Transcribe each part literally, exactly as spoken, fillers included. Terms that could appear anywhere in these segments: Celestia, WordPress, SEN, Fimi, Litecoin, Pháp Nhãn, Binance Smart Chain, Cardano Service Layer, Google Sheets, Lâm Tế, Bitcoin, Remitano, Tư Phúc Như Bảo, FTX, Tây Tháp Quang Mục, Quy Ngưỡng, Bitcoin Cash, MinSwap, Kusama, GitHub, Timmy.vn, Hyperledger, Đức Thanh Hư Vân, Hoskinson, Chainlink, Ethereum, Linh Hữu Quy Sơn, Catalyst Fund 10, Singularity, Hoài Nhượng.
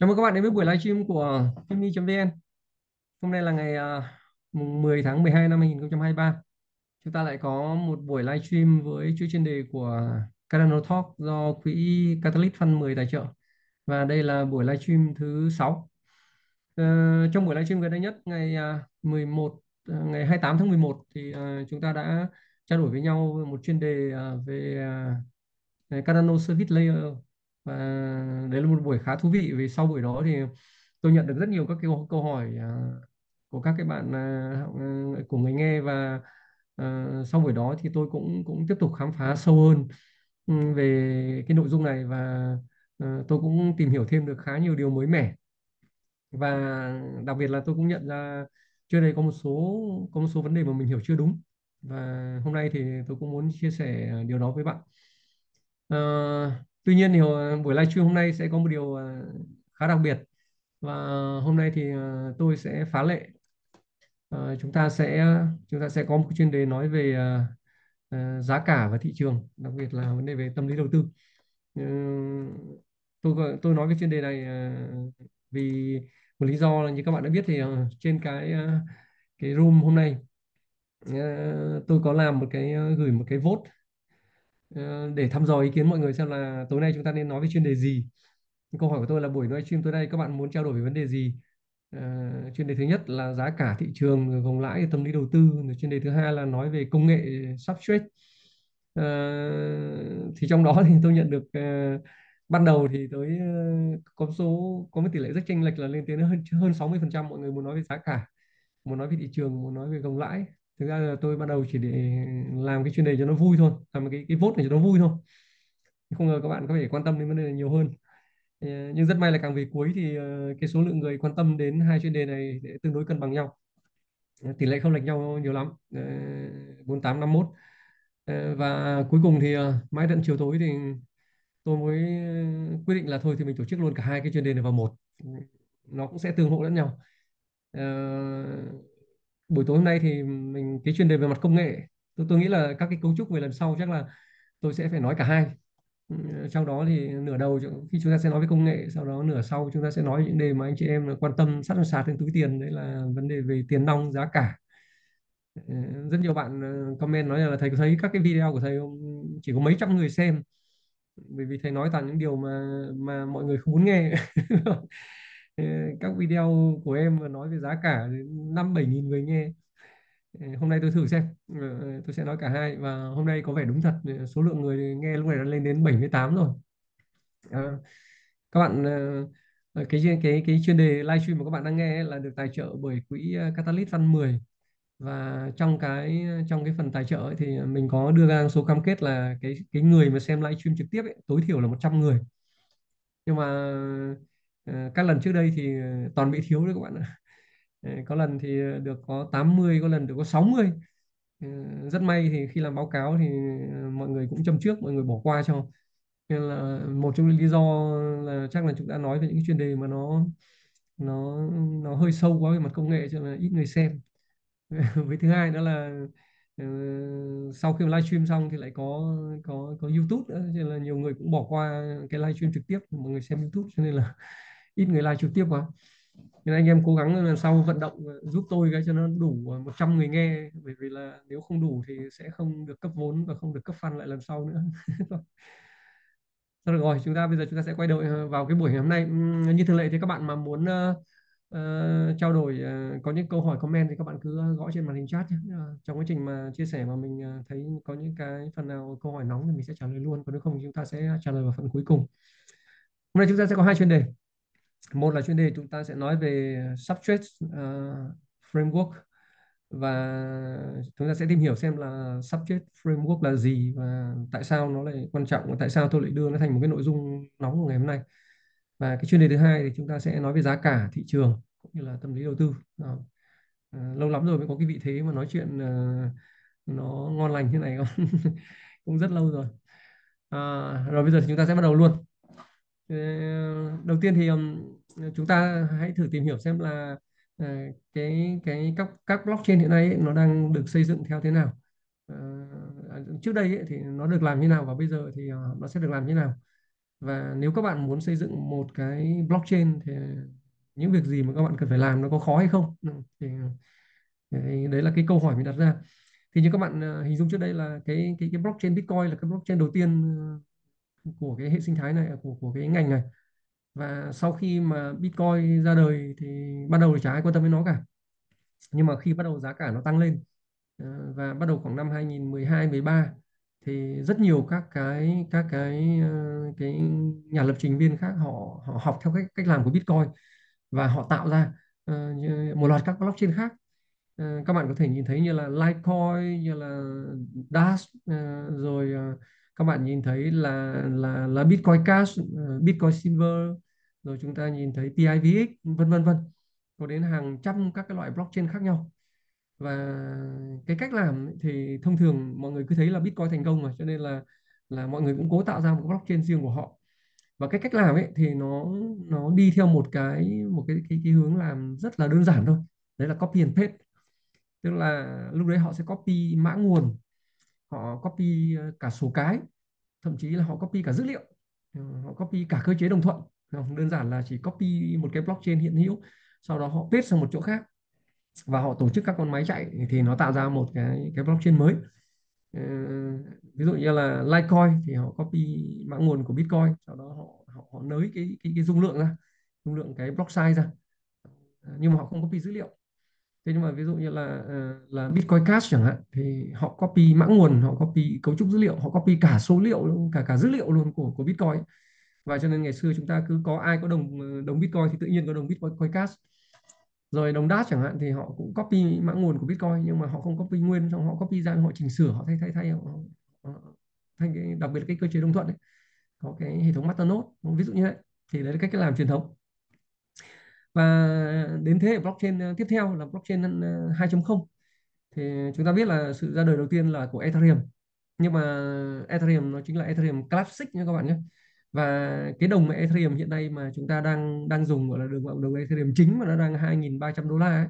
Chào mừng các bạn đến với buổi livestream của Timmy.vn. Hôm nay là ngày mười tháng mười hai năm hai nghìn không trăm hai mươi ba. Chúng ta lại có một buổi livestream với chuỗi chuyên đề của Cardano Talk do quỹ Catalyst Fund mười tài trợ. Và đây là buổi livestream thứ sáu. Ờ, trong buổi livestream gần đây nhất ngày mười một ngày hai mươi tám tháng mười một thì chúng ta đã trao đổi với nhau một chuyên đề về Cardano Service Layer. Và đấy là một buổi khá thú vị vì sau buổi đó thì tôi nhận được rất nhiều các câu, câu hỏi uh, của các cái bạn uh, của người nghe, và uh, sau buổi đó thì tôi cũng cũng tiếp tục khám phá sâu hơn um, về cái nội dung này, và uh, tôi cũng tìm hiểu thêm được khá nhiều điều mới mẻ. Và đặc biệt là tôi cũng nhận ra trước đây có một số có một số vấn đề mà mình hiểu chưa đúng, và hôm nay thì tôi cũng muốn chia sẻ điều đó với bạn. Uh, Tuy nhiên thì buổi livestream hôm nay sẽ có một điều khá đặc biệt, và hôm nay thì tôi sẽ phá lệ. Chúng ta sẽ chúng ta sẽ có một chuyên đề nói về giá cả và thị trường, đặc biệt là vấn đề về tâm lý đầu tư. Tôi tôi nói cái chuyên đề này vì một lý do là như các bạn đã biết thì trên cái cái room hôm nay tôi có làm một cái gửi một cái vote để thăm dò ý kiến mọi người xem là tối nay chúng ta nên nói về chuyên đề gì. Câu hỏi của tôi là buổi livestream tối nay các bạn muốn trao đổi về vấn đề gì? À, chuyên đề thứ nhất là giá cả thị trường, rồi vòng lãi, tâm lý đầu tư. Rồi chuyên đề thứ hai là nói về công nghệ substrate. À, thì trong đó thì tôi nhận được à, ban đầu thì tới con số có một tỷ lệ rất chênh lệch là lên tới hơn hơn sáu mươi phần trăm mọi người muốn nói về giá cả, muốn nói về thị trường, muốn nói về vòng lãi. Thực ra là tôi ban đầu chỉ để làm cái chuyên đề cho nó vui thôi, làm cái, cái vote này cho nó vui thôi. Không ngờ các bạn có thể quan tâm đến vấn đề này nhiều hơn. Nhưng rất may là càng về cuối thì cái số lượng người quan tâm đến hai chuyên đề này để tương đối cân bằng nhau. Tỷ lệ không lệch nhau nhiều lắm, bốn mươi tám năm mươi mốt. Và cuối cùng thì mãi tận chiều tối thì tôi mới quyết định là thôi thì mình tổ chức luôn cả hai cái chuyên đề này vào một. Nó cũng sẽ tương hỗ lẫn nhau. Buổi tối hôm nay thì mình cái chuyên đề về mặt công nghệ, tôi, tôi nghĩ là các cái cấu trúc về lần sau chắc là tôi sẽ phải nói cả hai. Sau đó thì nửa đầu khi chúng ta sẽ nói về công nghệ, sau đó nửa sau chúng ta sẽ nói những đề mà anh chị em quan tâm sát sạt đến túi tiền, đấy là vấn đề về tiền nong, giá cả. Rất nhiều bạn comment nói là thầy có thấy các cái video của thầy không? Chỉ có mấy trăm người xem, bởi vì thầy nói toàn những điều mà mà mọi người không muốn nghe. Các video của em mà nói về giá cả năm bảy nghìn người nghe. Hôm nay tôi thử xem, tôi sẽ nói cả hai, và hôm nay có vẻ đúng thật, số lượng người nghe lúc này đã lên đến bảy mươi tám rồi. À, các bạn cái cái cái chuyên đề livestream mà các bạn đang nghe là được tài trợ bởi quỹ Catalyst Fund mười, và trong cái trong cái phần tài trợ ấy thì mình có đưa ra số cam kết là cái cái người mà xem livestream trực tiếp ấy, tối thiểu là một trăm người. Nhưng mà các lần trước đây thì toàn bị thiếu đấy các bạn ạ. Có lần thì được có tám mươi, có lần được có sáu mươi. Rất may thì khi làm báo cáo thì mọi người cũng châm trước, mọi người bỏ qua cho. Nên là một trong những lý do là chắc là chúng ta nói về những chuyên đề mà nó nó nó hơi sâu quá về mặt công nghệ cho nên là ít người xem. Với thứ hai đó là sau khi livestream xong thì lại có có có YouTube nữa, nên là nhiều người cũng bỏ qua cái livestream trực tiếp, mọi người xem YouTube cho nên là ít người like trực tiếp quá. Nên anh em cố gắng làm sao vận động giúp tôi cái cho nó đủ một trăm người nghe, bởi vì là nếu không đủ thì sẽ không được cấp vốn và không được cấp fan lại lần sau nữa. Rồi, rồi chúng ta bây giờ chúng ta sẽ quay đầu vào cái buổi ngày hôm nay. Như thường lệ thì các bạn mà muốn uh, uh, trao đổi uh, có những câu hỏi comment thì các bạn cứ gõ trên màn hình chat nhé. Uh, trong quá trình mà chia sẻ mà mình uh, thấy có những cái phần nào câu hỏi nóng thì mình sẽ trả lời luôn, còn nếu không chúng ta sẽ trả lời vào phần cuối cùng. Hôm nay chúng ta sẽ có hai chuyên đề. Một là chuyên đề chúng ta sẽ nói về Substrate uh, Framework, và chúng ta sẽ tìm hiểu xem là Substrate Framework là gì và tại sao nó lại quan trọng, và tại sao tôi lại đưa nó thành một cái nội dung nóng của ngày hôm nay. Và cái chuyên đề thứ hai thì chúng ta sẽ nói về giá cả, thị trường cũng như là tâm lý đầu tư. Uh, lâu lắm rồi mới có cái vị thế mà nói chuyện uh, nó ngon lành thế này không? Cũng rất lâu rồi. Uh, rồi bây giờ thì chúng ta sẽ bắt đầu luôn. Đầu tiên thì chúng ta hãy thử tìm hiểu xem là cái cái các các blockchain hiện nay ấy, nó đang được xây dựng theo thế nào. Trước đây ấy, thì nó được làm như nào và bây giờ thì nó sẽ được làm như nào. Và nếu các bạn muốn xây dựng một cái blockchain thì những việc gì mà các bạn cần phải làm nó có khó hay không? Thì đấy là cái câu hỏi mình đặt ra. Thì như các bạn hình dung trước đây là cái cái, cái blockchain Bitcoin là cái blockchain đầu tiên của cái hệ sinh thái này, của của cái ngành này. Và sau khi mà Bitcoin ra đời thì ban đầu thì chả ai quan tâm đến nó cả. Nhưng mà khi bắt đầu giá cả nó tăng lên và bắt đầu khoảng năm hai nghìn mười hai mười ba thì rất nhiều các cái các cái cái nhà lập trình viên khác họ họ học theo cách cách làm của Bitcoin và họ tạo ra một loạt các blockchain khác. Các bạn có thể nhìn thấy như là Litecoin, như là Dash, rồi các bạn nhìn thấy là là là Bitcoin Cash, Bitcoin Silver, rồi chúng ta nhìn thấy pê i vê ích, vân vân vân, có đến hàng trăm các cái loại blockchain khác nhau. Và cái cách làm thì thông thường mọi người cứ thấy là Bitcoin thành công mà, cho nên là là mọi người cũng cố tạo ra một blockchain riêng của họ. Và cái cách làm ấy thì nó nó đi theo một cái một cái cái, cái hướng làm rất là đơn giản thôi, đấy là copy and paste. Tức là lúc đấy họ sẽ copy mã nguồn, họ copy cả số cái, thậm chí là họ copy cả dữ liệu, họ copy cả cơ chế đồng thuận. Đơn giản là chỉ copy một cái blockchain hiện hữu, sau đó họ paste sang một chỗ khác và họ tổ chức các con máy chạy thì nó tạo ra một cái cái blockchain mới. Ừ, ví dụ như là Litecoin thì họ copy mã nguồn của Bitcoin, sau đó họ họ, họ nới cái, cái cái dung lượng ra, dung lượng cái block size ra, nhưng mà họ không copy dữ liệu. Thế nhưng mà ví dụ như là là Bitcoin Cash chẳng hạn thì họ copy mã nguồn, họ copy cấu trúc dữ liệu, họ copy cả số liệu luôn, cả cả dữ liệu luôn của của Bitcoin ấy. Và cho nên ngày xưa chúng ta cứ có ai có đồng đồng Bitcoin thì tự nhiên có đồng Bitcoin Cash. Rồi đồng Dash chẳng hạn thì họ cũng copy mã nguồn của Bitcoin nhưng mà họ không copy nguyên, xong họ copy ra, họ chỉnh sửa, họ thay thay thay, họ, thay cái, đặc biệt là cái cơ chế đồng thuận ấy. Có cái hệ thống Masternode, ví dụ như vậy. Thì đấy là cách làm truyền thống. Và đến thế hệ blockchain tiếp theo là blockchain hai chấm không. Thì chúng ta biết là sự ra đời đầu tiên là của Ethereum. Nhưng mà Ethereum nó chính là Ethereum Classic nha các bạn nhé. Và cái đồng mà Ethereum hiện nay mà chúng ta đang đang dùng gọi là đồng, đồng Ethereum chính mà nó đang hai nghìn ba trăm đô la ấy,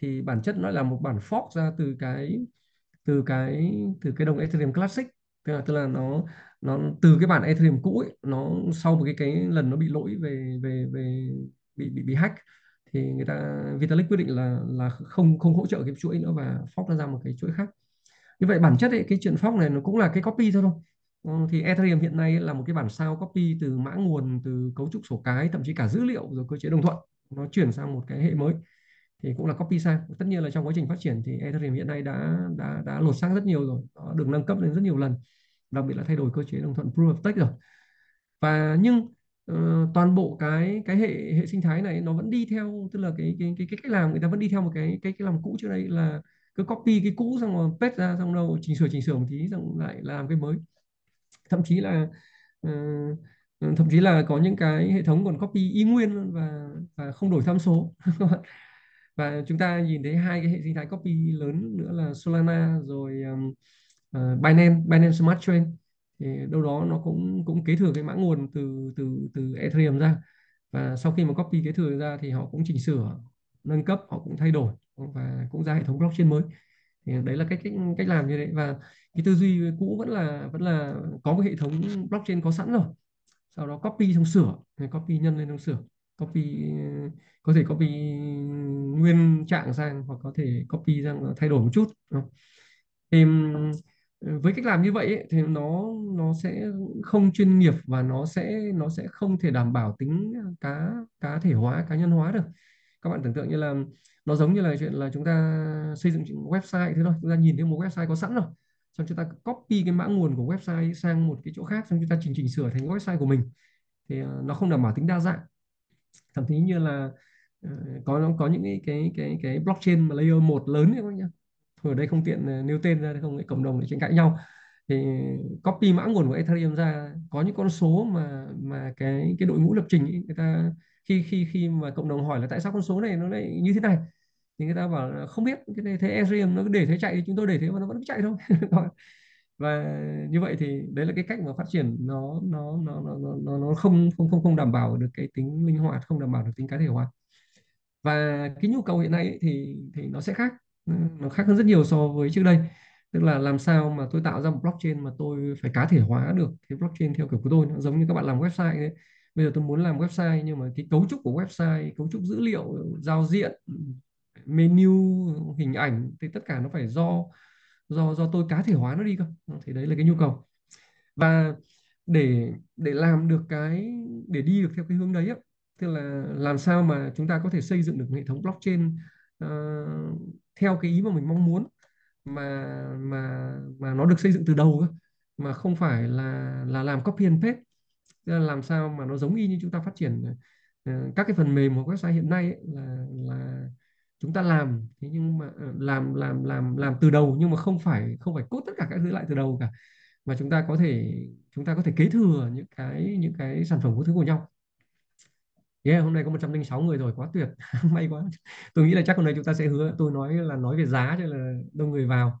thì bản chất nó là một bản fork ra từ cái từ cái từ cái đồng Ethereum Classic, tức là, tức là nó nó từ cái bản Ethereum cũ ấy, nó sau một cái cái lần nó bị lỗi về về về bị bị bị hack thì người ta Vitalik quyết định là là không không hỗ trợ cái chuỗi nữa và fork nó ra một cái chuỗi khác. Như vậy bản chất ấy, cái chuyện fork này nó cũng là cái copy thôi thôi. Thì Ethereum hiện nay là một cái bản sao copy từ mã nguồn, từ cấu trúc sổ cái, thậm chí cả dữ liệu rồi cơ chế đồng thuận, nó chuyển sang một cái hệ mới thì cũng là copy sang. Tất nhiên là trong quá trình phát triển thì Ethereum hiện nay đã đã đã lột xác rất nhiều rồi, nó được nâng cấp lên rất nhiều lần, đặc biệt là thay đổi cơ chế đồng thuận proof of stake rồi. Và nhưng uh, toàn bộ cái cái hệ hệ sinh thái này nó vẫn đi theo, tức là cái cái cái cách làm người ta vẫn đi theo một cái cái cái làm cũ trước đây là cứ copy cái cũ xong rồi paste ra, xong đâu chỉnh sửa chỉnh sửa một tí xong lại làm cái mới. Thậm chí là uh, thậm chí là có những cái hệ thống còn copy y nguyên luôn và, và không đổi tham số. Và chúng ta nhìn thấy hai cái hệ sinh thái copy lớn nữa là Solana rồi um, uh, Binance Binance Smart Chain, thì đâu đó nó cũng cũng kế thừa cái mã nguồn từ từ từ Ethereum ra, và sau khi mà copy kế thừa ra thì họ cũng chỉnh sửa, nâng cấp, họ cũng thay đổi và cũng ra hệ thống blockchain mới. Thì đấy là cách, cách cách làm như đấy, và cái tư duy cũ vẫn là vẫn là có một hệ thống blockchain có sẵn rồi, sau đó copy xong sửa, copy nhân lên xong sửa, copy có thể copy nguyên trạng sang hoặc có thể copy sang thay đổi một chút. Thì với cách làm như vậy ấy, thì nó nó sẽ không chuyên nghiệp và nó sẽ nó sẽ không thể đảm bảo tính cá cá thể hóa, cá nhân hóa được. Các bạn tưởng tượng như là nó giống như là chuyện là chúng ta xây dựng website thế thôi, chúng ta nhìn thấy một website có sẵn rồi, xong chúng ta copy cái mã nguồn của website sang một cái chỗ khác, xong chúng ta chỉnh chỉnh sửa thành website của mình, thì nó không đảm bảo tính đa dạng. Thậm chí như là có có những cái cái cái, cái blockchain mà layer một lớn các bạn nhá, thôi ở đây không tiện nêu tên ra, không cộng đồng lại tranh cãi nhau. Thì copy mã nguồn của Ethereum ra, có những con số mà mà cái cái đội ngũ lập trình ấy, người ta khi khi khi mà cộng đồng hỏi là tại sao con số này nó lại như thế này thì người ta bảo là không biết, cái này thế Ethereum nó cứ để thế chạy thì chúng tôi để thế mà nó vẫn cứ chạy thôi. Và như vậy thì đấy là cái cách mà phát triển nó nó nó nó nó nó không không không không đảm bảo được cái tính linh hoạt, không đảm bảo được tính cá thể hóa. Và cái nhu cầu hiện nay ấy, thì thì nó sẽ khác, nó khác hơn rất nhiều so với trước đây. Tức là làm sao mà tôi tạo ra một blockchain mà tôi phải cá thể hóa được cái blockchain theo kiểu của tôi. Nó giống như các bạn làm website đấy. Bây giờ tôi muốn làm website nhưng mà cái cấu trúc của website, cấu trúc dữ liệu, giao diện, menu, hình ảnh thì tất cả nó phải do do do tôi cá thể hóa nó đi cơ. Thì đấy là cái nhu cầu. Và để để làm được cái, để đi được theo cái hướng đấy á, tức là làm sao mà chúng ta có thể xây dựng được hệ thống blockchain uh, theo cái ý mà mình mong muốn, mà mà mà nó được xây dựng từ đầu, mà không phải là là làm copy and paste. Tức là làm sao mà nó giống y như chúng ta phát triển uh, các cái phần mềm hoặc website hiện nay ấy, là là chúng ta làm thế nhưng mà làm làm làm làm từ đầu, nhưng mà không phải không phải code tất cả các thứ lại từ đầu cả, mà chúng ta có thể chúng ta có thể kế thừa những cái những cái sản phẩm của thứ của nhau. Yeah, hôm nay có một trăm linh sáu người rồi, quá tuyệt. May quá. Tôi nghĩ là chắc hôm nay chúng ta sẽ hứa, tôi nói là nói về giá cho là đông người vào.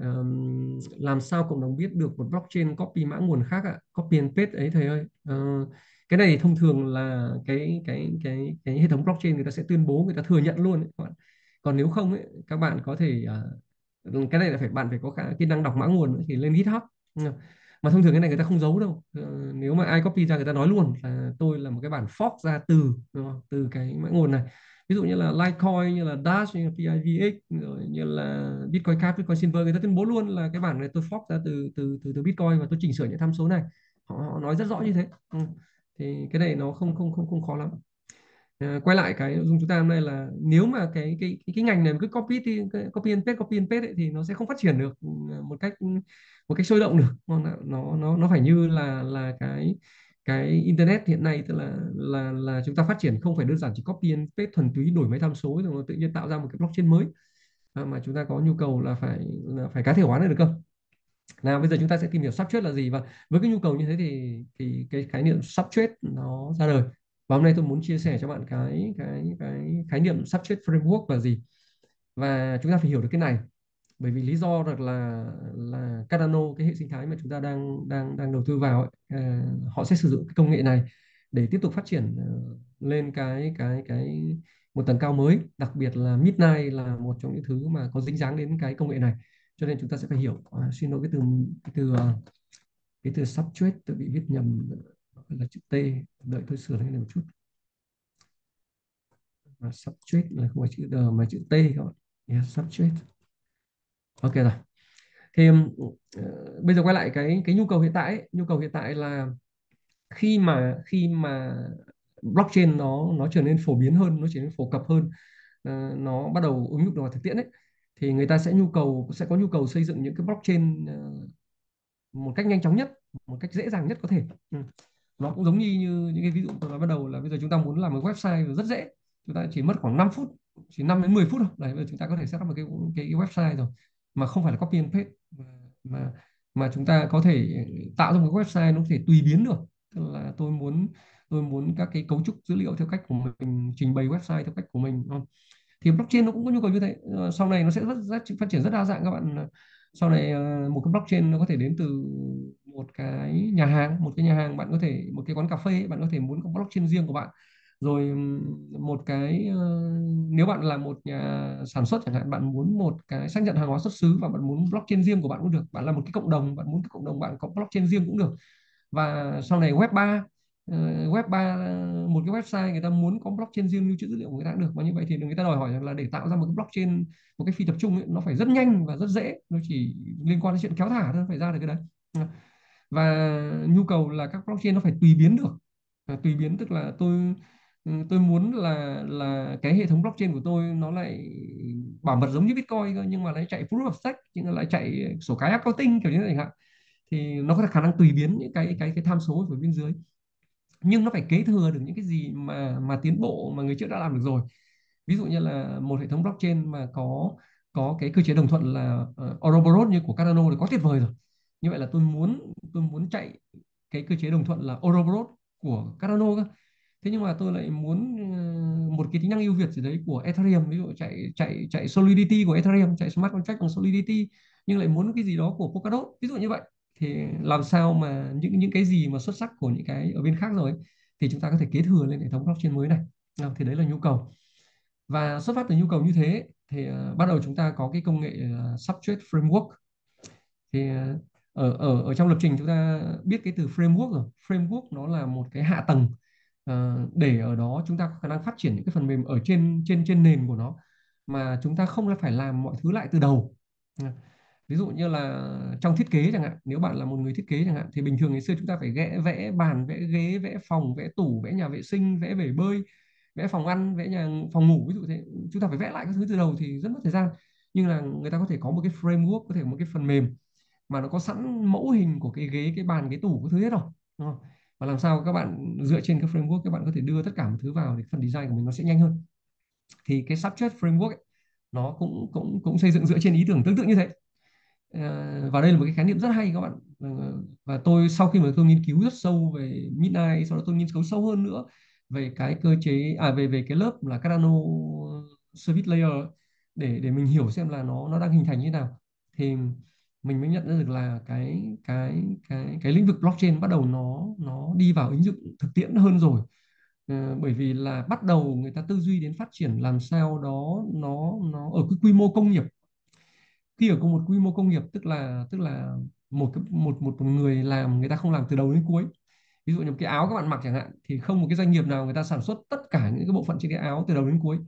Um, làm sao cộng đồng biết được một blockchain copy mã nguồn khác ạ? Copy and paste ấy thầy ơi. Uh, cái này thông thường là cái cái cái cái hệ thống blockchain người ta sẽ tuyên bố, người ta thừa nhận luôn ấy, các bạn. Còn nếu không ấy, các bạn có thể uh, cái này là phải bạn phải có khả, kỹ năng đọc mã nguồn ấy, thì lên GitHub. Mà thông thường cái này người ta không giấu đâu. Nếu mà ai copy ra người ta nói luôn là tôi là một cái bản fork ra từ từ cái mã nguồn này. Ví dụ như là Litecoin, như là Dash, như là pê i vê ích, rồi như là Bitcoin Cash, Bitcoin Silver, người ta tuyên bố luôn là cái bản này tôi fork ra từ từ từ từ Bitcoin và tôi chỉnh sửa những tham số này. Họ, họ nói rất rõ như thế. Thì cái này nó không không không không khó lắm. Quay lại cái nội dung chúng ta hôm nay là nếu mà cái cái cái, cái ngành này cứ copy thì copy and paste copy and paste ấy, thì nó sẽ không phát triển được một cách một cách sôi động được. Nó nó nó nó phải như là là cái cái internet hiện nay, tức là là là chúng ta phát triển không phải đơn giản chỉ copy and paste thuần túy, đổi mấy tham số rồi tự nhiên tạo ra một cái blockchain mới, mà chúng ta có nhu cầu là phải là phải cá thể hóa này được cơ. Nào bây giờ chúng ta sẽ tìm hiểu substrate là gì, và với cái nhu cầu như thế thì thì cái khái niệm substrate nó ra đời. Và hôm nay tôi muốn chia sẻ cho bạn cái cái cái khái niệm Substrate Framework là gì, và chúng ta phải hiểu được cái này, bởi vì lý do là là, là Cardano, cái hệ sinh thái mà chúng ta đang đang đang đầu tư vào ấy, à, họ sẽ sử dụng cái công nghệ này để tiếp tục phát triển uh, lên cái cái cái một tầng cao mới. Đặc biệt là Midnight là một trong những thứ mà có dính dáng đến cái công nghệ này, cho nên chúng ta sẽ phải hiểu. À, xin lỗi cái từ cái từ cái từ Substrate tôi bị viết nhầm là chữ T, đợi tôi sửa lại một chút. Và substrate là không phải chữ D mà chữ T các bạn. Yeah, substrate. Ok rồi. Thì uh, bây giờ quay lại cái cái nhu cầu hiện tại ấy. Nhu cầu hiện tại là khi mà khi mà blockchain nó nó trở nên phổ biến hơn, nó trở nên phổ cập hơn, uh, nó bắt đầu ứng dụng vào thực tiễn ấy, thì người ta sẽ nhu cầu sẽ có nhu cầu xây dựng những cái blockchain uh, một cách nhanh chóng nhất, một cách dễ dàng nhất có thể. Ừ. Nó cũng giống như, như những cái ví dụ tôi nói ban đầu là bây giờ chúng ta muốn làm một website rất dễ, chúng ta chỉ mất khoảng năm phút, chỉ năm đến mười phút thôi. Đấy, bây giờ chúng ta có thể set up một cái, cái cái website rồi mà không phải là copy and paste, mà, mà mà chúng ta có thể tạo ra một cái website nó có thể tùy biến được. Tức là tôi muốn tôi muốn các cái cấu trúc dữ liệu theo cách của mình, trình bày website theo cách của mình. Thì blockchain nó cũng có nhu cầu như thế. Sau này nó sẽ rất, rất phát triển rất đa dạng các bạn. Sau này một cái blockchain nó có thể đến từ một cái nhà hàng, một cái nhà hàng bạn có thể, một cái quán cà phê ấy, bạn có thể muốn có blockchain riêng của bạn. Rồi một cái, nếu bạn là một nhà sản xuất chẳng hạn, bạn muốn một cái xác nhận hàng hóa xuất xứ và bạn muốn blockchain riêng của bạn cũng được. Bạn là một cái cộng đồng, bạn muốn cái cộng đồng bạn có blockchain riêng cũng được. Và sau này web ba, web ba, một cái website người ta muốn có blockchain riêng lưu trữ dữ liệu của người ta cũng được. Và như vậy thì người ta đòi hỏi rằng là để tạo ra một cái blockchain, một cái phi tập trung ấy, nó phải rất nhanh và rất dễ, nó chỉ liên quan đến chuyện kéo thả thôi, phải ra được cái đấy. Và nhu cầu là các blockchain nó phải tùy biến được. Tùy biến tức là tôi tôi muốn là là cái hệ thống blockchain của tôi nó lại bảo mật giống như Bitcoin nhưng mà lại chạy proof of stake, nhưng mà lại chạy sổ cái accounting kiểu như thế này, thì nó có khả năng tùy biến những cái cái cái tham số ở bên dưới, nhưng nó phải kế thừa được những cái gì mà mà tiến bộ mà người trước đã làm được rồi. Ví dụ như là một hệ thống blockchain mà có có cái cơ chế đồng thuận là uh, Ouroboros như của Cardano thì quá tuyệt vời rồi. Như vậy là tôi muốn tôi muốn chạy cái cơ chế đồng thuận là Ouroboros của Cardano cơ. Thế nhưng mà tôi lại muốn một cái tính năng ưu việt gì đấy của Ethereum, ví dụ chạy chạy chạy Solidity của Ethereum, chạy smart contract của Solidity, nhưng lại muốn cái gì đó của Polkadot, ví dụ như vậy. Thì làm sao mà những những cái gì mà xuất sắc của những cái ở bên khác rồi ấy, thì chúng ta có thể kế thừa lên hệ thống blockchain mới này. Thì đấy là nhu cầu. Và xuất phát từ nhu cầu như thế thì uh, bắt đầu chúng ta có cái công nghệ uh, Substrate Framework. Thì uh, ở, ở, ở trong lập trình chúng ta biết cái từ framework rồi. Framework nó là một cái hạ tầng uh, để ở đó chúng ta có khả năng phát triển những cái phần mềm ở trên, trên, trên nền của nó, mà chúng ta không phải làm mọi thứ lại từ đầu. Ví dụ như là trong thiết kế chẳng hạn, nếu bạn là một người thiết kế chẳng hạn, thì bình thường ngày xưa chúng ta phải vẽ, vẽ bàn, vẽ ghế, vẽ phòng, vẽ tủ, vẽ nhà vệ sinh, vẽ bể bơi, vẽ phòng ăn, vẽ nhà phòng ngủ, ví dụ thế. Chúng ta phải vẽ lại các thứ từ đầu thì rất mất thời gian. Nhưng là người ta có thể có một cái framework, có thể một cái phần mềm mà nó có sẵn mẫu hình của cái ghế, cái bàn, cái tủ, cái thứ hết rồi, đúng không? Và làm sao các bạn dựa trên cái framework các bạn có thể đưa tất cả mọi thứ vào để phần design của mình nó sẽ nhanh hơn. Thì cái Substrate Framework ấy, nó cũng cũng cũng xây dựng dựa trên ý tưởng tương tự như thế. Và đây là một cái khái niệm rất hay các bạn. Và tôi sau khi mà tôi nghiên cứu rất sâu về Midnight, sau đó tôi nghiên cứu sâu hơn nữa về cái cơ chế à về về cái lớp là Cardano Service Layer để để mình hiểu xem là nó nó đang hình thành như thế nào, thì mình mới nhận ra được là cái cái cái cái lĩnh vực blockchain bắt đầu nó nó đi vào ứng dụng thực tiễn hơn rồi. Bởi vì là bắt đầu người ta tư duy đến phát triển làm sao đó nó nó ở cái quy mô công nghiệp. Khi ở một quy mô công nghiệp tức là tức là một một một người làm, người ta không làm từ đầu đến cuối. Ví dụ như cái áo các bạn mặc chẳng hạn, thì không một cái doanh nghiệp nào người ta sản xuất tất cả những cái bộ phận trên cái áo từ đầu đến cuối.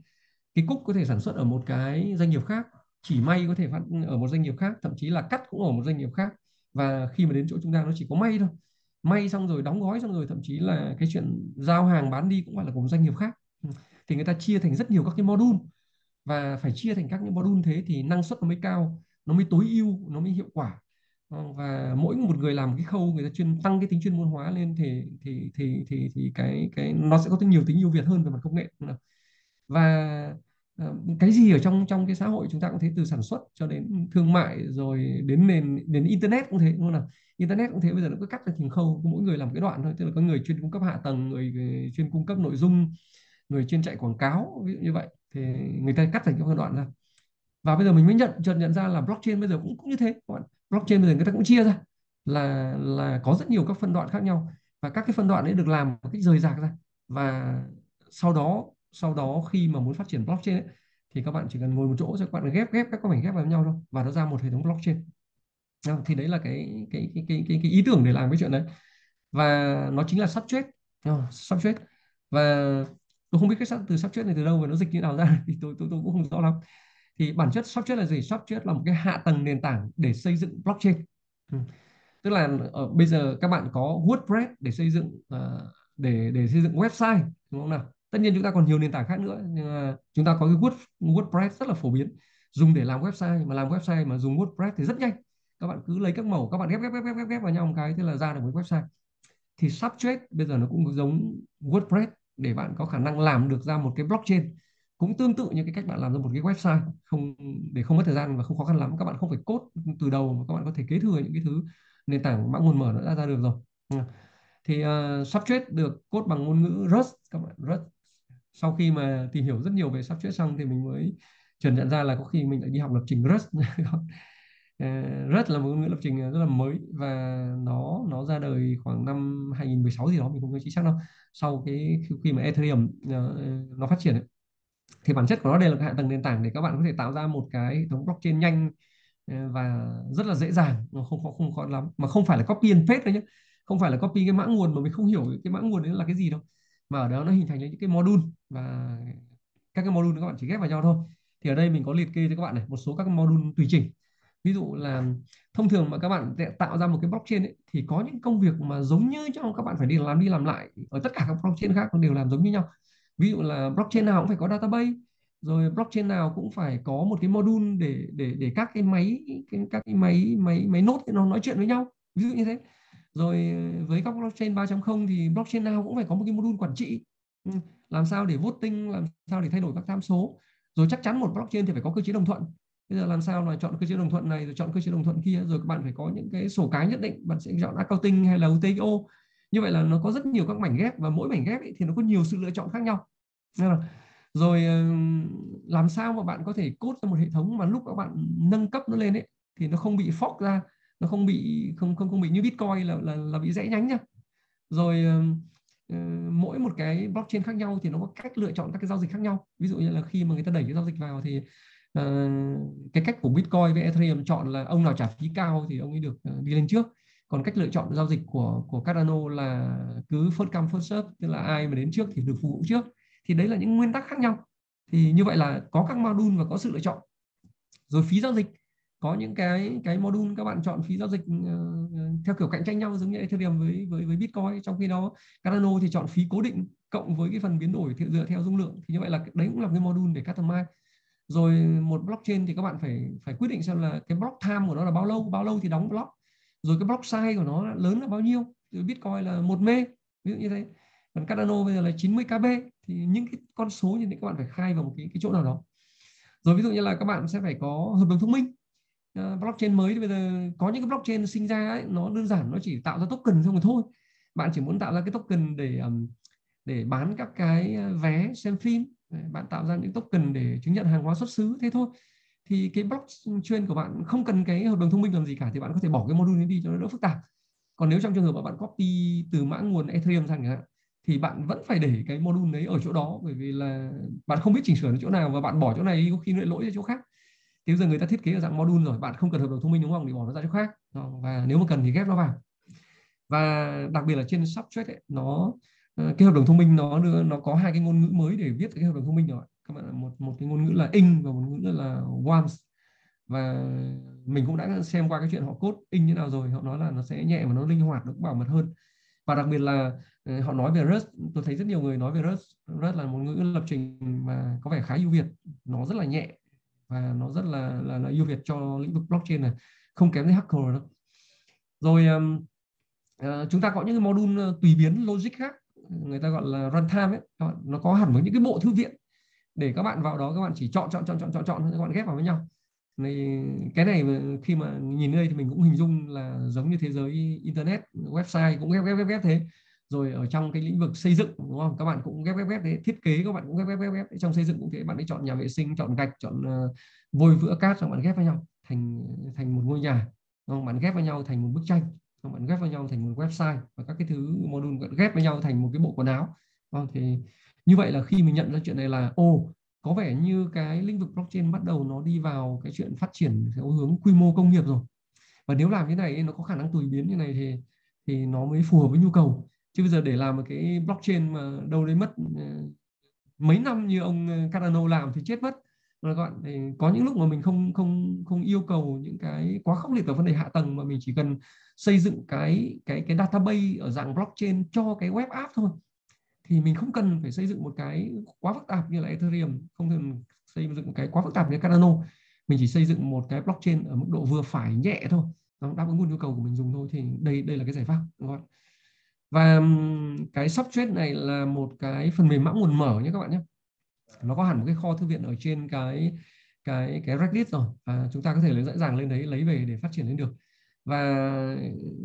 Cái cúc có thể sản xuất ở một cái doanh nghiệp khác, chỉ may có thể phát ở một doanh nghiệp khác, thậm chí là cắt cũng ở một doanh nghiệp khác, và khi mà đến chỗ chúng ta nó chỉ có may thôi. May xong rồi đóng gói xong rồi, thậm chí là cái chuyện giao hàng bán đi cũng phải là của một doanh nghiệp khác. Thì người ta chia thành rất nhiều các cái module, và phải chia thành các những module, thế thì năng suất nó mới cao, nó mới tối ưu, nó mới hiệu quả. Và mỗi một người làm cái khâu, người ta chuyên tăng cái tính chuyên môn hóa lên thì thì thì thì thì cái cái nó sẽ có nhiều tính ưu việt hơn về mặt công nghệ. Và cái gì ở trong trong cái xã hội chúng ta cũng thấy, từ sản xuất cho đến thương mại rồi đến nền đến internet cũng thế luôn, là internet cũng thế, bây giờ nó cứ cắt ra từng khâu, mỗi người làm cái đoạn thôi, tức là có người chuyên cung cấp hạ tầng, người chuyên cung cấp nội dung, người chuyên chạy quảng cáo, ví dụ như vậy, thì người ta cắt thành các đoạn ra. Và bây giờ mình mới nhận chợt nhận ra là blockchain bây giờ cũng cũng như thế các bạn. Blockchain bây giờ người ta cũng chia ra là là có rất nhiều các phân đoạn khác nhau, và các cái phân đoạn ấy được làm một cách rời rạc ra. Và sau đó sau đó khi mà muốn phát triển blockchain ấy, thì các bạn chỉ cần ngồi một chỗ rồi các bạn ghép ghép các mảnh ghép vào nhau thôi, và nó ra một hệ thống blockchain. Thì đấy là cái cái cái cái cái, cái ý tưởng để làm cái chuyện đấy, và nó chính là substrate, substrate. Và tôi không biết cái từ substrate này từ đâu và nó dịch như nào ra, thì tôi, tôi tôi cũng không rõ lắm. Thì bản chất substrate là gì? Substrate là một cái hạ tầng nền tảng để xây dựng blockchain. Ừ. Tức là ở, bây giờ các bạn có WordPress để xây dựng uh, để để xây dựng website, đúng không nào? Tất nhiên chúng ta còn nhiều nền tảng khác nữa, nhưng mà chúng ta có cái Word, WordPress rất là phổ biến dùng để làm website, mà làm website mà dùng WordPress thì rất nhanh. Các bạn cứ lấy các mẫu, các bạn ghép ghép ghép ghép ghép vào nhau một cái, thế là ra được một website. Thì substrate bây giờ nó cũng giống WordPress, để bạn có khả năng làm được ra một cái blockchain cũng tương tự như cái cách bạn làm ra một cái website, không để không mất thời gian và không khó khăn lắm. Các bạn không phải code từ đầu mà các bạn có thể kế thừa những cái thứ nền tảng mã nguồn mở nó đã ra được rồi. Thì uh, substrate được code bằng ngôn ngữ Rust các bạn. Rust. Sau khi mà tìm hiểu rất nhiều về substrate xong thì mình mới chợt nhận ra là có khi mình lại đi học lập trình Rust. Rust là một ngôn ngữ lập trình rất là mới, và nó nó ra đời khoảng năm hai nghìn mười sáu gì đó, mình không nhớ chính xác đâu. Sau cái khi mà Ethereum uh, nó phát triển ấy, thì bản chất của nó đây là hạ tầng nền tảng để các bạn có thể tạo ra một cái hệ thống blockchain nhanh và rất là dễ dàng, nó không khó không khó lắm, mà không phải là copy and paste đâu nhé, không phải là copy cái mã nguồn mà mình không hiểu cái mã nguồn đấy là cái gì đâu, mà ở đó nó hình thành những cái module, và các cái module các bạn chỉ ghép vào nhau thôi. Thì ở đây mình có liệt kê cho các bạn này một số các module tùy chỉnh. Ví dụ là thông thường mà các bạn tạo ra một cái blockchain ấy, thì có những công việc mà giống như trong các bạn phải đi làm đi làm lại ở tất cả các blockchain khác, nó đều làm giống như nhau. Ví dụ là blockchain nào cũng phải có database, rồi blockchain nào cũng phải có một cái module để để để các cái máy cái, các cái máy máy máy nốt nó nói chuyện với nhau, ví dụ như thế. Rồi với các blockchain ba chấm không thì blockchain nào cũng phải có một cái module quản trị, làm sao để voting, làm sao để thay đổi các tham số. Rồi chắc chắn một blockchain thì phải có cơ chế đồng thuận. Bây giờ làm sao là chọn cơ chế đồng thuận này, rồi chọn cơ chế đồng thuận kia, rồi các bạn phải có những cái sổ cái nhất định, bạn sẽ chọn accounting hay là o tê o. Như vậy là nó có rất nhiều các mảnh ghép, và mỗi mảnh ghép ấy thì nó có nhiều sự lựa chọn khác nhau. Rồi làm sao mà bạn có thể code ra một hệ thống mà lúc các bạn nâng cấp nó lên ấy, thì nó không bị fork ra, nó không bị không không không bị như Bitcoin là là, là bị rẽ nhánh nhá. Rồi mỗi một cái blockchain khác nhau thì nó có cách lựa chọn các cái giao dịch khác nhau. Ví dụ như là khi mà người ta đẩy cái giao dịch vào thì uh, cái cách của Bitcoin với Ethereum chọn là ông nào trả phí cao thì ông ấy được uh, đi lên trước. Còn cách lựa chọn giao dịch của của Cardano là cứ first come first serve, tức là ai mà đến trước thì được phục vụ trước. Thì đấy là những nguyên tắc khác nhau. Thì như vậy là có các module và có sự lựa chọn. Rồi phí giao dịch, có những cái cái module các bạn chọn phí giao dịch uh, theo kiểu cạnh tranh nhau giống như Ethereum với với với Bitcoin, trong khi đó Cardano thì chọn phí cố định cộng với cái phần biến đổi theo, dựa theo dung lượng. Thì như vậy là đấy cũng là cái module để customize. Rồi một blockchain thì các bạn phải phải quyết định xem là cái block time của nó là bao lâu, bao lâu thì đóng block. Rồi cái block size của nó là lớn là bao nhiêu? Rồi Bitcoin là một mê, ví dụ như thế. Còn Cardano bây giờ là chín mươi kb, thì những cái con số như thế các bạn phải khai vào một cái cái chỗ nào đó. Rồi ví dụ như là các bạn sẽ phải có hợp đồng thông minh. Blockchain mới thì bây giờ có những cái blockchain sinh ra ấy, nó đơn giản, nó chỉ tạo ra token xong rồi thôi. Bạn chỉ muốn tạo ra cái token để để bán các cái vé xem phim, bạn tạo ra những token để chứng nhận hàng hóa xuất xứ, thế thôi. Thì cái blockchain của bạn không cần cái hợp đồng thông minh làm gì cả, thì bạn có thể bỏ cái module đi cho nó đỡ phức tạp. Còn nếu trong trường hợp mà bạn copy từ mã nguồn Ethereum sang chẳng hạn, thì bạn vẫn phải để cái module đấy ở chỗ đó, bởi vì là bạn không biết chỉnh sửa ở chỗ nào và bạn bỏ chỗ này có khi lại lỗi ở chỗ khác. Thì bây giờ người ta thiết kế ở dạng module rồi, bạn không cần hợp đồng thông minh đúng không, thì bỏ nó ra chỗ khác, và nếu mà cần thì ghép nó vào. Và đặc biệt là trên Substrate ấy, nó cái hợp đồng thông minh nó nó có hai cái ngôn ngữ mới để viết cái hợp đồng thông minh rồi. Các bạn một một cái ngôn ngữ là ing và một ngôn ngữ là once, và mình cũng đã xem qua cái chuyện họ code ing như nào rồi, họ nói là nó sẽ nhẹ và nó linh hoạt, nó cũng bảo mật hơn. Và đặc biệt là họ nói về Rust, tôi thấy rất nhiều người nói về Rust. Rust là một ngữ lập trình mà có vẻ khá ưu việt, nó rất là nhẹ và nó rất là là, là ưu việt cho lĩnh vực blockchain này, không kém gì hacker đâu. Rồi uh, chúng ta có những cái module tùy biến logic khác, người ta gọi là runtime ấy, nó có hẳn với những cái bộ thư viện để các bạn vào đó, các bạn chỉ chọn chọn chọn chọn chọn chọn các bạn ghép vào với nhau. Này, cái này khi mà nhìn đây thì mình cũng hình dung là giống như thế giới internet, website cũng ghép ghép ghép, ghép thế. Rồi ở trong cái lĩnh vực xây dựng đúng không? Các bạn cũng ghép ghép ghép thế, thiết kế các bạn cũng ghép ghép ghép, ghép. Trong xây dựng cũng thế, bạn ấy chọn nhà vệ sinh, chọn gạch, chọn uh, vôi vữa cát, xong bạn ghép với nhau thành thành một ngôi nhà. Đúng không? Bạn ghép với nhau thành một bức tranh, xong bạn ghép với nhau thành một website, và các cái thứ module ghép với nhau thành một cái bộ quần áo. Đúng không? Thì như vậy là khi mình nhận ra chuyện này là ô oh, có vẻ như cái lĩnh vực blockchain bắt đầu nó đi vào cái chuyện phát triển theo hướng quy mô công nghiệp rồi. Và nếu làm thế này nó có khả năng tùy biến như này thì thì nó mới phù hợp với nhu cầu. Chứ bây giờ để làm một cái blockchain mà đâu đấy mất mấy năm như ông Cardano làm thì chết mất. Rồi các bạn, thì có những lúc mà mình không không không yêu cầu những cái quá khốc liệt ở vấn đề hạ tầng, mà mình chỉ cần xây dựng cái cái cái database ở dạng blockchain cho cái web app thôi. Thì mình không cần phải xây dựng một cái quá phức tạp như là Ethereum, không cần xây dựng một cái quá phức tạp như Cardano. Mình chỉ xây dựng một cái blockchain ở mức độ vừa phải, nhẹ thôi, nó đáp ứng nguồn nhu cầu của mình dùng thôi. Thì đây đây là cái giải pháp. Đúng không? Và cái Substrate này là một cái phần mềm mã nguồn mở nhé các bạn nhé. Nó có hẳn một cái kho thư viện ở trên cái cái cái Reddit rồi, và chúng ta có thể dễ dàng lên đấy lấy về để phát triển lên được. Và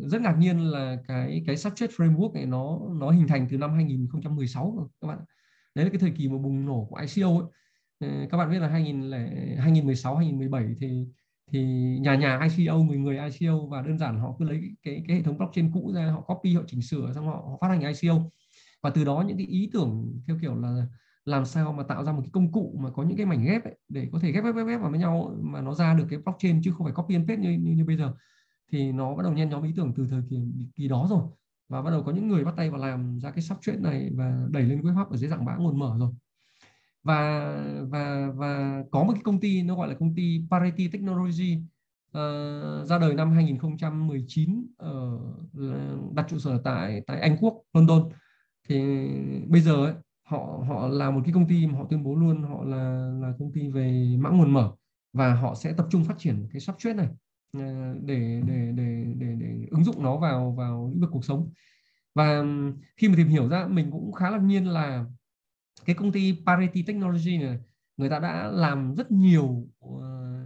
rất ngạc nhiên là cái cái Substrate Framework này nó nó hình thành từ năm hai nghìn không trăm mười sáu rồi các bạn. Đấy là cái thời kỳ mà bùng nổ của I C O ấy. Các bạn biết là hai nghìn không trăm mười sáu hai nghìn không trăm mười bảy thì thì nhà nhà I C O, người người I C O, và đơn giản họ cứ lấy cái cái, cái hệ thống blockchain cũ ra, họ copy, họ chỉnh sửa, xong họ, họ phát hành I C O. Và từ đó những cái ý tưởng theo kiểu là làm sao mà tạo ra một cái công cụ mà có những cái mảnh ghép ấy, để có thể ghép ghép ghép, ghép vào với nhau ấy, mà nó ra được cái blockchain chứ không phải copy and paste như, như như bây giờ. Thì nó bắt đầu nhen nhóm ý tưởng từ thời kỳ, kỳ đó rồi, và bắt đầu có những người bắt tay vào làm ra cái Substrate này và đẩy lên GitHub ở dưới dạng mã nguồn mở rồi. Và và và có một cái công ty nó gọi là công ty Parity Technology uh, ra đời năm hai nghìn không trăm mười chín, uh, đặt trụ sở tại tại Anh Quốc, London. Thì bây giờ ấy, họ họ là một cái công ty mà họ tuyên bố luôn họ là là công ty về mã nguồn mở, và họ sẽ tập trung phát triển cái Substrate này để để để để để ứng dụng nó vào vào lĩnh vực cuộc sống. Và khi mà tìm hiểu ra, mình cũng khá ngạc nhiên là cái công ty Parity Technology này, người ta đã làm rất nhiều,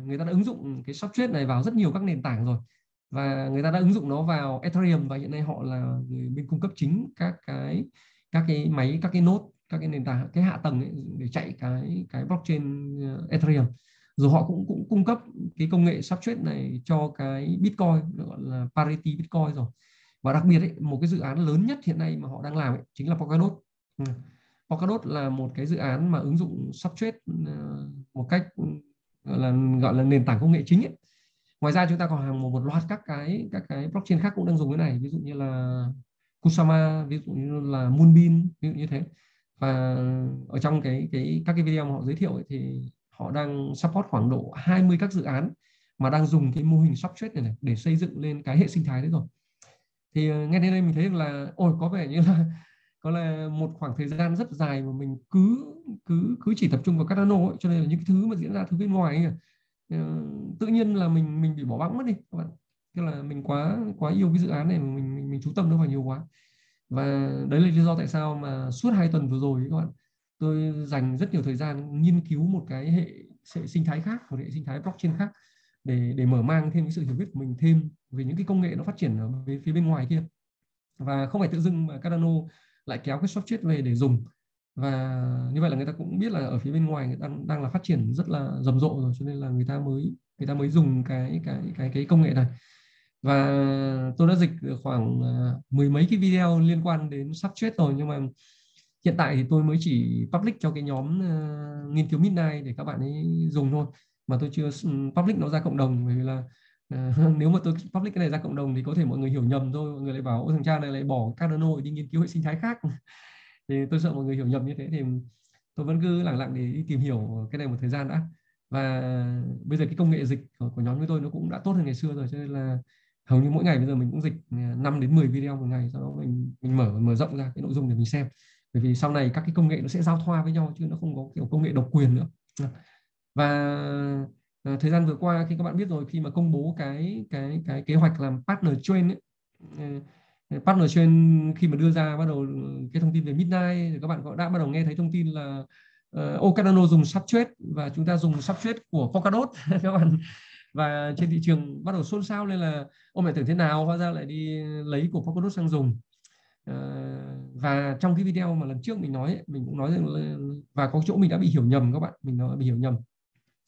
người ta đã ứng dụng cái Substrate này vào rất nhiều các nền tảng rồi, và người ta đã ứng dụng nó vào Ethereum, và hiện nay họ là người bên cung cấp chính các cái các cái máy, các cái node, các cái nền tảng, cái hạ tầng ấy, để chạy cái cái blockchain Ethereum. Rồi họ cũng cũng cung cấp cái công nghệ Substrate này cho cái Bitcoin, gọi là Parity Bitcoin rồi. Và đặc biệt ấy, một cái dự án lớn nhất hiện nay mà họ đang làm ấy, chính là Polkadot. Ừ. Polkadot là một cái dự án mà ứng dụng Substrate một cách gọi là, gọi là nền tảng công nghệ chính ấy. Ngoài ra chúng ta còn hàng một, một loạt các cái các cái blockchain khác cũng đang dùng cái này, ví dụ như là Kusama, ví dụ như là Moonbeam, ví dụ như thế. Và ở trong cái cái các cái video mà họ giới thiệu ấy, thì họ đang support khoảng độ hai mươi các dự án mà đang dùng cái mô hình Substrate này, này để xây dựng lên cái hệ sinh thái đấy rồi. Thì nghe đến đây mình thấy là ôi có vẻ như là có là một khoảng thời gian rất dài mà mình cứ cứ cứ chỉ tập trung vào Cardano ấy, cho nên là những thứ mà diễn ra thứ bên ngoài ấy, tự nhiên là mình mình bị bỏ bẵng mất đi các bạn. Tức là mình quá quá yêu cái dự án này mà mình mình, mình chú tâm nó vào nhiều quá. Và đấy là lý do tại sao mà suốt hai tuần vừa rồi các bạn, tôi dành rất nhiều thời gian nghiên cứu một cái hệ, hệ sinh thái khác, một hệ sinh thái blockchain khác để để mở mang thêm cái sự hiểu biết của mình thêm về những cái công nghệ nó phát triển ở phía bên ngoài kia. Và không phải tự dưng mà Cardano lại kéo cái Substrate về để dùng. Và như vậy là người ta cũng biết là ở phía bên ngoài người ta đang, đang là phát triển rất là rầm rộ rồi, cho nên là người ta mới người ta mới dùng cái cái cái cái công nghệ này. Và tôi đã dịch khoảng mười mấy cái video liên quan đến Substrate rồi, nhưng mà hiện tại thì tôi mới chỉ public cho cái nhóm uh, nghiên cứu Midnight để các bạn ấy dùng thôi, mà tôi chưa public nó ra cộng đồng. Bởi vì là uh, nếu mà tôi public cái này ra cộng đồng thì có thể mọi người hiểu nhầm thôi, mọi người lại bảo ô thằng cha này lại bỏ Cardano đi nghiên cứu hệ sinh thái khác. Thì tôi sợ mọi người hiểu nhầm như thế, thì tôi vẫn cứ lẳng lặng để đi tìm hiểu cái này một thời gian đã. Và bây giờ cái công nghệ dịch của, của nhóm của tôi nó cũng đã tốt hơn ngày xưa rồi, cho nên là hầu như mỗi ngày bây giờ mình cũng dịch năm đến mười video một ngày, sau đó mình mình mở mở rộng ra cái nội dung để mình xem. Bởi vì sau này các cái công nghệ nó sẽ giao thoa với nhau chứ nó không có kiểu công nghệ độc quyền nữa. Và thời gian vừa qua khi các bạn biết rồi, khi mà công bố cái cái cái kế hoạch làm partner chain ấy, partner chain khi mà đưa ra bắt đầu cái thông tin về Midnight thì các bạn đã bắt đầu nghe thấy thông tin là uh, Cardano dùng Substrate và chúng ta dùng Substrate của Polkadot các bạn. Và trên thị trường bắt đầu xôn xao lên là ông mẹ tưởng thế nào, hóa ra lại đi lấy của Polkadot sang dùng. Và trong cái video mà lần trước mình nói ấy, mình cũng nói rằng là, và có chỗ mình đã bị hiểu nhầm các bạn, mình nó bị hiểu nhầm,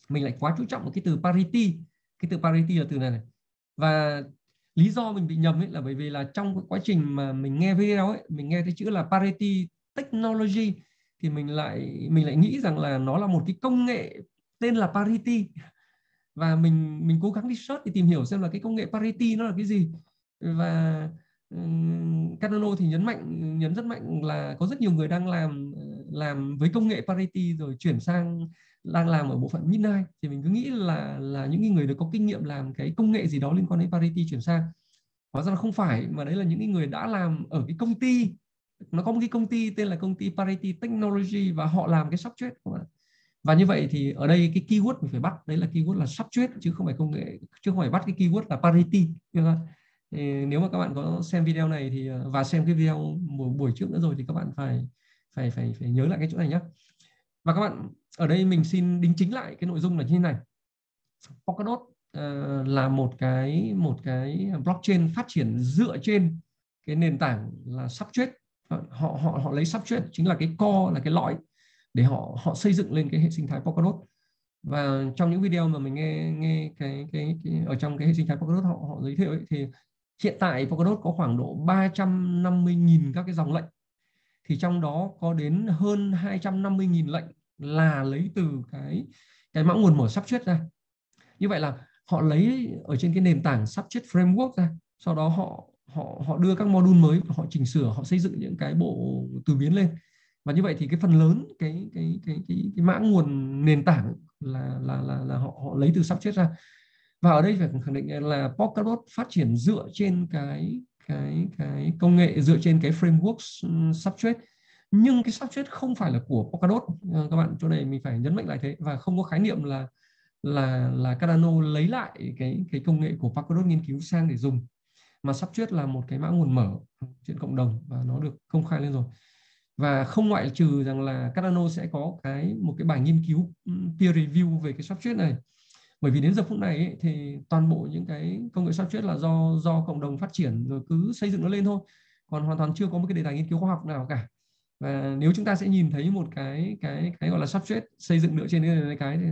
mình lại quá chú trọng vào cái từ parity. Cái từ parity là từ này này. Và lý do mình bị nhầm ấy là bởi vì là trong quá trình mà mình nghe video ấy, mình nghe thấy chữ là Parity Technology thì mình lại mình lại nghĩ rằng là nó là một cái công nghệ tên là Parity. Và mình mình cố gắng đi search để tìm hiểu xem là cái công nghệ Parity nó là cái gì. Và Cardano thì nhấn mạnh nhấn rất mạnh là có rất nhiều người đang làm làm với công nghệ Parity rồi chuyển sang đang làm ở bộ phận Midnight, thì mình cứ nghĩ là là những người được có kinh nghiệm làm cái công nghệ gì đó liên quan đến Parity chuyển sang, hóa ra là không phải, mà đấy là những người đã làm ở cái công ty, nó có một cái công ty tên là công ty Parity Technology và họ làm cái Substrate. Và như vậy thì ở đây cái keyword mình phải bắt đấy là keyword là Substrate chứ không phải công nghệ, chứ không phải bắt cái keyword là Parity. Nếu mà các bạn có xem video này thì và xem cái video buổi trước nữa rồi thì các bạn phải phải phải phải nhớ lại cái chỗ này nhé. Và các bạn ở đây mình xin đính chính lại cái nội dung là như thế này. Polkadot uh, là một cái một cái blockchain phát triển dựa trên cái nền tảng là Substrate. Họ họ họ lấy Substrate chính là cái core, là cái lõi để họ họ xây dựng lên cái hệ sinh thái Polkadot. Và trong những video mà mình nghe nghe cái cái, cái ở trong cái hệ sinh thái Polkadot họ họ giới thiệu ấy, thì hiện tại Polkadot có khoảng độ ba trăm năm mươi nghìn các cái dòng lệnh, thì trong đó có đến hơn hai trăm năm mươi nghìn lệnh là lấy từ cái cái mã nguồn mở Substrate ra. Như vậy là họ lấy ở trên cái nền tảng Substrate Framework ra, sau đó họ họ họ đưa các module mới, họ chỉnh sửa, họ xây dựng những cái bộ từ biến lên. Và như vậy thì cái phần lớn cái cái cái cái, cái mã nguồn nền tảng là là là, là họ, họ lấy từ Substrate ra. Và ở đây phải khẳng định là Polkadot phát triển dựa trên cái cái cái công nghệ, dựa trên cái framework Substrate, nhưng cái Substrate không phải là của Polkadot các bạn, chỗ này mình phải nhấn mạnh lại thế. Và không có khái niệm là là là Cardano lấy lại cái cái công nghệ của Polkadot nghiên cứu sang để dùng, mà Substrate là một cái mã nguồn mở trên cộng đồng và nó được công khai lên rồi. Và không ngoại trừ rằng là Cardano sẽ có cái một cái bài nghiên cứu peer review về cái Substrate này. Bởi vì đến giờ phút này ấy, thì toàn bộ những cái công nghệ Substrate là do do cộng đồng phát triển rồi cứ xây dựng nó lên thôi, còn hoàn toàn chưa có một cái đề tài nghiên cứu khoa học nào cả. Và nếu chúng ta sẽ nhìn thấy một cái cái cái gọi là Substrate xây dựng dựa trên cái cái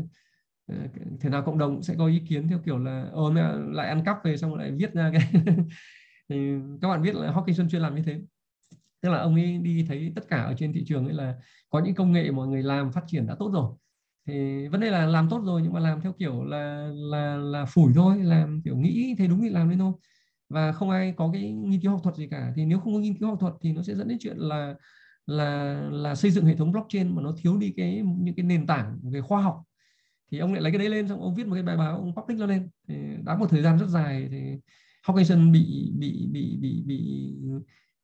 thế nào cộng đồng sẽ có ý kiến theo kiểu là ồ mẹ lại ăn cắp về xong rồi lại viết ra cái Thì các bạn biết là Hoskinson chuyên làm như thế, tức là ông ấy đi thấy tất cả ở trên thị trường ấy là có những công nghệ mọi người làm phát triển đã tốt rồi, thì vấn đề là làm tốt rồi nhưng mà làm theo kiểu là là là phủi thôi, làm kiểu nghĩ thế đúng thì làm đấy thôi, và không ai có cái nghiên cứu học thuật gì cả. Thì nếu không có nghiên cứu học thuật thì nó sẽ dẫn đến chuyện là là là xây dựng hệ thống blockchain mà nó thiếu đi cái những cái nền tảng về khoa học. Thì ông lại lấy cái đấy lên, xong ông viết một cái bài báo, ông public nó lên, thì đã một thời gian rất dài thì Hoskinson bị bị bị bị bị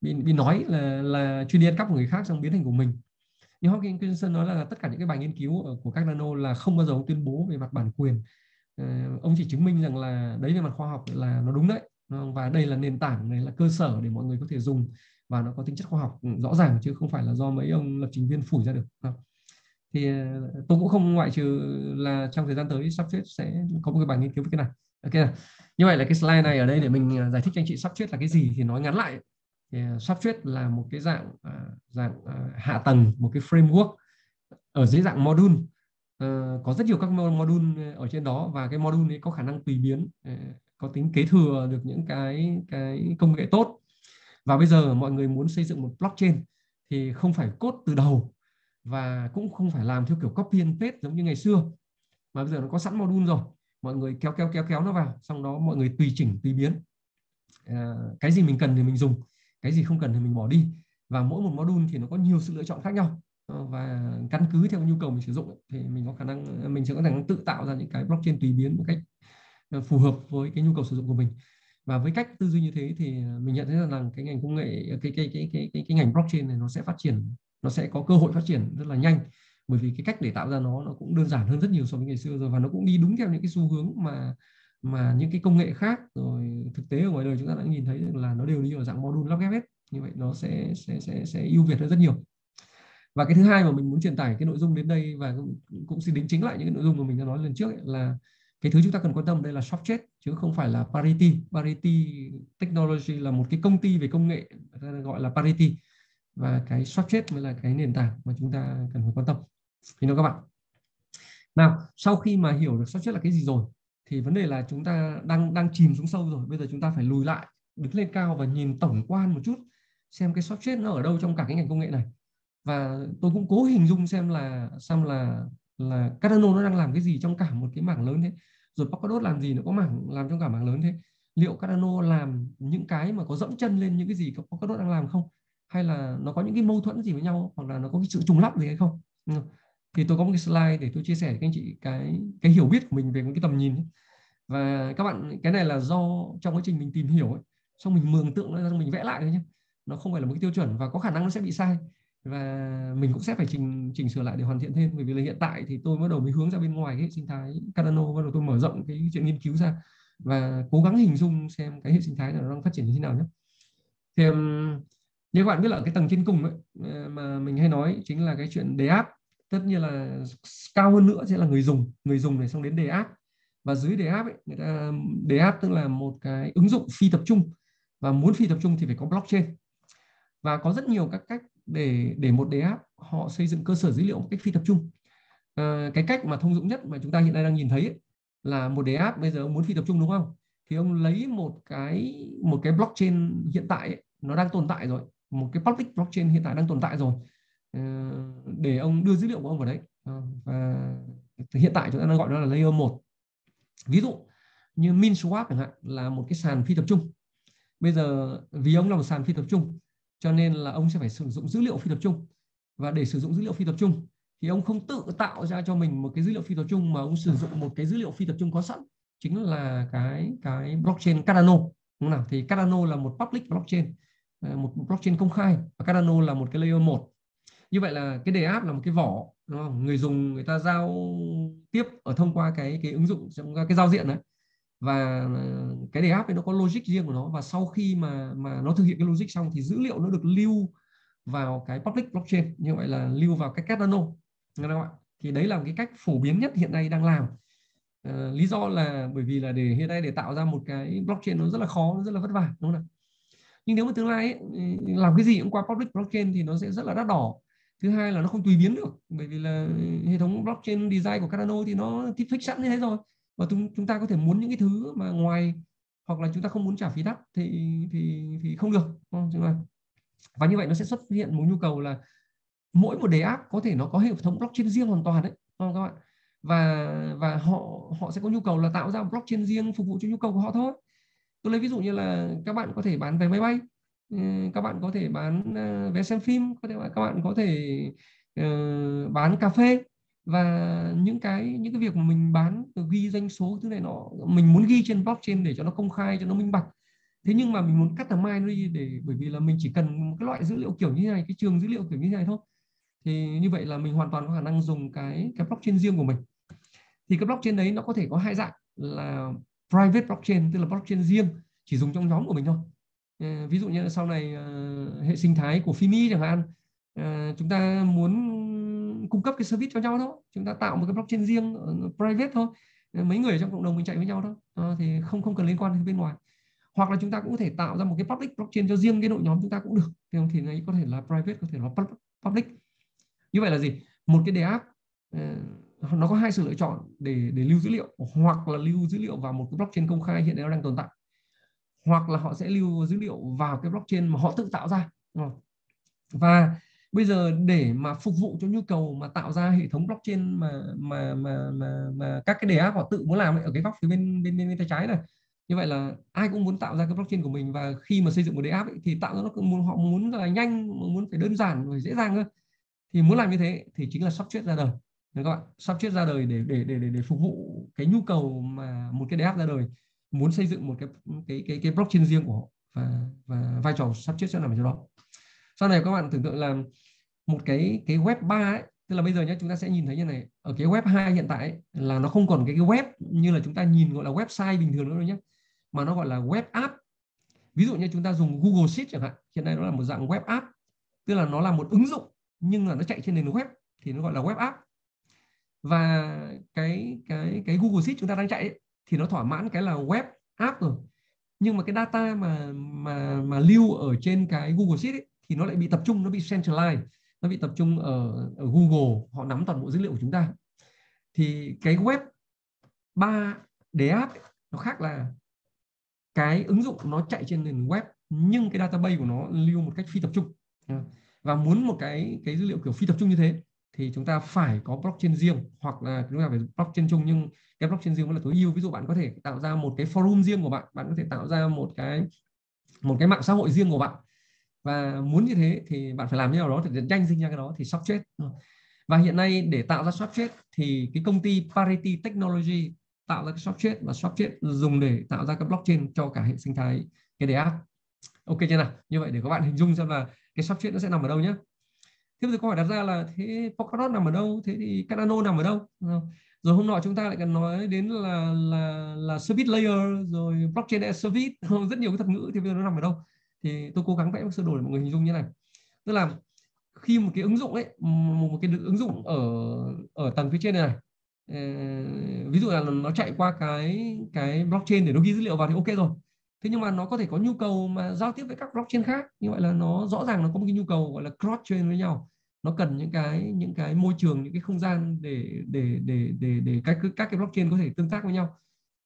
bị bị nói là là chuyên đi ăn cắp của người khác xong biến thành của mình. Nhưng Hoskinson nói là tất cả những cái bài nghiên cứu của Cardano là không bao giờ ông tuyên bố về mặt bản quyền, à, ông chỉ chứng minh rằng là đấy về mặt khoa học là nó đúng đấy, và đây là nền tảng này, là cơ sở để mọi người có thể dùng, và nó có tính chất khoa học rõ ràng chứ không phải là do mấy ông lập trình viên phủi ra được. Thì tôi cũng không ngoại trừ là trong thời gian tới Substrate sẽ có một cái bài nghiên cứu về cái này. Okay. Như vậy là cái slide này ở đây để mình giải thích cho anh chị Substrate là cái gì. Thì nói ngắn lại thì Substrate là một cái dạng dạng hạ tầng, một cái framework ở dưới dạng module. Có rất nhiều các module ở trên đó, và cái module ấy có khả năng tùy biến, có tính kế thừa được những cái cái công nghệ tốt. Và bây giờ mọi người muốn xây dựng một blockchain thì không phải code từ đầu, và cũng không phải làm theo kiểu copy and paste giống như ngày xưa, mà bây giờ nó có sẵn module rồi, mọi người kéo kéo kéo kéo nó vào, xong đó mọi người tùy chỉnh tùy biến, à, cái gì mình cần thì mình dùng, cái gì không cần thì mình bỏ đi. Và mỗi một module thì nó có nhiều sự lựa chọn khác nhau, và căn cứ theo nhu cầu mình sử dụng thì mình có khả năng mình sẽ có khả năng tự tạo ra những cái blockchain tùy biến một cách phù hợp với cái nhu cầu sử dụng của mình. Và với cách tư duy như thế thì mình nhận thấy rằng cái ngành công nghệ, cái cái cái cái cái, cái ngành blockchain này nó sẽ phát triển, nó sẽ có cơ hội phát triển rất là nhanh, bởi vì cái cách để tạo ra nó nó cũng đơn giản hơn rất nhiều so với ngày xưa rồi, và nó cũng đi đúng theo những cái xu hướng mà mà những cái công nghệ khác rồi thực tế ở ngoài đời chúng ta đã nhìn thấy là nó đều đi ở dạng module lắp ghép hết. Như vậy nó sẽ sẽ sẽ sẽ ưu việt hơn rất nhiều. Và cái thứ hai mà mình muốn truyền tải cái nội dung đến đây, và cũng xin đính chính lại những cái nội dung mà mình đã nói lần trước ấy, là cái thứ chúng ta cần quan tâm đây là Substrate chứ không phải là Parity. Parity Technology là một cái công ty về công nghệ gọi là Parity, và cái Substrate mới là cái nền tảng mà chúng ta cần phải quan tâm. Thì đó các bạn. Nào, sau khi mà hiểu được Substrate là cái gì rồi thì vấn đề là chúng ta đang đang chìm xuống sâu rồi, bây giờ chúng ta phải lùi lại, đứng lên cao và nhìn tổng quan một chút xem cái Substrate nó ở đâu trong cả cái ngành công nghệ này. Và tôi cũng cố hình dung xem là xem là là Cardano nó đang làm cái gì trong cả một cái mảng lớn thế, rồi Polkadot làm gì nó có mảng làm trong cả mảng lớn thế. Liệu Cardano làm những cái mà có dẫm chân lên những cái gì Polkadot đang làm không, hay là nó có những cái mâu thuẫn gì với nhau, hoặc là nó có cái sự trùng lắp gì hay không. Thì tôi có một cái slide để tôi chia sẻ với các anh chị cái cái hiểu biết của mình về cái tầm nhìn ấy. Và các bạn, cái này là do trong quá trình mình tìm hiểu ấy, xong mình mường tượng nó ra, mình vẽ lại thôi nhé, nó không phải là một cái tiêu chuẩn và có khả năng nó sẽ bị sai, và mình cũng sẽ phải chỉnh chỉnh sửa lại để hoàn thiện thêm. Bởi vì là hiện tại thì tôi bắt đầu mới hướng ra bên ngoài cái hệ sinh thái Cardano, bắt đầu tôi mở rộng cái chuyện nghiên cứu ra và cố gắng hình dung xem cái hệ sinh thái này nó đang phát triển như thế nào nhé. Thì như các bạn biết là cái tầng trên cùng ấy, mà mình hay nói chính là cái chuyện đề áp. Tất nhiên là cao hơn nữa sẽ là người dùng, người dùng này xong đến đề áp, và dưới đề áp ấy, người ta đề áp tức là một cái ứng dụng phi tập trung, và muốn phi tập trung thì phải có blockchain. Và có rất nhiều các cách để để một đề áp họ xây dựng cơ sở dữ liệu một cách phi tập trung. À, cái cách mà thông dụng nhất mà chúng ta hiện nay đang nhìn thấy ấy, là một đề áp bây giờ ông muốn phi tập trung đúng không? Thì ông lấy một cái một cái blockchain hiện tại ấy, nó đang tồn tại rồi, một cái public blockchain hiện tại đang tồn tại rồi, à, để ông đưa dữ liệu của ông vào đấy. À, và hiện tại chúng ta đang gọi nó là layer một. Ví dụ như MinSwap chẳng hạn là một cái sàn phi tập trung. Bây giờ vì ông là một sàn phi tập trung cho nên là ông sẽ phải sử dụng dữ liệu phi tập trung, và để sử dụng dữ liệu phi tập trung thì ông không tự tạo ra cho mình một cái dữ liệu phi tập trung, mà ông sử dụng một cái dữ liệu phi tập trung có sẵn, chính là cái cái blockchain Cardano, đúng nào? Thì Cardano là một public blockchain, một blockchain công khai, và Cardano là một cái layer một. Như vậy là cái đề app là một cái vỏ, đúng không? Người dùng người ta giao tiếp ở thông qua cái cái ứng dụng, cái giao diện đấy, và cái đề app ấy nó có logic riêng của nó, và sau khi mà mà nó thực hiện cái logic xong thì dữ liệu nó được lưu vào cái public blockchain, như vậy là lưu vào cái Cardano, đúng không ạ? Thì đấy là cái cách phổ biến nhất hiện nay đang làm. À, lý do là bởi vì là để hiện nay để tạo ra một cái blockchain nó rất là khó, nó rất là vất vả, đúng không nào? Nhưng nếu mà tương lai ấy, làm cái gì cũng qua public blockchain thì nó sẽ rất là đắt đỏ. Thứ hai là nó không tùy biến được, bởi vì là hệ thống blockchain design của Cardano thì nó thích sẵn như thế rồi, và chúng chúng ta có thể muốn những cái thứ mà ngoài hoặc là chúng ta không muốn trả phí thác thì thì thì không được. Và như vậy nó sẽ xuất hiện một nhu cầu là mỗi một đề app có thể nó có hệ thống blockchain riêng hoàn toàn đấy, không các bạn? Và và họ họ sẽ có nhu cầu là tạo ra blockchain riêng phục vụ cho nhu cầu của họ thôi. Tôi lấy ví dụ như là các bạn có thể bán vé máy bay, các bạn có thể bán vé xem phim, có thể các bạn có thể uh, bán cà phê, và những cái những cái việc mà mình bán ghi doanh số thứ này nó mình muốn ghi trên blockchain để cho nó công khai, cho nó minh bạch. Thế nhưng mà mình muốn customize nó đi để bởi vì là mình chỉ cần một cái loại dữ liệu kiểu như thế này, cái trường dữ liệu kiểu như thế này thôi. Thì như vậy là mình hoàn toàn có khả năng dùng cái cái blockchain riêng của mình. Thì cái blockchain đấy nó có thể có hai dạng là private blockchain, tức là blockchain riêng chỉ dùng trong nhóm của mình thôi. À, ví dụ như là sau này à, hệ sinh thái của Fimi chẳng hạn, à, chúng ta muốn cung cấp cái service cho nhau thôi, chúng ta tạo một cái blockchain riêng private thôi, mấy người ở trong cộng đồng mình chạy với nhau thôi, à, thì không không cần liên quan đến bên ngoài. Hoặc là chúng ta cũng có thể tạo ra một cái public blockchain cho riêng cái đội nhóm chúng ta cũng được. Thì thì này có thể là private, có thể là public. Như vậy là gì? Một cái đề app uh, nó có hai sự lựa chọn để để lưu dữ liệu, hoặc là lưu dữ liệu vào một cái blockchain công khai hiện nay nó đang tồn tại, hoặc là họ sẽ lưu dữ liệu vào cái blockchain mà họ tự tạo ra. Và bây giờ để mà phục vụ cho nhu cầu mà tạo ra hệ thống blockchain mà mà mà mà, mà các cái đề app họ tự muốn làm ấy, ở cái góc phía bên bên bên, bên tay trái này. Như vậy là ai cũng muốn tạo ra cái blockchain của mình, và khi mà xây dựng một đề app ấy, thì tạo ra nó cũng muốn, họ muốn là nhanh, muốn phải đơn giản, phải dễ dàng thôi. Thì muốn làm như thế thì chính là Substrate ra đời. Được các bạn, Substrate ra đời để để để để phục vụ cái nhu cầu mà một cái đề app ra đời muốn xây dựng một cái cái cái cái blockchain riêng của họ, và và vai trò của Substrate sẽ nằm ở chỗ đó. Sau này các bạn tưởng tượng là một cái cái web ba ấy, tức là bây giờ nhé, chúng ta sẽ nhìn thấy như này, ở cái web hai hiện tại ấy, là nó không còn cái cái web như là chúng ta nhìn gọi là website bình thường nữa rồi nhé, mà nó gọi là web app. Ví dụ như chúng ta dùng Google Sheets chẳng hạn, hiện nay nó là một dạng web app, tức là nó là một ứng dụng nhưng là nó chạy trên nền web thì nó gọi là web app. Và cái cái cái Google Sheets chúng ta đang chạy ấy, thì nó thỏa mãn cái là web app rồi. Nhưng mà cái data mà mà mà lưu ở trên cái Google Sheets ấy, thì nó lại bị tập trung, nó bị centralized, nó bị tập trung ở ở Google, họ nắm toàn bộ dữ liệu của chúng ta. Thì cái web ba đề app ấy, nó khác là cái ứng dụng nó chạy trên nền web nhưng cái database của nó lưu một cách phi tập trung. Và muốn một cái cái dữ liệu kiểu phi tập trung như thế thì chúng ta phải có blockchain riêng, hoặc là chúng ta phải blockchain chung nhưng cái blockchain riêng là tối ưu. Ví dụ bạn có thể tạo ra một cái forum riêng của bạn, bạn có thể tạo ra một cái một cái mạng xã hội riêng của bạn, và muốn như thế thì bạn phải làm như nào đó để nhanh sinh ra cái đó thì Substrate. Và hiện nay để tạo ra Substrate thì cái công ty Parity Technology tạo ra cái Substrate, và Substrate dùng để tạo ra cái blockchain cho cả hệ sinh thái cái đề app. Ok chưa nào? Như vậy để các bạn hình dung xem là cái Substrate nó sẽ nằm ở đâu nhé. Thế bây giờ câu hỏi đặt ra là thế Polkadot nằm ở đâu? Thế thì Cardano nằm ở đâu? Rồi hôm nọ chúng ta lại cần nói đến là là là service layer, rồi blockchain as service, rất nhiều cái thuật ngữ. Thì bây giờ nó nằm ở đâu? Thì tôi cố gắng vẽ một sơ đồ để mọi người hình dung như này. Tức là khi một cái ứng dụng ấy, một cái ứng dụng ở ở tầng phía trên này, này ví dụ là nó chạy qua cái cái blockchain để nó ghi dữ liệu vào thì ok rồi. Thế nhưng mà nó có thể có nhu cầu mà giao tiếp với các blockchain khác. Như vậy là nó rõ ràng nó có một cái nhu cầu gọi là cross chain với nhau. Nó cần những cái những cái môi trường, những cái không gian để để để để để các các cái blockchain có thể tương tác với nhau.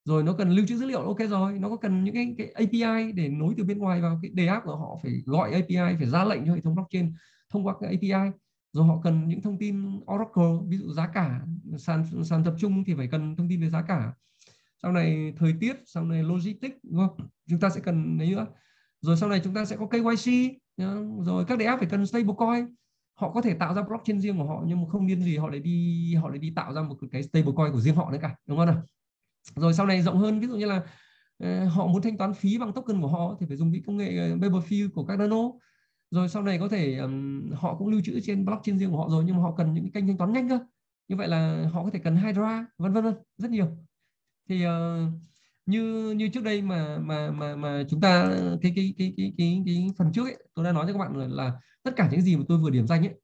Rồi nó cần lưu trữ dữ liệu, ok rồi. Nó có cần những cái, cái a pê i để nối từ bên ngoài vào cái đề app của họ, phải gọi a pê i, phải ra lệnh cho hệ thống blockchain thông qua cái a pê i. Rồi họ cần những thông tin Oracle, ví dụ giá cả, sàn, sàn tập trung thì phải cần thông tin về giá cả. Sau này thời tiết, sau này logistics, đúng không? Chúng ta sẽ cần đấy nữa. Rồi sau này chúng ta sẽ có K Y C, rồi các đề app phải cần stablecoin. Họ có thể tạo ra blockchain riêng của họ nhưng mà không điên gì họ lại đi họ lại đi tạo ra một cái stablecoin của riêng họ nữa cả, đúng không nào? Rồi sau này rộng hơn, ví dụ như là họ muốn thanh toán phí bằng token của họ thì phải dùng cái công nghệ Paperful của Cardano. Rồi sau này có thể um, họ cũng lưu trữ trên blockchain riêng của họ rồi, nhưng mà họ cần những cái kênh thanh toán nhanh cơ. Như vậy là họ có thể cần Hydra, vân vân vân, rất nhiều. Thì uh, như như trước đây mà mà mà mà chúng ta cái cái cái cái cái, cái phần trước ấy, tôi đã nói cho các bạn là, là tất cả những gì mà tôi vừa điểm danh ấy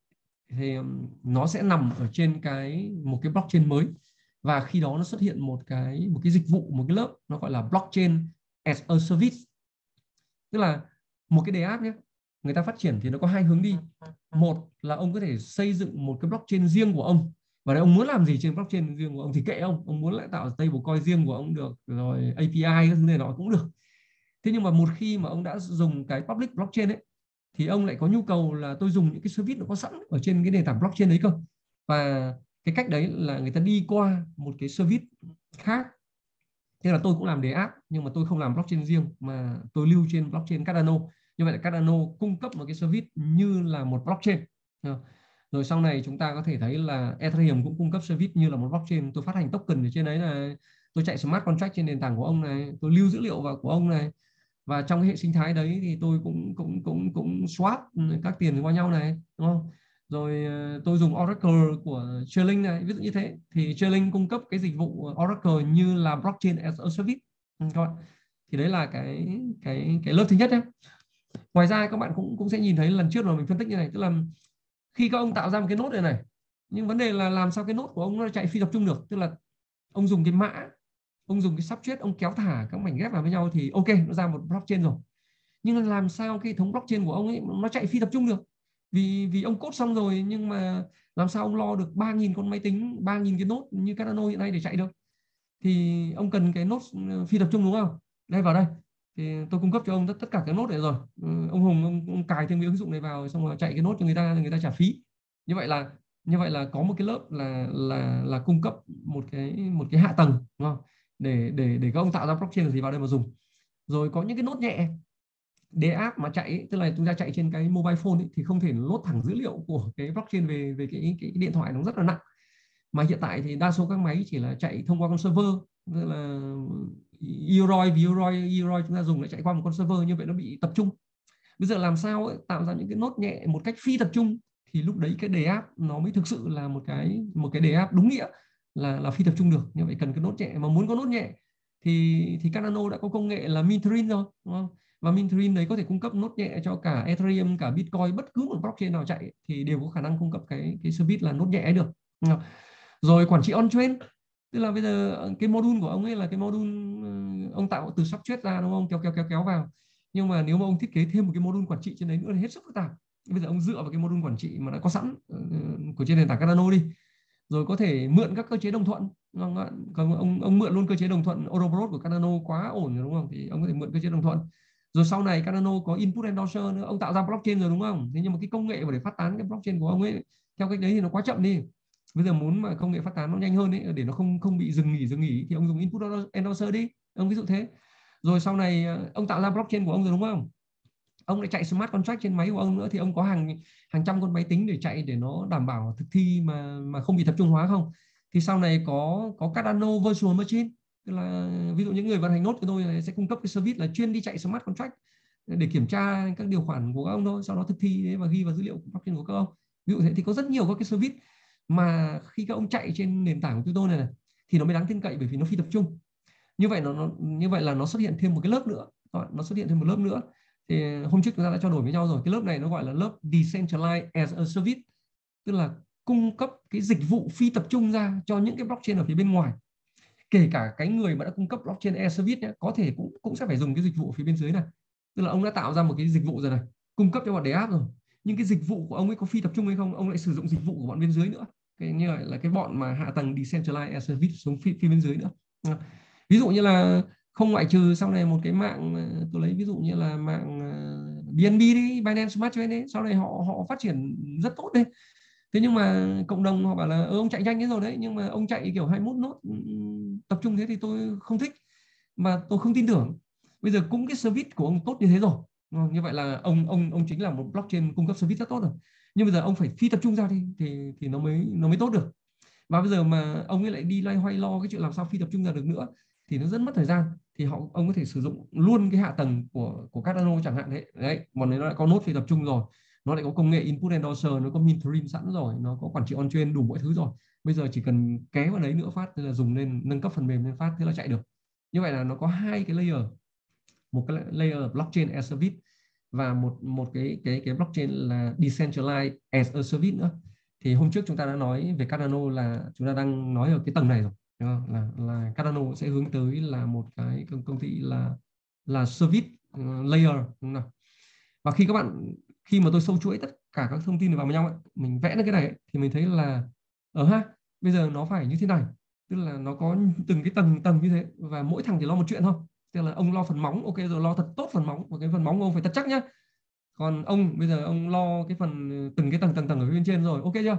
thì um, nó sẽ nằm ở trên cái một cái blockchain mới, và khi đó nó xuất hiện một cái một cái dịch vụ, một cái lớp nó gọi là blockchain as a service. Tức là một cái đề app nhé, người ta phát triển thì nó có hai hướng đi. Một là ông có thể xây dựng một cái blockchain riêng của ông, và đấy ông muốn làm gì trên blockchain riêng của ông thì kệ ông, ông muốn lại tạo stablecoin riêng của ông được, rồi a pê i các thứ này nó cũng được. Thế nhưng mà một khi mà ông đã dùng cái public blockchain ấy, thì ông lại có nhu cầu là tôi dùng những cái service nó có sẵn ở trên cái nền tảng blockchain đấy cơ. Và cái cách đấy là người ta đi qua một cái service khác. Thế là tôi cũng làm đề app, nhưng mà tôi không làm blockchain riêng mà tôi lưu trên blockchain Cardano. Như vậy là Cardano cung cấp một cái service như là một blockchain. Rồi sau này chúng ta có thể thấy là Ethereum cũng cung cấp service như là một blockchain. Tôi phát hành token ở trên đấy, là tôi chạy smart contract trên nền tảng của ông này, tôi lưu dữ liệu vào của ông này. Và trong cái hệ sinh thái đấy thì tôi cũng cũng cũng cũng swap các tiền qua nhau này, đúng không? Rồi tôi dùng Oracle của Chainlink này, ví dụ như thế. Thì Chainlink cung cấp cái dịch vụ Oracle như là blockchain as a service. Thì đấy là cái cái cái lớp thứ nhất đấy. Ngoài ra các bạn cũng cũng sẽ nhìn thấy lần trước là mình phân tích như này, tức là khi các ông tạo ra một cái nốt này này, nhưng vấn đề là làm sao cái nốt của ông nó chạy phi tập trung được, tức là ông dùng cái mã, ông dùng cái substrate, ông kéo thả các mảnh ghép vào với nhau thì ok, nó ra một blockchain rồi. Nhưng làm sao cái hệ thống blockchain của ông ấy nó chạy phi tập trung được? Vì vì ông code xong rồi nhưng mà làm sao ông lo được ba nghìn con máy tính, ba nghìn cái nốt như Cardano hiện nay để chạy được? Thì ông cần cái nốt phi tập trung, đúng không? Đây, vào đây. Thì tôi cung cấp cho ông tất tất cả các nốt này rồi. Ông Hùng ông, ông cài thêm cái ứng dụng này vào xong rồi chạy cái nốt cho người ta, người ta trả phí. Như vậy là như vậy là có một cái lớp là là là cung cấp một cái một cái hạ tầng, đúng không? Để để để các ông tạo ra blockchain gì vào đây mà dùng. Rồi có những cái nốt nhẹ, đề app mà chạy, tức là chúng ta chạy trên cái mobile phone ấy, thì không thể load thẳng dữ liệu của cái blockchain về về cái cái điện thoại, nó rất là nặng. Mà hiện tại thì đa số các máy chỉ là chạy thông qua con server, tức là Euroi, Euroi, Euroi chúng ta dùng để chạy qua một con server, như vậy nó bị tập trung. Bây giờ làm sao ấy, tạo ra những cái nốt nhẹ một cách phi tập trung, thì lúc đấy cái đề app nó mới thực sự là một cái một cái đề app đúng nghĩa là là phi tập trung được. Như vậy cần cái nốt nhẹ, mà muốn có nốt nhẹ thì thì Cardano đã có công nghệ là mintering rồi, đúng không? Và mintering đấy có thể cung cấp nốt nhẹ cho cả Ethereum, cả Bitcoin, bất cứ một blockchain nào chạy thì đều có khả năng cung cấp cái cái service là nốt nhẹ ấy được. Rồi quản trị on chain, tức là bây giờ cái module của ông ấy là cái module ông tạo từ substrate ra, đúng không? Kéo kéo kéo kéo vào. Nhưng mà nếu mà ông thiết kế thêm một cái module quản trị trên đấy nữa thì hết sức phức tạp. Bây giờ ông dựa vào cái module quản trị mà đã có sẵn của trên nền tảng Cardano đi. Rồi có thể mượn các cơ chế đồng thuận, đúng không? Còn ông ông mượn luôn cơ chế đồng thuận Ouroboros của Cardano quá ổn rồi, đúng không? Thì ông có thể mượn cơ chế đồng thuận. Rồi sau này Cardano có input endorser nữa, ông tạo ra blockchain rồi, đúng không? Thế nhưng mà cái công nghệ mà để phát tán cái blockchain của ông ấy theo cách đấy thì nó quá chậm đi. Bây giờ muốn mà công nghệ phát tán nó nhanh hơn ấy, để nó không không bị dừng nghỉ dừng nghỉ thì ông dùng input endorser đi, ông ví dụ thế. Rồi sau này ông tạo ra blockchain của ông rồi, đúng không? Ông lại chạy smart contract trên máy của ông nữa thì ông có hàng hàng trăm con máy tính để chạy để nó đảm bảo thực thi mà mà không bị tập trung hóa không? Thì sau này có có Cardano virtual machine, tức là ví dụ những người vận hành nốt của tôi này sẽ cung cấp cái service là chuyên đi chạy smart contract để kiểm tra các điều khoản của các ông thôi, sau đó thực thi đấy và ghi vào dữ liệu blockchain của các ông. Ví dụ thế, thì có rất nhiều các cái service mà khi các ông chạy trên nền tảng của chúng tôi này, này thì nó mới đáng tin cậy, bởi vì nó phi tập trung. Như vậy nó, nó như vậy là nó xuất hiện thêm một cái lớp nữa, nó xuất hiện thêm một lớp nữa. Thì hôm trước chúng ta đã trao đổi với nhau rồi, cái lớp này nó gọi là lớp Decentralized as a Service, tức là cung cấp cái dịch vụ phi tập trung ra cho những cái blockchain ở phía bên ngoài. Kể cả cái người mà đã cung cấp blockchain as a Service nhé, có thể cũng cũng sẽ phải dùng cái dịch vụ ở phía bên dưới này. Tức là ông đã tạo ra một cái dịch vụ rồi này, cung cấp cho bọn đề app rồi, nhưng cái dịch vụ của ông ấy có phi tập trung hay không, ông lại sử dụng dịch vụ của bọn bên dưới nữa. Cái như vậy là cái bọn mà hạ tầng Decentralized as a Service xuống phía, phía bên dưới nữa. Ví dụ như là không ngoại trừ sau này một cái mạng, tôi lấy ví dụ như là mạng bê en bê đi, Binance Smart Chain đấy, sau này họ họ phát triển rất tốt đấy. Thế nhưng mà cộng đồng họ bảo là ông chạy nhanh thế rồi đấy, nhưng mà ông chạy kiểu hai mươi mốt nốt tập trung thế thì tôi không thích, mà tôi không tin tưởng. Bây giờ cũng cái service của ông tốt như thế rồi, như vậy là ông ông ông chính là một blockchain cung cấp service rất tốt rồi. Nhưng bây giờ ông phải phi tập trung ra đi thì thì nó mới nó mới tốt được. Và bây giờ mà ông ấy lại đi loay hoay lo cái chuyện làm sao phi tập trung ra được nữa thì nó rất mất thời gian. Thì họ ông có thể sử dụng luôn cái hạ tầng của của Cardano chẳng hạn đấy. Đấy, bọn đấy nó lại có nốt phi tập trung rồi, nó lại có công nghệ input endorser, nó có mintering sẵn rồi, nó có quản trị on chain đủ mọi thứ rồi. Bây giờ chỉ cần ké vào đấy nữa phát, tức là dùng lên nâng cấp phần mềm lên phát, thế là chạy được. Như vậy là nó có hai cái layer, một cái layer blockchain as a service và một một cái cái cái blockchain là decentralized as a service nữa. Thì hôm trước chúng ta đã nói về Cardano là chúng ta đang nói ở cái tầng này rồi. Là, là Cardano sẽ hướng tới là một cái công ty là là service layer, đúng không? Và khi các bạn khi mà tôi sâu chuỗi tất cả các thông tin vào với nhau ấy, mình vẽ ra cái này ấy, thì mình thấy là ở ha bây giờ nó phải như thế này, tức là nó có từng cái tầng tầng như thế và mỗi thằng thì lo một chuyện thôi. tức là ông lo phần móng, ok rồi, lo thật tốt phần móng, và cái phần móng ông phải thật chắc nhá. Còn ông bây giờ ông lo cái phần từng cái tầng tầng tầng ở bên trên rồi, ok chưa?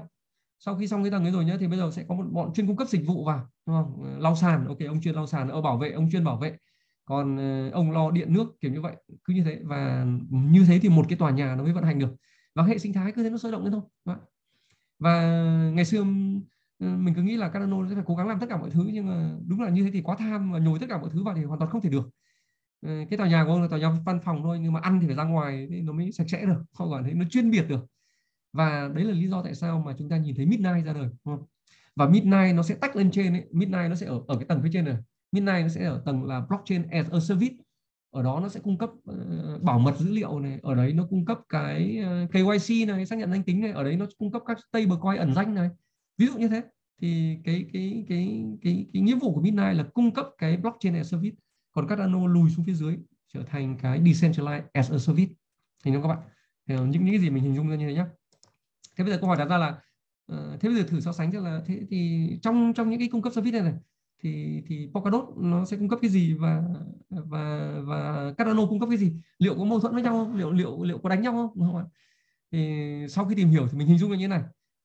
Sau khi xong cái tầng ấy rồi nhá, thì bây giờ sẽ có một bọn chuyên cung cấp dịch vụ vào, đúng không? Lau sàn, ok, ông chuyên lau sàn, ở bảo vệ, ông chuyên bảo vệ. Còn ông lo điện nước, kiểu như vậy, cứ như thế, và như thế thì một cái tòa nhà nó mới vận hành được. Và hệ sinh thái cứ thế nó sôi động lên thôi. Và ngày xưa mình cứ nghĩ là Cardano sẽ phải cố gắng làm tất cả mọi thứ, nhưng mà đúng là như thế thì quá tham và nhồi tất cả mọi thứ vào thì hoàn toàn không thể được. Cái tòa nhà của ông là tòa nhà văn phòng thôi, nhưng mà ăn thì phải ra ngoài thì nó mới sạch sẽ được, không gọi thế nó chuyên biệt được. Và đấy là lý do tại sao mà chúng ta nhìn thấy Midnight ra đời, đúng không? Và Midnight nó sẽ tách lên trên ấy. Midnight nó sẽ ở ở cái tầng phía trên này, Midnight nó sẽ ở tầng là blockchain as a service. Ở đó nó sẽ cung cấp uh, bảo mật dữ liệu này, ở đấy nó cung cấp cái uh, K Y C này, xác nhận danh tính này, ở đấy nó cung cấp các stablecoin ẩn danh này, ví dụ như thế. Thì cái cái cái cái cái nghĩa vụ của Midnight là cung cấp cái blockchain as a service, còn Cardano lùi xuống phía dưới trở thành cái decentralized as a service. Hình dung các bạn những những cái gì mình hình dung ra như thế nhé. Thế bây giờ câu hỏi đặt ra là uh, thế bây giờ thử so sánh, tức là thế thì trong trong những cái cung cấp service này này thì thì Polkadot nó sẽ cung cấp cái gì và và và Cardano cung cấp cái gì, liệu có mâu thuẫn với nhau không, liệu liệu liệu có đánh nhau không, đúng không ạ? Thì sau khi tìm hiểu thì mình hình dung như thế này,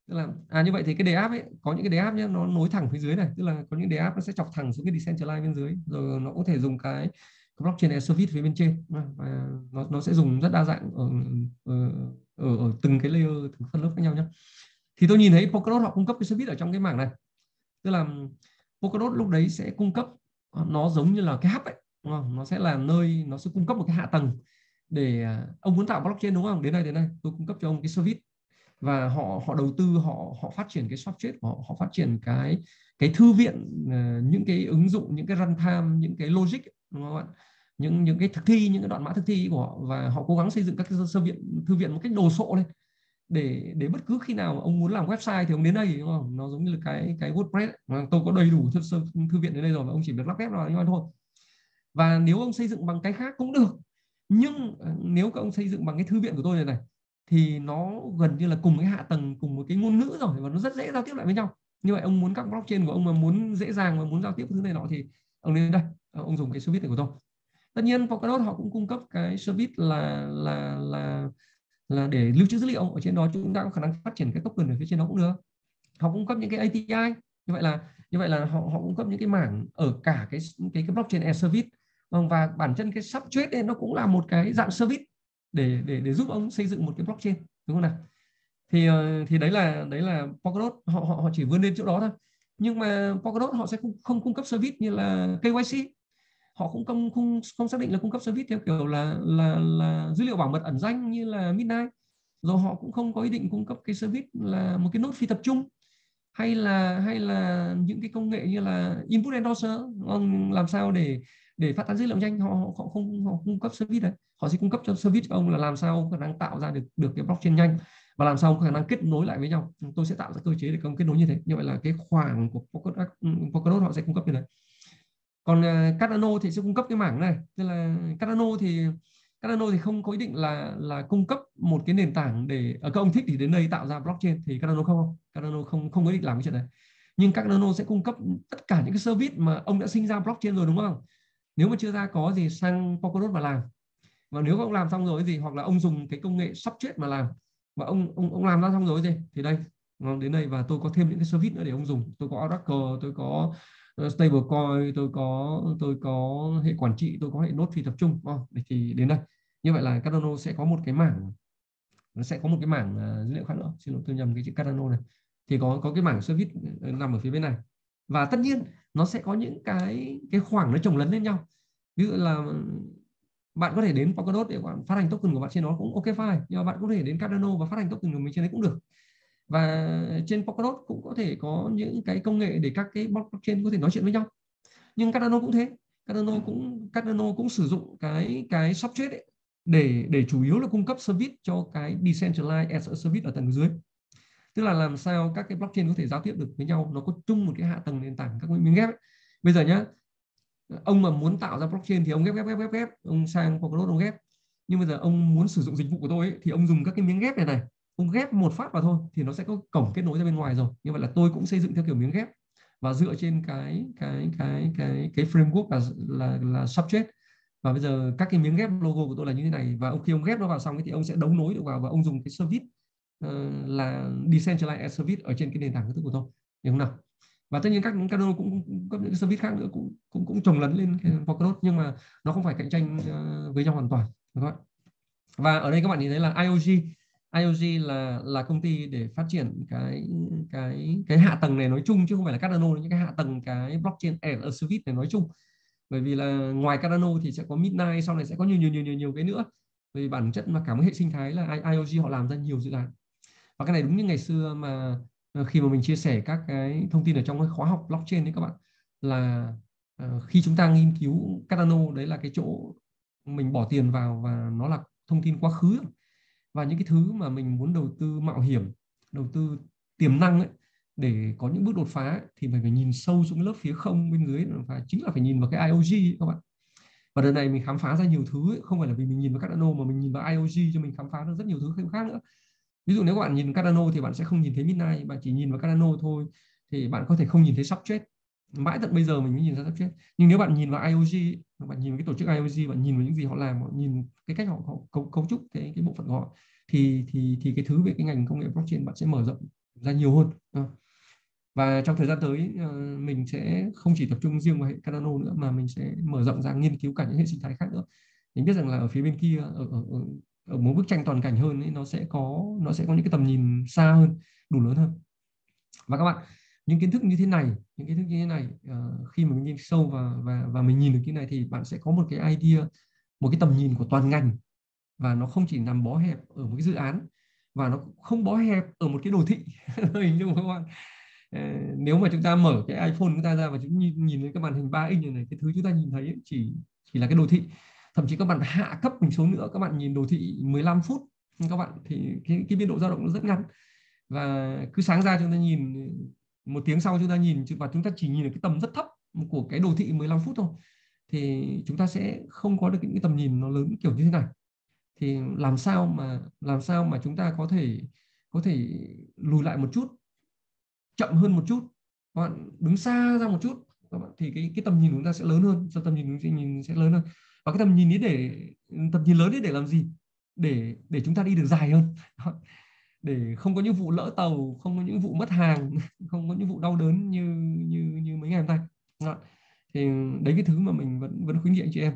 tức là à như vậy thì cái đề áp ấy, có những cái đề áp nhé, nó nối thẳng phía dưới này, tức là có những đề áp nó sẽ chọc thẳng xuống cái decentralized bên dưới, rồi nó có thể dùng cái blockchain as a service phía bên trên, và nó nó sẽ dùng rất đa dạng ở ở, ở, ở từng cái layer, từng phân lớp khác nhau nhé. Thì tôi nhìn thấy Polkadot họ cung cấp cái service ở trong cái mảng này, tức là Polkadot lúc đấy sẽ cung cấp, nó giống như là cái hub ấy, đúng không? Nó sẽ là nơi, nó sẽ cung cấp một cái hạ tầng để ông muốn tạo blockchain, đúng không? Đến đây đến đây tôi cung cấp cho ông cái service, và họ họ đầu tư, họ họ phát triển cái substrate, họ họ phát triển cái cái thư viện, những cái ứng dụng, những cái runtime, những cái logic, đúng không ạ? Những những cái thực thi, những cái đoạn mã thực thi của họ, và họ cố gắng xây dựng các cái thư viện thư viện một cách đồ sộ lên để để bất cứ khi nào ông muốn làm website thì ông đến đây, đúng không? Nó giống như là cái cái WordPress, tôi có đầy đủ thư, thư viện đến đây rồi, và ông chỉ việc lắp ghép vào thôi. Và nếu ông xây dựng bằng cái khác cũng được, nhưng nếu các ông xây dựng bằng cái thư viện của tôi này này thì nó gần như là cùng cái hạ tầng, cùng một cái ngôn ngữ rồi, và nó rất dễ giao tiếp lại với nhau. Như vậy ông muốn các blockchain của ông mà muốn dễ dàng và muốn giao tiếp thứ này nọ thì ông đến đây, ông dùng cái service này của tôi. Tất nhiên Polkadot họ cũng cung cấp cái service là là là là để lưu trữ dữ liệu, ở trên đó chúng ta có khả năng phát triển cái token ở phía trên đó cũng được. Họ cung cấp những cái A P I, như vậy là như vậy là họ họ cung cấp những cái mảng ở cả cái cái, cái blockchain as service, và bản thân cái substrate ấy nó cũng là một cái dạng service để để để giúp ông xây dựng một cái blockchain, đúng không nào? Thì thì đấy là đấy là Polkadot họ họ họ chỉ vươn lên chỗ đó thôi. Nhưng mà Polkadot họ sẽ không, không cung cấp service như là K Y C, họ cũng không không không xác định là cung cấp service theo kiểu là là là dữ liệu bảo mật ẩn danh như là Midnight, rồi họ cũng không có ý định cung cấp cái service là một cái nốt phi tập trung, hay là hay là những cái công nghệ như là input endorser, làm sao để để phát tán dữ liệu nhanh. Họ họ không họ cung cấp service đấy, họ sẽ cung cấp cho service ông là làm sao khả năng tạo ra được được cái blockchain nhanh, và làm sao khả năng kết nối lại với nhau. Tôi sẽ tạo ra cơ chế để công kết nối như thế. Như vậy là cái khoảng của Polkadot họ sẽ cung cấp như này. Còn Cardano thì sẽ cung cấp cái mảng này, tức là Cardano thì Cardano thì không có ý định là là cung cấp một cái nền tảng để các ông thích thì đến đây tạo ra blockchain, thì Cardano không Cardano không không có ý định làm cái chuyện này. Nhưng Cardano sẽ cung cấp tất cả những cái service mà ông đã sinh ra blockchain rồi, đúng không? Nếu mà chưa ra có gì sang Polkadot mà làm, và nếu ông làm xong rồi gì, hoặc là ông dùng cái công nghệ substrate mà làm, và ông ông ông làm ra xong rồi gì thì đây, đến đây và tôi có thêm những cái service nữa để ông dùng. Tôi có Oracle, tôi có stablecoin, tôi có tôi có hệ quản trị, tôi có hệ nốt phi tập trung, thì đến đây. Như vậy là Cardano sẽ có một cái mảng, nó sẽ có một cái mảng dữ liệu khác nữa. Xin lỗi, tôi nhầm cái chữ Cardano này. Thì có có cái mảng service nằm ở phía bên này, và tất nhiên nó sẽ có những cái cái khoảng nó chồng lấn lên nhau. Ví dụ là bạn có thể đến Polkadot để bạn phát hành token của bạn trên đó cũng ok fine, nhưng mà bạn có thể đến Cardano và phát hành token của mình trên đấy cũng được. Và trên Polkadot cũng có thể có những cái công nghệ để các cái blockchain có thể nói chuyện với nhau. Nhưng Cardano cũng thế, Cardano cũng Cardano cũng sử dụng cái cái substrate ấy để để chủ yếu là cung cấp service cho cái decentralized as a service ở tầng dưới. Tức là làm sao các cái blockchain có thể giao tiếp được với nhau, nó có chung một cái hạ tầng nền tảng, các miếng ghép ấy. Bây giờ nhá, ông mà muốn tạo ra blockchain thì ông ghép ghép ghép ghép, ghép. Ông sang Polkadot ông ghép. Nhưng bây giờ ông muốn sử dụng dịch vụ của tôi ấy, thì ông dùng các cái miếng ghép này này, ông ghép một phát vào thôi thì nó sẽ có cổng kết nối ra bên ngoài rồi. Như vậy là tôi cũng xây dựng theo kiểu miếng ghép, và dựa trên cái cái cái cái cái, cái framework là là, là substrate Và bây giờ các cái miếng ghép logo của tôi là như thế này, và ông khi ông ghép nó vào xong thì ông sẽ đấu nối được vào và ông dùng cái service uh, là decentralized service ở trên cái nền tảng kiến thức của tôi, hiểu không nào? Và tất nhiên các Cardano cũng có những service khác nữa cũng cũng cũng chồng lấn lên Polkadot, nhưng mà nó không phải cạnh tranh uh, với nhau hoàn toàn, đúng không? Và ở đây các bạn nhìn thấy là i o giê, i o giê là là công ty để phát triển cái cái cái hạ tầng này nói chung, chứ không phải là Cardano, những cái hạ tầng cái blockchain as a service này nói chung. Bởi vì là ngoài Cardano thì sẽ có Midnight, sau này sẽ có nhiều nhiều nhiều nhiều, nhiều cái nữa. Vì bản chất mà cả một hệ sinh thái là i o giê họ làm ra nhiều dự án. Và cái này đúng như ngày xưa mà khi mà mình chia sẻ các cái thông tin ở trong cái khóa học blockchain đấy các bạn, là khi chúng ta nghiên cứu Cardano đấy là cái chỗ mình bỏ tiền vào và nó là thông tin quá khứ. Và những cái thứ mà mình muốn đầu tư mạo hiểm, đầu tư tiềm năng ấy, để có những bước đột phá thì mình phải nhìn sâu xuống lớp phía không bên dưới, và chính là phải nhìn vào cái i o giê các bạn. Và đợt này mình khám phá ra nhiều thứ ấy, không phải là vì mình nhìn vào Cardano mà mình nhìn vào i o giê cho mình khám phá ra rất nhiều thứ khác nữa. Ví dụ nếu các bạn nhìn Cardano thì bạn sẽ không nhìn thấy Midnight, bạn chỉ nhìn vào Cardano thôi thì bạn có thể không nhìn thấy Substrate. Mãi tận bây giờ mình mới nhìn ra Substrate. Nhưng nếu bạn nhìn vào i o giê, bạn nhìn vào cái tổ chức i o giê, bạn nhìn vào những gì họ làm, bạn nhìn cái cách họ, họ cấu, cấu trúc cái, cái bộ phận của họ, thì thì thì cái thứ về cái ngành công nghệ blockchain bạn sẽ mở rộng ra nhiều hơn. Và trong thời gian tới mình sẽ không chỉ tập trung riêng vào hệ Cardano nữa, mà mình sẽ mở rộng ra nghiên cứu cả những hệ sinh thái khác nữa. Mình biết rằng là ở phía bên kia, ở, ở, ở, ở một bức tranh toàn cảnh hơn ấy, nó sẽ có nó sẽ có những cái tầm nhìn xa hơn, đủ lớn hơn. Và các bạn, những kiến thức như thế này, những kiến thức như thế này khi mà mình nhìn sâu và và và mình nhìn được cái này thì bạn sẽ có một cái idea, một cái tầm nhìn của toàn ngành, và nó không chỉ nằm bó hẹp ở một cái dự án, và nó không bó hẹp ở một cái đồ thị. Hình như các bạn, nếu mà chúng ta mở cái iPhone chúng ta ra và chúng nhìn nhìn thấy các màn hình ba inch này, cái thứ chúng ta nhìn thấy chỉ chỉ là cái đồ thị. Thậm chí các bạn hạ cấp mình số nữa, các bạn nhìn đồ thị mười lăm phút các bạn, thì cái, cái biên độ dao động nó rất ngắn. Và cứ sáng ra chúng ta nhìn, một tiếng sau chúng ta nhìn, và chúng ta chỉ nhìn được cái tầm rất thấp của cái đồ thị mười lăm phút thôi, thì chúng ta sẽ không có được những cái tầm nhìn nó lớn kiểu như thế này. Thì làm sao mà làm sao mà chúng ta có thể có thể lùi lại một chút, chậm hơn một chút, các bạn đứng xa ra một chút, các bạn, thì cái cái tầm nhìn của chúng ta sẽ lớn hơn, cho tầm nhìn nhìn sẽ lớn hơn. Và cái tầm nhìn ấy để tầm nhìn lớn ấy để làm gì? Để để chúng ta đi được dài hơn, để không có những vụ lỡ tàu, không có những vụ mất hàng, không có những vụ đau đớn như như như mấy ngày hôm nay. Thì đấy cái thứ mà mình vẫn vẫn khuyến nghị anh chị em.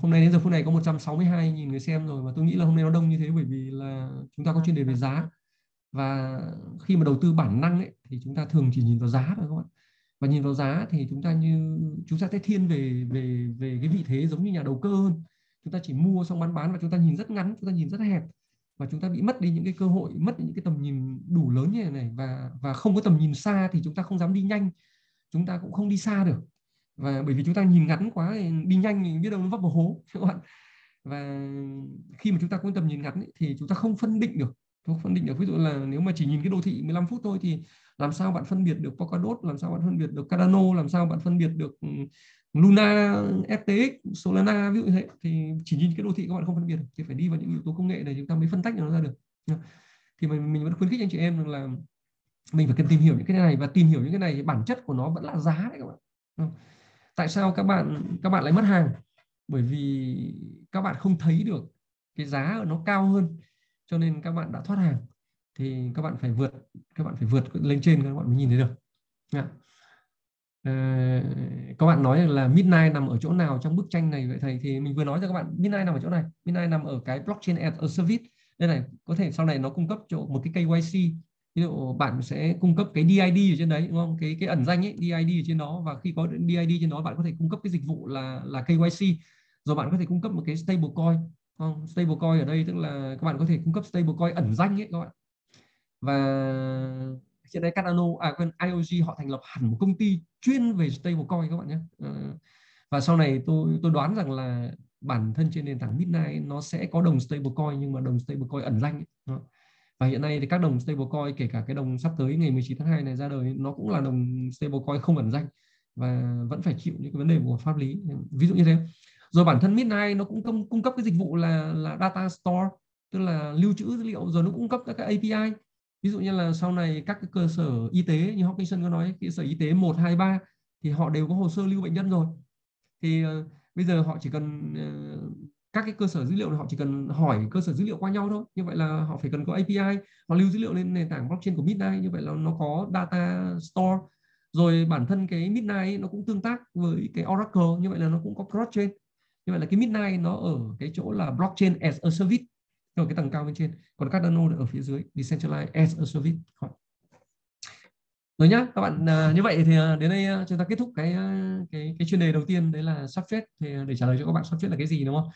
Hôm nay đến giờ phút này có một trăm sáu mươi hai nghìn người xem rồi, và tôi nghĩ là hôm nay nó đông như thế bởi vì là chúng ta có chuyên đề về giá. Và khi mà đầu tư bản năng ấy, thì chúng ta thường chỉ nhìn vào giá thôi các bạn. Và nhìn vào giá thì chúng ta như chúng ta sẽ thiên về về về cái vị thế giống như nhà đầu cơ hơn. Chúng ta chỉ mua xong bán bán, và chúng ta nhìn rất ngắn, chúng ta nhìn rất hẹp, và chúng ta bị mất đi những cái cơ hội, mất đi những cái tầm nhìn đủ lớn như thế này. Và và không có tầm nhìn xa thì chúng ta không dám đi nhanh, chúng ta cũng không đi xa được. Và bởi vì chúng ta nhìn ngắn quá thì đi nhanh thì biết đâu nó vấp vào hố các bạn. Và khi mà chúng ta có tầm nhìn ngắn ấy, thì chúng ta không phân định được. Không phân định được. Ví dụ là nếu mà chỉ nhìn cái đồ thị mười lăm phút thôi thì làm sao bạn phân biệt được Polkadot, làm sao bạn phân biệt được Cardano, làm sao bạn phân biệt được Luna, ép tê ix, Solana, ví dụ như thế. Thì chỉ nhìn cái đồ thị các bạn không phân biệt được, thì phải đi vào những yếu tố công nghệ này chúng ta mới phân tách nó ra được. Thì mình, mình vẫn khuyến khích anh chị em là mình phải cần tìm hiểu những cái này, và tìm hiểu những cái này bản chất của nó vẫn là giá đấy các bạn. Tại sao các bạn các bạn lại mất hàng? Bởi vì các bạn không thấy được cái giá nó cao hơn, cho nên các bạn đã thoát hàng. Thì các bạn phải vượt các bạn phải vượt lên trên các bạn mới nhìn thấy được. À, các bạn nói là Midnight nằm ở chỗ nào trong bức tranh này vậy thầy? Thì mình vừa nói cho các bạn, Midnight nằm ở chỗ này. Midnight nằm ở cái blockchain as a service đây này. Có thể sau này nó cung cấp cho một cái ca y xê, ví dụ bạn sẽ cung cấp cái đê i đê ở trên đấy, đúng không? Cái cái ẩn danh ấy, đê i đê ở trên đó, và khi có đê i đê trên đó bạn có thể cung cấp cái dịch vụ là là ca y xê, rồi bạn có thể cung cấp một cái stablecoin. Không, stablecoin ở đây tức là các bạn có thể cung cấp stablecoin ẩn danh ấy các bạn. Và hiện nay Cardano, à quên, i o giê họ thành lập hẳn một công ty chuyên về stablecoin các bạn nhé. Và sau này tôi tôi đoán rằng là bản thân trên nền tảng Midnight nó sẽ có đồng stablecoin, nhưng mà đồng stablecoin ẩn danh ấy. Và hiện nay thì các đồng stablecoin, kể cả cái đồng sắp tới ngày mười chín tháng hai này ra đời, nó cũng là đồng stablecoin không ẩn danh và vẫn phải chịu những cái vấn đề của pháp lý, ví dụ như thế. Rồi bản thân Midnight nó cũng cung, cung cấp cái dịch vụ là, là data store, tức là lưu trữ dữ liệu, rồi nó cung cấp các cái a pê i. Ví dụ như là sau này các cái cơ sở y tế như Hoskinson có nói, cơ sở y tế một, hai, ba thì họ đều có hồ sơ lưu bệnh nhân rồi. Thì Bây giờ họ chỉ cần các cái cơ sở dữ liệu, họ chỉ cần hỏi cơ sở dữ liệu qua nhau thôi. Như vậy là họ phải cần có a pê i, họ lưu dữ liệu lên nền tảng blockchain của Midnight, như vậy là nó có data store. Rồi bản thân cái Midnight nó cũng tương tác với cái Oracle, như vậy là nó cũng có cross-chain. Như vậy là cái Midnight nó ở cái chỗ là blockchain as a service, ở cái tầng cao bên trên. Còn Cardano ở phía dưới, decentralized as a service. Rồi nhá, các bạn, như vậy thì đến đây chúng ta kết thúc cái cái cái chuyên đề đầu tiên, đấy là substrate. Thì để trả lời cho các bạn substrate là cái gì, đúng không?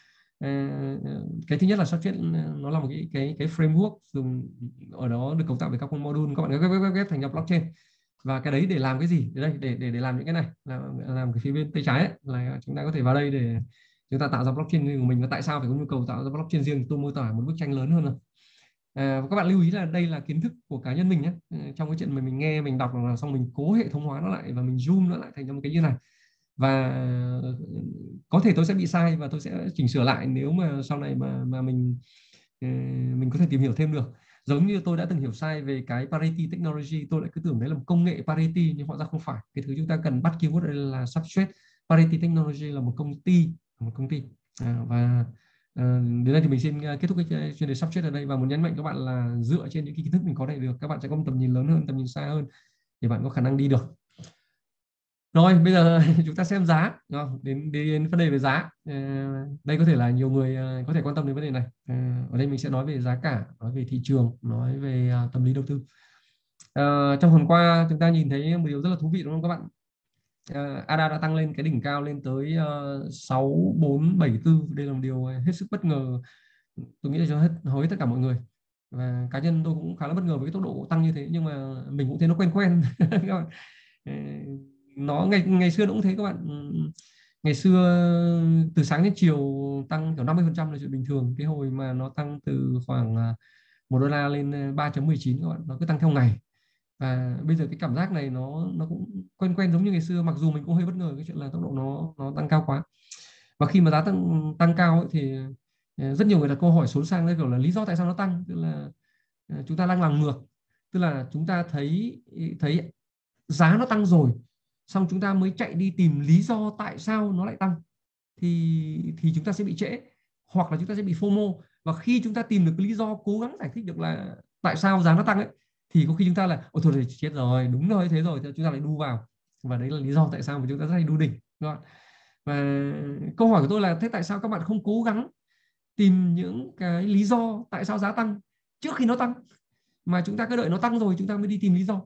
Cái thứ nhất là substrate nó là một cái cái cái framework dùng, ở đó được cấu tạo bởi các con module, các bạn ghép ghép ghép thành lập blockchain. Và cái đấy để làm cái gì? Để đây để để để làm những cái này, làm làm cái phía bên tay trái ấy, là chúng ta có thể vào đây để chúng ta tạo ra blockchain riêng của mình. Và tại sao phải có nhu cầu tạo ra blockchain riêng? Tôi mô tả một bức tranh lớn hơn rồi. À, và các bạn lưu ý là đây là kiến thức của cá nhân mình nhé. Trong cái chuyện mà mình nghe, mình đọc là xong mình cố hệ thống hóa nó lại và mình zoom nó lại thành ra một cái như này. Và có thể tôi sẽ bị sai và tôi sẽ chỉnh sửa lại nếu mà sau này mà mà mình mình có thể tìm hiểu thêm được. Giống như tôi đã từng hiểu sai về cái Parity Technology, tôi lại cứ tưởng đấy là một công nghệ Parity, nhưng hóa ra không phải. Cái thứ chúng ta cần bắt keyword đây là substrate. Parity Technology là một công ty, một công ty. À, và à, đến đây thì mình xin kết thúc cái chuyên đề substrate ở đây, và muốn nhấn mạnh các bạn là dựa trên những kiến thức mình có đây được, các bạn sẽ có một tầm nhìn lớn hơn, tầm nhìn xa hơn để bạn có khả năng đi được. Rồi bây giờ chúng ta xem giá, đến đến vấn đề về giá. À, đây có thể là nhiều người có thể quan tâm đến vấn đề này. À, ở đây mình sẽ nói về giá cả, nói về thị trường, nói về tâm lý đầu tư. À, trong tuần qua chúng ta nhìn thấy một điều rất là thú vị, đúng không các bạn? Uh, a đê a đã tăng lên cái đỉnh cao lên tới uh, sáu bốn bảy tư. Đây là một điều hết sức bất ngờ, tôi nghĩ là cho hết hối tất cả mọi người. Và cá nhân tôi cũng khá là bất ngờ với cái tốc độ tăng như thế, nhưng mà mình cũng thấy nó quen quen. Các bạn, nó ngày ngày xưa nó cũng thế các bạn. Ngày xưa từ sáng đến chiều tăng kiểu năm mươi phần trăm là chuyện bình thường. Cái hồi mà nó tăng từ khoảng một đô la lên ba chấm mười chín các bạn, nó cứ tăng theo ngày. Và bây giờ cái cảm giác này nó nó cũng quen quen giống như ngày xưa, mặc dù mình cũng hơi bất ngờ cái chuyện là tốc độ nó nó tăng cao quá. Và khi mà giá tăng tăng cao ấy, thì rất nhiều người đặt câu hỏi xốn sang đấy, kiểu là lý do tại sao nó tăng, tức là chúng ta đang làm ngược, tức là chúng ta thấy thấy giá nó tăng rồi, xong chúng ta mới chạy đi tìm lý do tại sao nó lại tăng, thì thì chúng ta sẽ bị trễ hoặc là chúng ta sẽ bị FOMO. Và khi chúng ta tìm được cái lý do, cố gắng giải thích được là tại sao giá nó tăng ấy, thì có khi chúng ta là ôi thôi chết rồi, đúng rồi thế rồi, thì chúng ta lại đu vào, và đấy là lý do tại sao mà chúng ta rất hay đu đỉnh. Và câu hỏi của tôi là thế tại sao các bạn không cố gắng tìm những cái lý do tại sao giá tăng trước khi nó tăng, mà chúng ta cứ đợi nó tăng rồi chúng ta mới đi tìm lý do.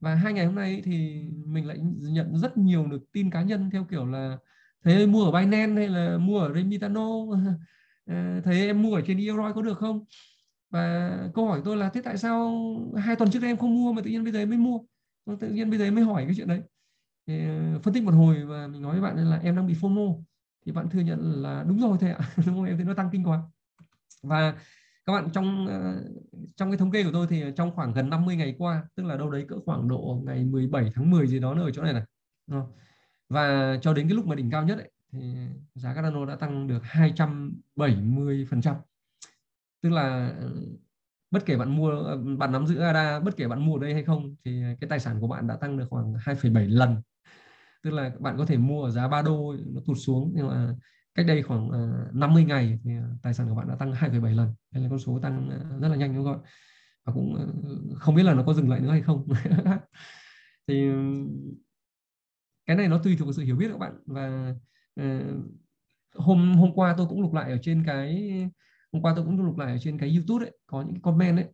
Và hai ngày hôm nay thì mình lại nhận rất nhiều được tin cá nhân theo kiểu là thế em mua ở Binance hay là mua ở Remitano, thế em mua ở trên Euroi có được không? Và câu hỏi tôi là thế tại sao hai tuần trước đây em không mua mà tự nhiên bây giờ em mới mua, tự nhiên bây giờ em mới hỏi cái chuyện đấy. Thì phân tích một hồi và mình nói với bạn là em đang bị FOMO, thì bạn thừa nhận là đúng rồi thầy ạ, đúng không, em thấy nó tăng kinh quá. Và các bạn, trong trong cái thống kê của tôi thì trong khoảng gần năm mươi ngày qua, tức là đâu đấy cỡ khoảng độ ngày mười bảy tháng mười gì đó, nó ở chỗ này này, và cho đến cái lúc mà đỉnh cao nhất ấy, thì giá Cardano đã tăng được hai trăm bảy mươi phần trăm. Tức là bất kể bạn mua, bạn nắm giữ a đê a, bất kể bạn mua ở đây hay không, thì cái tài sản của bạn đã tăng được khoảng hai phẩy bảy lần. Tức là bạn có thể mua ở giá ba đô, nó tụt xuống, nhưng mà cách đây khoảng năm mươi ngày thì tài sản của bạn đã tăng hai phẩy bảy lần. Đây là con số tăng rất là nhanh, đúng không? Và cũng không biết là nó có dừng lại nữa hay không. Thì cái này nó tùy thuộc vào sự hiểu biết của các bạn. Và hôm hôm qua tôi cũng lục lại ở trên cái Hôm qua tôi cũng lục lại ở trên cái YouTube ấy, có những comment ấy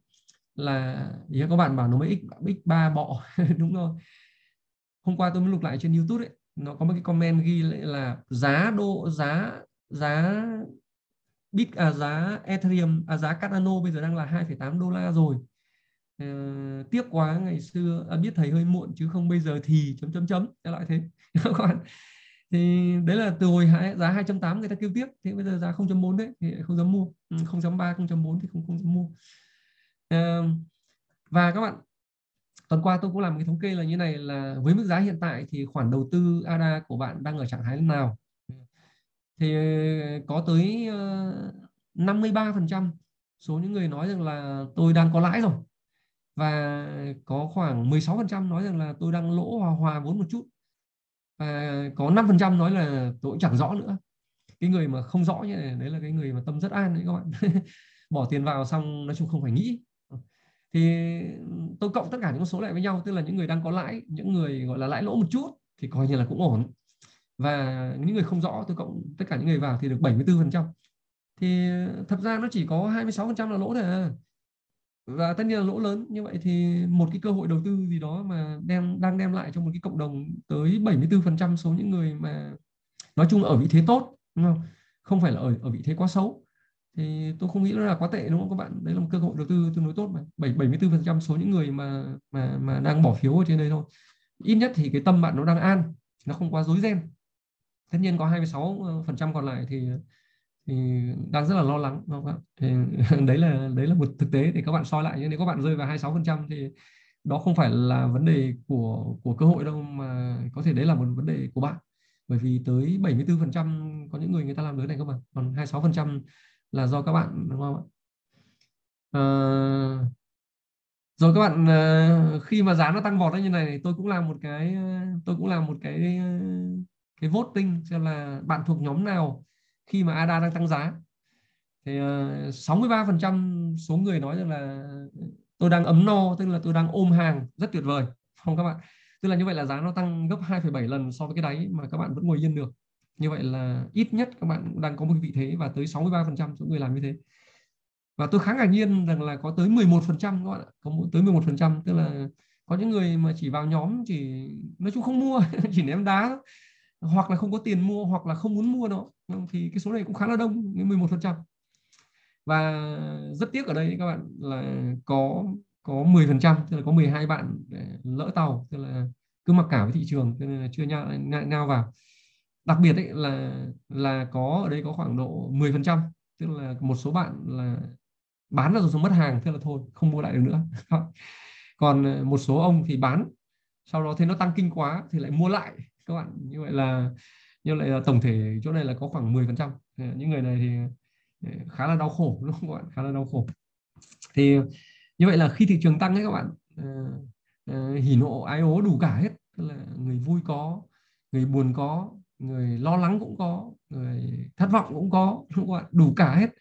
là ý các bạn bảo nó mới x ba bọ. Đúng rồi. Hôm qua tôi mới lục lại trên YouTube ấy, nó có một cái comment ghi lại là giá đô giá giá bit à, giá Ethereum à, giá Cardano bây giờ đang là hai phẩy tám đô la rồi. À, tiếc quá ngày xưa à, biết thầy hơi muộn chứ không bây giờ thì chấm chấm chấm lại thế. Các bạn, thì đấy là từ hồi giá hai chấm tám người ta kêu tiếp, thế bây giờ giá không chấm bốn đấy thì không dám mua, không chấm ba, không chấm bốn thì không không dám mua. À, và các bạn, tuần qua tôi cũng làm cái thống kê là như này, là với mức giá hiện tại thì khoản đầu tư a đê a của bạn đang ở trạng thái nào? Thì có tới năm mươi ba phần trăm số những người nói rằng là tôi đang có lãi rồi, và có khoảng mười sáu phần trăm nói rằng là tôi đang lỗ hòa hòa vốn một chút. à, có năm phần trăm nói là tôi cũng chẳng rõ nữa. Cái người mà không rõ như này, đấy là cái người mà tâm rất an đấy các bạn. Bỏ tiền vào xong nói chung không phải nghĩ. Thì tôi cộng tất cả những số lại với nhau, tức là những người đang có lãi, những người gọi là lãi lỗ một chút thì coi như là cũng ổn. Và những người không rõ tôi cộng tất cả những người vào thì được bảy mươi tư phần trăm. Thì thật ra nó chỉ có hai mươi sáu phần trăm là lỗ thôi à. Và tất nhiên là lỗ lớn. Như vậy thì một cái cơ hội đầu tư gì đó mà đem, đang đem lại cho một cái cộng đồng tới bảy mươi tư phần trăm số những người mà nói chung là ở vị thế tốt, đúng không? Không phải là ở, ở vị thế quá xấu. Thì tôi không nghĩ nó là quá tệ, đúng không các bạn? Đấy là một cơ hội đầu tư tương đối tốt mà. bảy mươi tư phần trăm số những người mà, mà, mà đang bỏ phiếu ở trên đây thôi. Ít nhất thì cái tâm bạn nó đang an, nó không quá rối ren. Tất nhiên có hai mươi sáu phần trăm còn lại thì thì đang rất là lo lắng, đúng không ạ? Thì đấy là đấy là một thực tế để các bạn soi lại. Nhưng nếu các bạn rơi vào hai mươi sáu phần trăm thì đó không phải là vấn đề của của cơ hội đâu, mà có thể đấy là một vấn đề của bạn. Bởi vì tới bảy mươi tư phần trăm có những người người ta làm lớn này các bạn, còn hai mươi sáu phần trăm là do các bạn, đúng không ạ? À, rồi các bạn, khi mà giá nó tăng vọt như này, tôi cũng làm một cái tôi cũng làm một cái cái voting xem là bạn thuộc nhóm nào khi mà a đê a đang tăng giá. Thì uh, sáu mươi ba phần trăm số người nói rằng là tôi đang ấm no, tức là tôi đang ôm hàng rất tuyệt vời, không các bạn? Tức là như vậy là giá nó tăng gấp hai phẩy bảy lần so với cái đáy mà các bạn vẫn ngồi yên được. Như vậy là ít nhất các bạn cũng đang có một vị thế, và tới sáu mươi ba phần trăm số người làm như thế. Và tôi khá ngạc nhiên rằng là có tới mười một phần trăm các bạn ạ, có tới mười một phần trăm, tức là có những người mà chỉ vào nhóm chỉ nói chung không mua, chỉ ném đá, hoặc là không có tiền mua, hoặc là không muốn mua nó. Thì cái số này cũng khá là đông, mười một phần trăm. Và rất tiếc ở đây các bạn là có có mười phần trăm, tức là có mười hai bạn lỡ tàu, tức là cứ mặc cả với thị trường, tức là chưa nhao, nhao vào. Đặc biệt ấy là là có ở đây có khoảng độ mười phần trăm, tức là một số bạn là bán là rồi mất hàng, tức là thôi không mua lại được nữa. Còn một số ông thì bán, sau đó thấy nó tăng kinh quá thì lại mua lại các bạn. Như vậy là như vậy là tổng thể chỗ này là có khoảng mười phần trăm. Những người này thì khá là đau khổ, đúng không các bạn? Khá là đau khổ. Thì như vậy là khi thị trường tăng ấy các bạn, hỉ nộ ái ố đủ cả hết, tức là người vui có, người buồn có, người lo lắng cũng có, người thất vọng cũng có, đúng không các bạn? Đủ cả hết.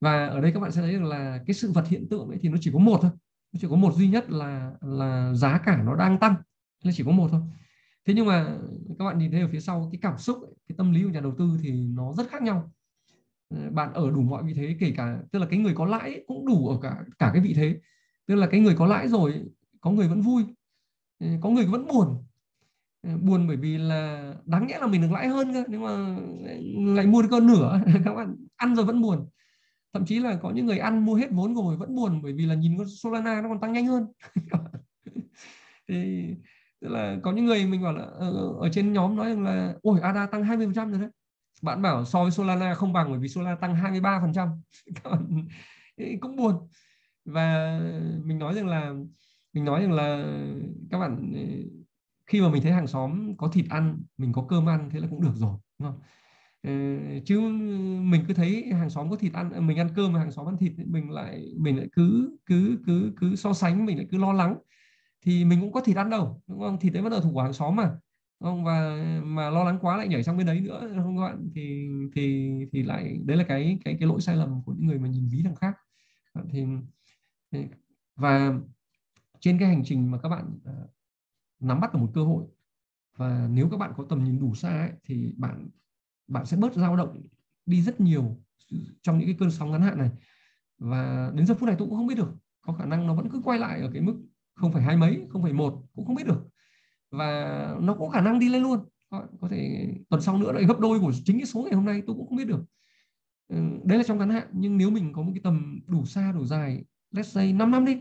Và ở đây các bạn sẽ thấy được là cái sự vật hiện tượng ấy thì nó chỉ có một thôi, nó chỉ có một duy nhất là là giá cả nó đang tăng, nó chỉ có một thôi. Thế nhưng mà các bạn nhìn thấy ở phía sau, cái cảm xúc, cái tâm lý của nhà đầu tư thì nó rất khác nhau. Bạn ở đủ mọi vị thế, kể cả tức là cái người có lãi cũng đủ ở cả cả cái vị thế. Tức là cái người có lãi rồi, có người vẫn vui, có người vẫn buồn. Buồn bởi vì là đáng nhẽ là mình được lãi hơn cơ, nhưng mà lại mua được con nửa. Các bạn ăn rồi vẫn buồn. Thậm chí là có những người ăn mua hết vốn rồi vẫn buồn, bởi vì là nhìn con Solana nó còn tăng nhanh hơn. Thì tức là có những người mình bảo là ở, ở trên nhóm nói rằng là ôi a đê a tăng hai mươi phần trăm rồi đấy. Bạn bảo so với Solana không bằng, bởi vì Solana tăng hai mươi ba phần trăm. Còn cũng buồn. Và mình nói rằng là mình nói rằng là các bạn, khi mà mình thấy hàng xóm có thịt ăn, mình có cơm ăn, thế là cũng được rồi, đúng không? Chứ mình cứ thấy hàng xóm có thịt ăn, mình ăn cơm mà hàng xóm ăn thịt, mình lại mình lại cứ cứ cứ cứ so sánh, mình lại cứ lo lắng. Thì mình cũng có thịt ăn đâu, đúng không? Thịt đấy vẫn ở thủ của hàng xóm mà, đúng không? Và mà lo lắng quá lại nhảy sang bên đấy nữa, đúng không các bạn? Thì thì thì lại đấy là cái cái cái lỗi sai lầm của những người mà nhìn ví thằng khác. Thì và trên cái hành trình mà các bạn nắm bắt được một cơ hội, và nếu các bạn có tầm nhìn đủ xa ấy, thì bạn bạn sẽ bớt dao động đi rất nhiều trong những cái cơn sóng ngắn hạn này. Và đến giờ phút này tôi cũng không biết được, có khả năng nó vẫn cứ quay lại ở cái mức không phải hai mấy, không phải một, cũng không biết được. Và nó có khả năng đi lên luôn, có thể tuần sau nữa lại gấp đôi của chính cái số ngày hôm nay, tôi cũng không biết được. Đấy là trong ngắn hạn. Nhưng nếu mình có một cái tầm đủ xa đủ dài, let's say năm năm đi.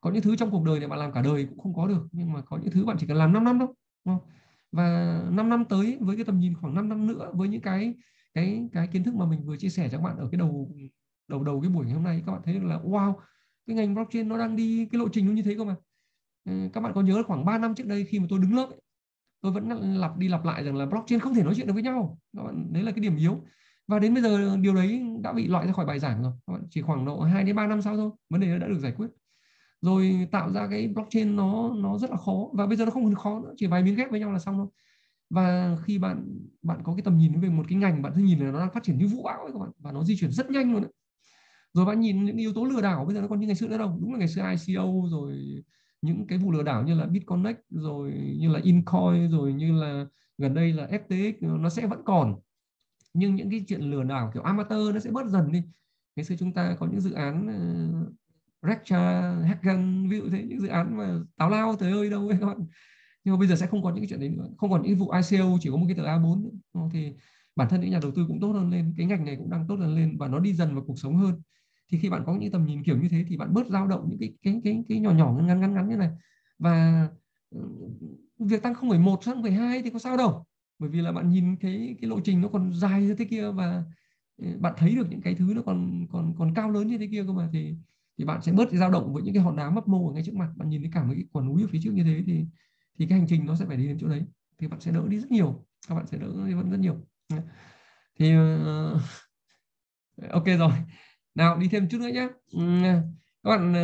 Có những thứ trong cuộc đời này bạn làm cả đời cũng không có được, nhưng mà có những thứ bạn chỉ cần làm năm năm thôi. Và năm năm tới, với cái tầm nhìn khoảng năm năm nữa, với những cái cái cái kiến thức mà mình vừa chia sẻ cho các bạn ở cái đầu đầu đầu cái buổi ngày hôm nay, các bạn thấy được là wow, cái ngành blockchain nó đang đi cái lộ trình nó như thế cơ mà. Các bạn có nhớ khoảng ba năm trước đây, khi mà tôi đứng lớp ấy, tôi vẫn lặp đi lặp lại rằng là blockchain không thể nói chuyện được với nhau. Các bạn, đấy là cái điểm yếu. Và đến bây giờ điều đấy đã bị loại ra khỏi bài giảng rồi. Các bạn chỉ khoảng độ hai đến ba năm sau thôi, vấn đề đã được giải quyết. rồi tạo ra cái blockchain nó nó rất là khó, và bây giờ nó không khó nữa, chỉ vài miếng ghép với nhau là xong thôi. Và khi bạn bạn có cái tầm nhìn về một cái ngành, bạn cứ nhìn là nó đang phát triển như vũ bão ấy các bạn, và nó di chuyển rất nhanh luôn ấy. Rồi bạn nhìn những yếu tố lừa đảo bây giờ nó còn như ngày xưa nữa đâu, đúng là ngày xưa I C O rồi những cái vụ lừa đảo như là BitConnect rồi như là Incoin rồi như là gần đây là F T X nó sẽ vẫn còn, nhưng những cái chuyện lừa đảo kiểu amateur nó sẽ bớt dần đi. Ngày xưa chúng ta có những dự án uh, Rectra, Hacken, ví dụ thế, những dự án mà táo lao tới ơi đâu ấy các bạn. Nhưng mà bây giờ sẽ không còn những cái chuyện đấy nữa, không còn những vụ I C O, chỉ có một cái tờ A bốn nữa. Thì bản thân những nhà đầu tư cũng tốt hơn lên, cái ngành này cũng đang tốt hơn lên và nó đi dần vào cuộc sống hơn. Thì khi bạn có những tầm nhìn kiểu như thế thì bạn bớt dao động những cái cái cái cái nhỏ nhỏ ngắn ngắn ngắn như này, và việc tăng không phẩy một, không phẩy hai thì có sao đâu, bởi vì là bạn nhìn cái cái lộ trình nó còn dài như thế kia, và bạn thấy được những cái thứ nó còn còn còn cao lớn như thế kia cơ mà, thì thì bạn sẽ bớt cái dao động với những cái hòn đá mấp mô ở ngay trước mặt. Bạn nhìn thấy cả một cái quả núi ở phía trước như thế thì thì cái hành trình nó sẽ phải đi đến chỗ đấy, thì bạn sẽ đỡ đi rất nhiều, các bạn sẽ đỡ đi vẫn rất nhiều. Thì uh, ok rồi. Nào đi thêm chút nữa nhé. Các bạn,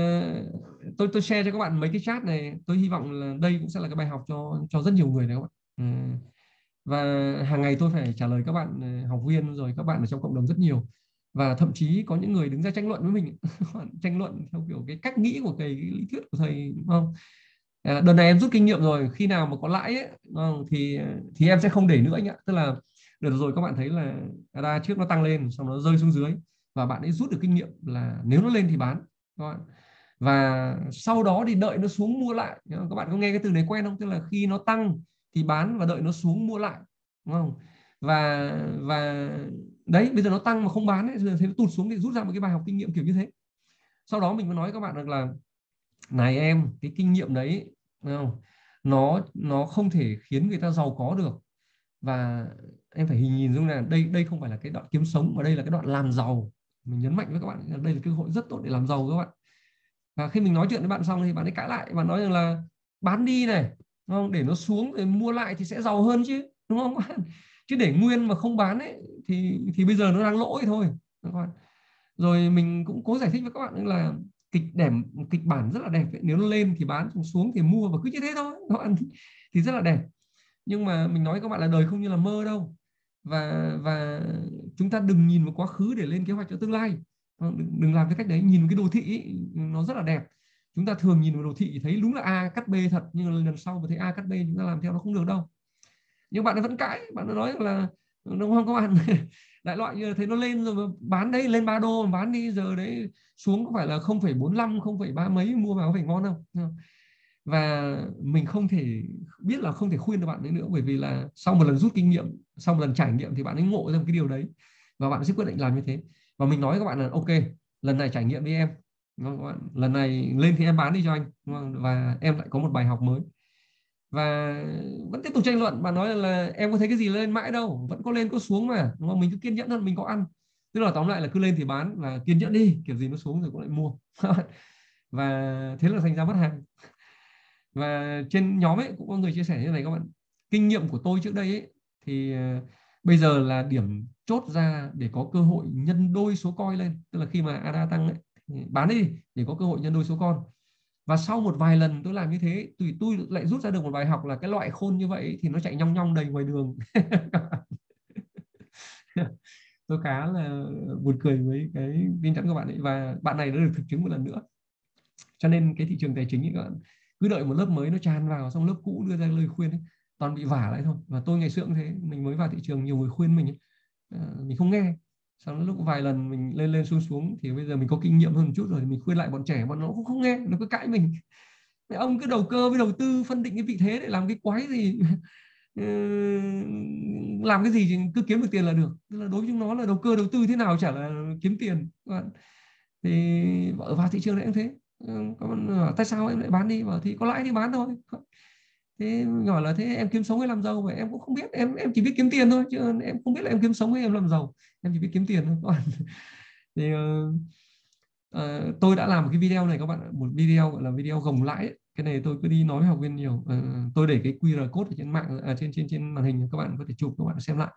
tôi tôi share cho các bạn mấy cái chat này, tôi hy vọng là đây cũng sẽ là cái bài học cho cho rất nhiều người đấy các bạn. Và hàng ngày tôi phải trả lời các bạn học viên rồi các bạn ở trong cộng đồng rất nhiều, và thậm chí có những người đứng ra tranh luận với mình, tranh luận theo kiểu cái cách nghĩ của thầy, cái lý thuyết của thầy, đúng không? À, đợt này em rút kinh nghiệm rồi, khi nào mà có lãi ấy, thì thì em sẽ không để nữa anh ạ. Tức là đợt rồi các bạn thấy là ra trước nó tăng lên xong nó rơi xuống dưới, và bạn ấy rút được kinh nghiệm là nếu nó lên thì bán các bạn, và sau đó thì đợi nó xuống mua lại. Các bạn có nghe cái từ này quen không? Tức là khi nó tăng thì bán và đợi nó xuống mua lại, đúng không? Và và đấy, bây giờ nó tăng mà không bán ấy, giờ thấy nó tụt xuống thì rút ra một cái bài học kinh nghiệm kiểu như thế. Sau đó mình mới nói các bạn rằng là này em, cái kinh nghiệm đấy, đúng không? Nó nó không thể khiến người ta giàu có được, và em phải hình nhìn dung là đây đây không phải là cái đoạn kiếm sống, mà đây là cái đoạn làm giàu. Mình nhấn mạnh với các bạn là đây là cơ hội rất tốt để làm giàu các bạn. Và khi mình nói chuyện với bạn xong thì bạn ấy cãi lại, bạn nói rằng là bán đi này, đúng không? Để nó xuống để mua lại thì sẽ giàu hơn chứ, đúng không bạn? Chứ để nguyên mà không bán ấy thì thì bây giờ nó đang lỗ ấy thôi, các bạn. Rồi mình cũng cố giải thích với các bạn là kịch đẹp, kịch bản rất là đẹp ấy. Nếu nó lên thì bán, xuống thì mua, và cứ như thế thôi, các bạn, thì rất là đẹp. Nhưng mà mình nói với các bạn là đời không như là mơ đâu, và và chúng ta đừng nhìn vào quá khứ để lên kế hoạch cho tương lai, đừng, đừng làm cái cách đấy. Nhìn cái đồ thị ý, nó rất là đẹp, chúng ta thường nhìn vào đồ thị thấy đúng là A cắt B thật, nhưng lần sau mà thấy A cắt B chúng ta làm theo nó không được đâu. Nhưng bạn vẫn cãi, bạn nói là đúng không các bạn? Đại loại như là thấy nó lên rồi bán đấy, lên ba đô bán đi, giờ đấy xuống có phải là không phẩy bốn lăm, không phẩy ba mấy mua vào có phải ngon không? Và mình không thể biết là không thể khuyên được bạn ấy nữa, bởi vì là sau một lần rút kinh nghiệm, sau một lần trải nghiệm thì bạn ấy ngộ ra một cái điều đấy, và bạn sẽ quyết định làm như thế. Và mình nói với các bạn là ok, lần này trải nghiệm đi em, lần này lên thì em bán đi cho anh, và em lại có một bài học mới. Và vẫn tiếp tục tranh luận, bạn nói là em có thấy cái gì lên mãi đâu, vẫn có lên có xuống mà, đúng không? Mình cứ kiên nhẫn hơn, mình có ăn. Tức là tóm lại là cứ lên thì bán và kiên nhẫn đi, kiểu gì nó xuống rồi cũng lại mua. Và thế là thành ra mất hàng. Và trên nhóm ấy cũng có người chia sẻ như này các bạn, kinh nghiệm của tôi trước đây ấy, thì bây giờ là điểm chốt ra để có cơ hội nhân đôi số coin lên. Tức là khi mà a đê a tăng ấy, bán đi để có cơ hội nhân đôi số con. Và sau một vài lần tôi làm như thế, tùy tôi lại rút ra được một bài học là cái loại khôn như vậy thì nó chạy nhong nhong đầy ngoài đường. Tôi khá là buồn cười với cái tin nhắn của bạn ấy, và bạn này đã được thực chứng một lần nữa. Cho nên cái thị trường tài chính ấy các bạn, cứ đợi một lớp mới nó tràn vào, xong lớp cũ đưa ra lời khuyên ấy, toàn bị vả lại thôi. Và tôi ngày xưa cũng thế, mình mới vào thị trường nhiều người khuyên mình ấy, à, mình không nghe. Sau lúc vài lần mình lên lên xuống xuống thì bây giờ mình có kinh nghiệm hơn một chút rồi thì mình khuyên lại bọn trẻ, bọn nó cũng không nghe, nó cứ cãi mình. Thế ông cứ đầu cơ với đầu tư, phân định cái vị thế để làm cái quái gì, làm cái gì cứ kiếm được tiền là được. Tức là đối với chúng nó là đầu cơ đầu tư thế nào chả là kiếm tiền. Thì ở vào thị trường lại cũng thế. Các bạn hỏi, tại sao em lại bán đi? Bảo thì có lãi thì bán thôi. Thế nhỏ là thế em kiếm sống hay làm giàu? Mà em cũng không biết, em em chỉ biết kiếm tiền thôi, chứ em không biết là em kiếm sống hay em làm giàu, em chỉ biết kiếm tiền thôi các bạn. Thì uh, uh, tôi đã làm một cái video này các bạn, một video gọi là video gồng lãi ấy. Cái này tôi cứ đi nói với học viên nhiều. Uh, tôi để cái quy rờ code ở trên mạng, à, trên trên trên màn hình, các bạn có thể chụp, các bạn xem lại,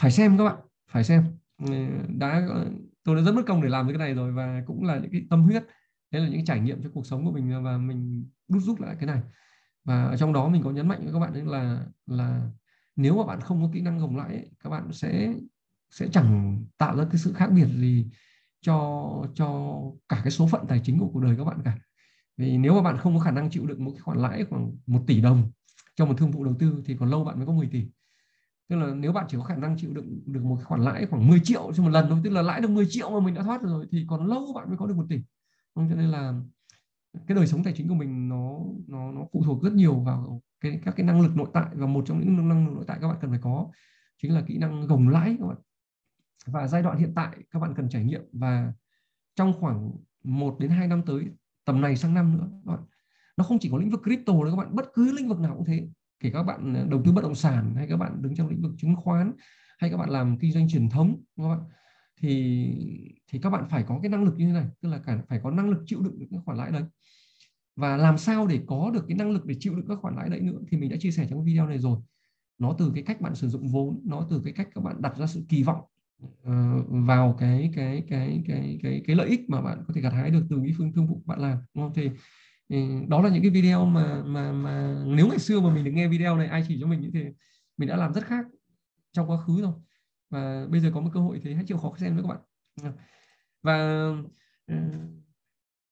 phải xem các bạn, phải xem. Uh, đã uh, tôi đã rất mất công để làm cái này rồi, và cũng là những cái tâm huyết Đấy là những trải nghiệm trong cuộc sống của mình và mình đúc rút lại cái này. Và ở trong đó mình có nhấn mạnh với các bạn là là nếu mà bạn không có kỹ năng gồng lãi ấy, các bạn sẽ sẽ chẳng tạo ra cái sự khác biệt gì cho cho cả cái số phận tài chính của cuộc đời các bạn cả. Vì nếu mà bạn không có khả năng chịu đựng một cái khoản lãi khoảng một tỷ đồng trong một thương vụ đầu tư thì còn lâu bạn mới có mười tỷ. Tức là nếu bạn chỉ có khả năng chịu đựng được một khoản lãi khoảng mười triệu trên một lần thôi, tức là lãi được mười triệu mà mình đã thoát rồi thì còn lâu bạn mới có được một tỷ. Cho nên là cái đời sống tài chính của mình nó nó nó phụ thuộc rất nhiều vào cái các cái năng lực nội tại, và một trong những năng lực nội tại các bạn cần phải có chính là kỹ năng gồng lãi các bạn. Và giai đoạn hiện tại các bạn cần trải nghiệm, và trong khoảng một đến hai năm tới, tầm này sang năm nữa các bạn. Nó không chỉ có lĩnh vực crypto đâu các bạn, bất cứ lĩnh vực nào cũng thế. Kể các bạn đầu tư bất động sản hay các bạn đứng trong lĩnh vực chứng khoán hay các bạn làm kinh doanh truyền thống các bạn, thì thì các bạn phải có cái năng lực như thế này, tức là cả phải có năng lực chịu đựng các khoản lãi đấy. Và làm sao để có được cái năng lực để chịu đựng các khoản lãi đấy nữa thì mình đã chia sẻ trong video này rồi. Nó từ cái cách bạn sử dụng vốn, nó từ cái cách các bạn đặt ra sự kỳ vọng uh, vào cái cái cái cái cái cái lợi ích mà bạn có thể gặt hái được từ cái phương thương vụ bạn làm, đúng không? Thì đó là những cái video mà mà mà nếu ngày xưa mà mình được nghe video này ai chỉ cho mình thì mình đã làm rất khác trong quá khứ rồi. Và bây giờ có một cơ hội thế, hãy chịu khó xem với các bạn. Và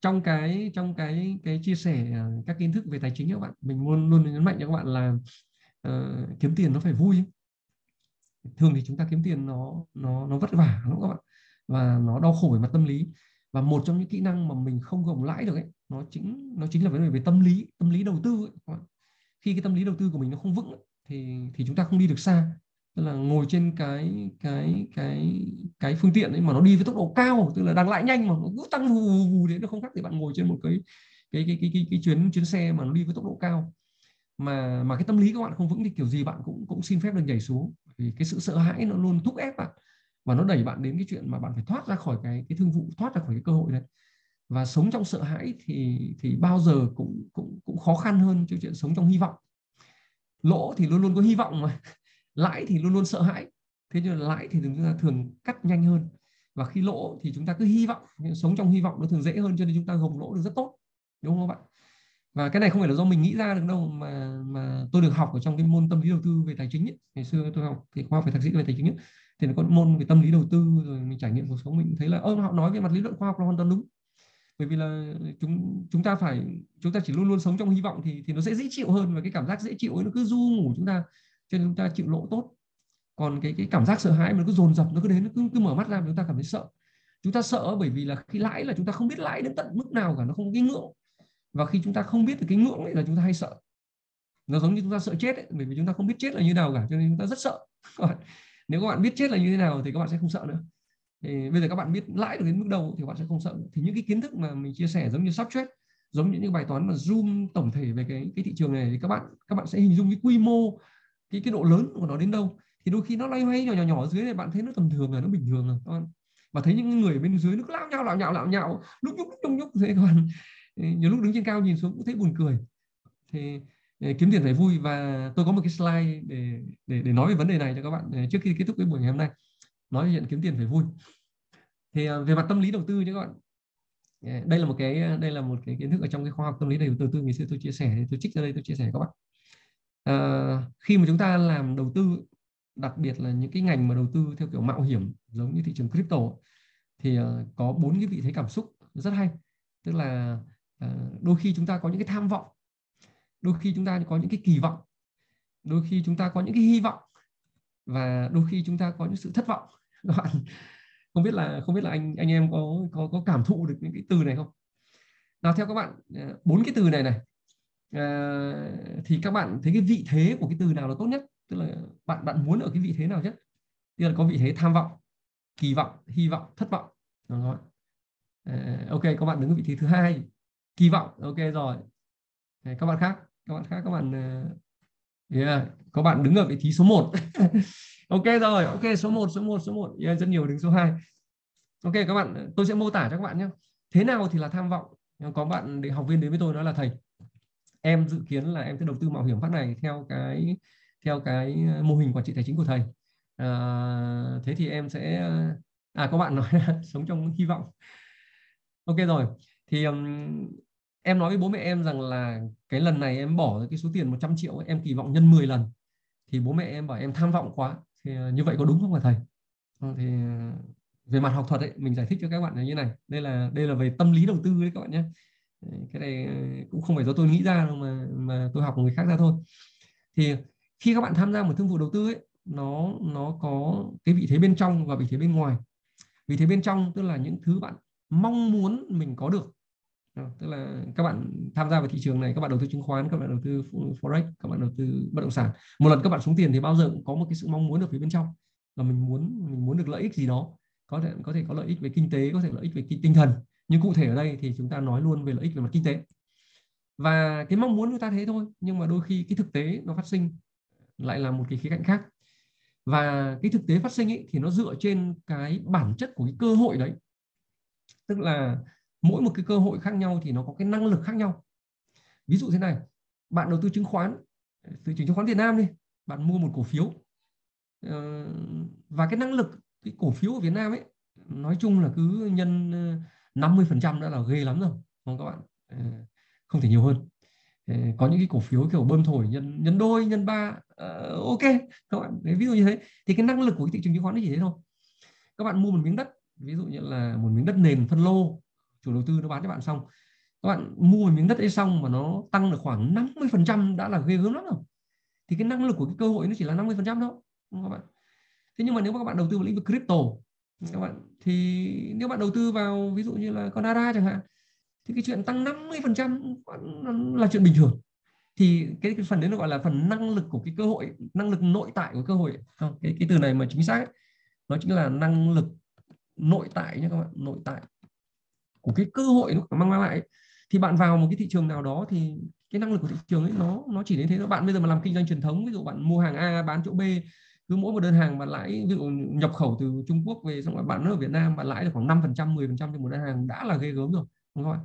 trong cái trong cái cái chia sẻ các kiến thức về tài chính các bạn, mình luôn luôn nhấn mạnh cho các bạn là uh, kiếm tiền nó phải vui. Thường thì chúng ta kiếm tiền nó nó nó vất vả lắm các bạn, và nó đau khổ về mặt tâm lý. Và một trong những kỹ năng mà mình không gồng lãi được ấy, nó chính nó chính là vấn đề về tâm lý, tâm lý đầu tư ấy, các bạn. Khi cái tâm lý đầu tư của mình nó không vững ấy, thì thì chúng ta không đi được xa. Tức là ngồi trên cái cái cái cái phương tiện ấy mà nó đi với tốc độ cao, tức là đang lãi nhanh mà nó cứ tăng vù vù vù đến, nó không khác thì bạn ngồi trên một cái cái cái cái cái, cái chuyến chuyến xe mà nó đi với tốc độ cao mà mà cái tâm lý các bạn không vững thì kiểu gì bạn cũng cũng xin phép được nhảy xuống. Thì cái sự sợ hãi nó luôn thúc ép bạn và nó đẩy bạn đến cái chuyện mà bạn phải thoát ra khỏi cái cái thương vụ, thoát ra khỏi cái cơ hội đấy. Và sống trong sợ hãi thì thì bao giờ cũng cũng cũng khó khăn hơn cho chuyện sống trong hy vọng. Lỗ thì luôn luôn có hy vọng mà. Lãi thì luôn luôn sợ hãi. Thế nhưng là lãi thì chúng ta thường cắt nhanh hơn. Và khi lỗ thì chúng ta cứ hy vọng, sống trong hy vọng nó thường dễ hơn, cho nên chúng ta gồng lỗ được rất tốt. Đúng không các bạn? Và cái này không phải là do mình nghĩ ra được đâu, mà mà tôi được học ở trong cái môn tâm lý đầu tư về tài chính ấy. Ngày xưa tôi học cái khoa học về thạc sĩ về tài chính ấy, thì nó có môn về tâm lý đầu tư, rồi mình trải nghiệm cuộc sống mình thấy là ơ họ nói về mặt lý luận khoa học là hoàn toàn đúng. Bởi vì là chúng chúng ta phải chúng ta chỉ luôn luôn sống trong hy vọng thì thì nó sẽ dễ chịu hơn, và cái cảm giác dễ chịu ấy nó cứ du ngủ chúng ta, cho nên chúng ta chịu lỗ tốt. Còn cái cái cảm giác sợ hãi mà nó cứ dồn dập, nó cứ đến, nó cứ, cứ mở mắt ra chúng ta cảm thấy sợ. Chúng ta sợ bởi vì là khi lãi là chúng ta không biết lãi đến tận mức nào cả, nó không có cái ngưỡng. Và khi chúng ta không biết được cái ngưỡng ấy là chúng ta hay sợ. Nó giống như chúng ta sợ chết ấy, bởi vì chúng ta không biết chết là như nào cả, cho nên chúng ta rất sợ. Còn nếu các bạn biết chết là như thế nào thì các bạn sẽ không sợ nữa. Thì bây giờ các bạn biết lãi được đến mức đầu thì các bạn sẽ không sợ nữa. Thì những cái kiến thức mà mình chia sẻ giống như substrate, giống như những bài toán mà zoom tổng thể về cái cái thị trường này thì các bạn các bạn sẽ hình dung cái quy mô, cái cái độ lớn của nó đến đâu. Thì đôi khi nó loay hoay nhỏ nhỏ nhỏ ở dưới này bạn thấy nó tầm thường rồi, nó bình thường rồi các bạn. Và thấy những người bên dưới nó cứ lao nhau lạo nhạo lạo nhạo, lúc nhúc lúc nhúc thế các bạn. Nhiều lúc đứng trên cao nhìn xuống cũng thấy buồn cười. Thì kiếm tiền phải vui, và tôi có một cái slide để để để nói về vấn đề này cho các bạn trước khi kết thúc cái buổi ngày hôm nay. Nói về chuyện kiếm tiền phải vui. Thì về mặt tâm lý đầu tư nhé các bạn. Đây là một cái đây là một cái kiến thức ở trong cái khoa học tâm lý đầu tư ngày xưa tôi chia sẻ, tôi trích ra đây tôi chia sẻ với các bạn. À, khi mà chúng ta làm đầu tư, đặc biệt là những cái ngành mà đầu tư theo kiểu mạo hiểm giống như thị trường crypto thì uh, có bốn cái vị thế cảm xúc rất hay. Tức là uh, đôi khi chúng ta có những cái tham vọng, đôi khi chúng ta có những cái kỳ vọng, đôi khi chúng ta có những cái hy vọng, và đôi khi chúng ta có những sự thất vọng. Không biết là không biết là anh anh em có có có cảm thụ được những cái từ này không? Nào, theo các bạn bốn cái từ này này À, thì các bạn thấy cái vị thế của cái từ nào là tốt nhất? Tức là bạn bạn muốn ở cái vị thế nào nhất? Tức là có vị thế tham vọng, kỳ vọng, hy vọng, thất vọng. Đúng rồi. À, ok, các bạn đứng ở vị thế thứ hai, kỳ vọng. Ok rồi. À, các bạn khác, các bạn khác, các bạn yeah. Các bạn đứng ở vị trí số một. Ok rồi, ok số một, số một, số một. Yeah, rất nhiều đứng số hai. Ok các bạn, tôi sẽ mô tả cho các bạn nhé. Thế nào thì là tham vọng? Có bạn để học viên đến với tôi nói là thầy, em dự kiến là em sẽ đầu tư mạo hiểm phát này theo cái theo cái mô hình quản trị tài chính của thầy. À, thế thì em sẽ à các bạn nói là sống trong hy vọng. Ok rồi. Thì um, em nói với bố mẹ em rằng là cái lần này em bỏ cái số tiền một trăm triệu ấy, em kỳ vọng nhân mười lần. Thì bố mẹ em bảo em tham vọng quá. Thì như vậy có đúng không hả thầy? Thì về mặt học thuật ấy, mình giải thích cho các bạn là như này. Đây là đây là về tâm lý đầu tư đấy các bạn nhé. Cái này cũng không phải do tôi nghĩ ra đâu mà mà tôi học của người khác ra thôi. Thì khi các bạn tham gia một thương vụ đầu tư ấy, nó nó có cái vị thế bên trong và vị thế bên ngoài. Vị thế bên trong tức là những thứ bạn mong muốn mình có được. Tức là các bạn tham gia vào thị trường này, các bạn đầu tư chứng khoán, các bạn đầu tư forex, các bạn đầu tư bất động sản. Một lần các bạn xuống tiền thì bao giờ cũng có một cái sự mong muốn ở phía bên trong là mình muốn mình muốn được lợi ích gì đó. Có thể có thể có lợi ích về kinh tế, có thể lợi ích về tinh thần. Nhưng cụ thể ở đây thì chúng ta nói luôn về lợi ích về mặt kinh tế. Và cái mong muốn chúng ta thế thôi, nhưng mà đôi khi cái thực tế nó phát sinh lại là một cái khía cạnh khác. Và cái thực tế phát sinh ấy, thì nó dựa trên cái bản chất của cái cơ hội đấy. Tức là mỗi một cái cơ hội khác nhau thì nó có cái năng lực khác nhau. Ví dụ thế này, bạn đầu tư chứng khoán, thị trường chứng khoán Việt Nam đi, bạn mua một cổ phiếu. Và cái năng lực cái cổ phiếu ở Việt Nam ấy, nói chung là cứ nhân năm mươi phần trăm đã là ghê lắm rồi, không các bạn? Không thể nhiều hơn. Có những cái cổ phiếu kiểu bơm thổi nhân nhân đôi, nhân ba, ok các bạn. Ví dụ như thế, thì cái năng lực của cái thị trường chứng khoán nó chỉ thế thôi. Các bạn mua một miếng đất, ví dụ như là một miếng đất nền phân lô, chủ đầu tư nó bán cho bạn xong, các bạn mua một miếng đất ấy xong mà nó tăng được khoảng năm mươi phần trăm đã là ghê gớm lắm rồi. Thì cái năng lực của cái cơ hội nó chỉ là năm mươi phần trăm thôi, đúng không các bạn? Thế nhưng mà nếu mà các bạn đầu tư vào lĩnh vực crypto các bạn, thì nếu bạn đầu tư vào ví dụ như là Cardano chẳng hạn, thì cái chuyện tăng năm mươi phần trăm là chuyện bình thường. Thì cái, cái phần đấy nó gọi là phần năng lực của cái cơ hội, năng lực nội tại của cơ hội. Không, cái, cái từ này mà chính xác ấy, nó chính là năng lực nội tại nhé các bạn, nội tại của cái cơ hội nó mang lại. Thì bạn vào một cái thị trường nào đó thì cái năng lực của thị trường ấy nó nó chỉ đến thế thôi. Bạn bây giờ mà làm kinh doanh truyền thống, ví dụ bạn mua hàng A bán chỗ B, cứ mỗi một đơn hàng bạn lãi, ví dụ nhập khẩu từ Trung Quốc về xong rồi bạn ở Việt Nam bạn lãi được khoảng năm phần trăm, mười phần trăm cho một đơn hàng đã là ghê gớm rồi, đúng không?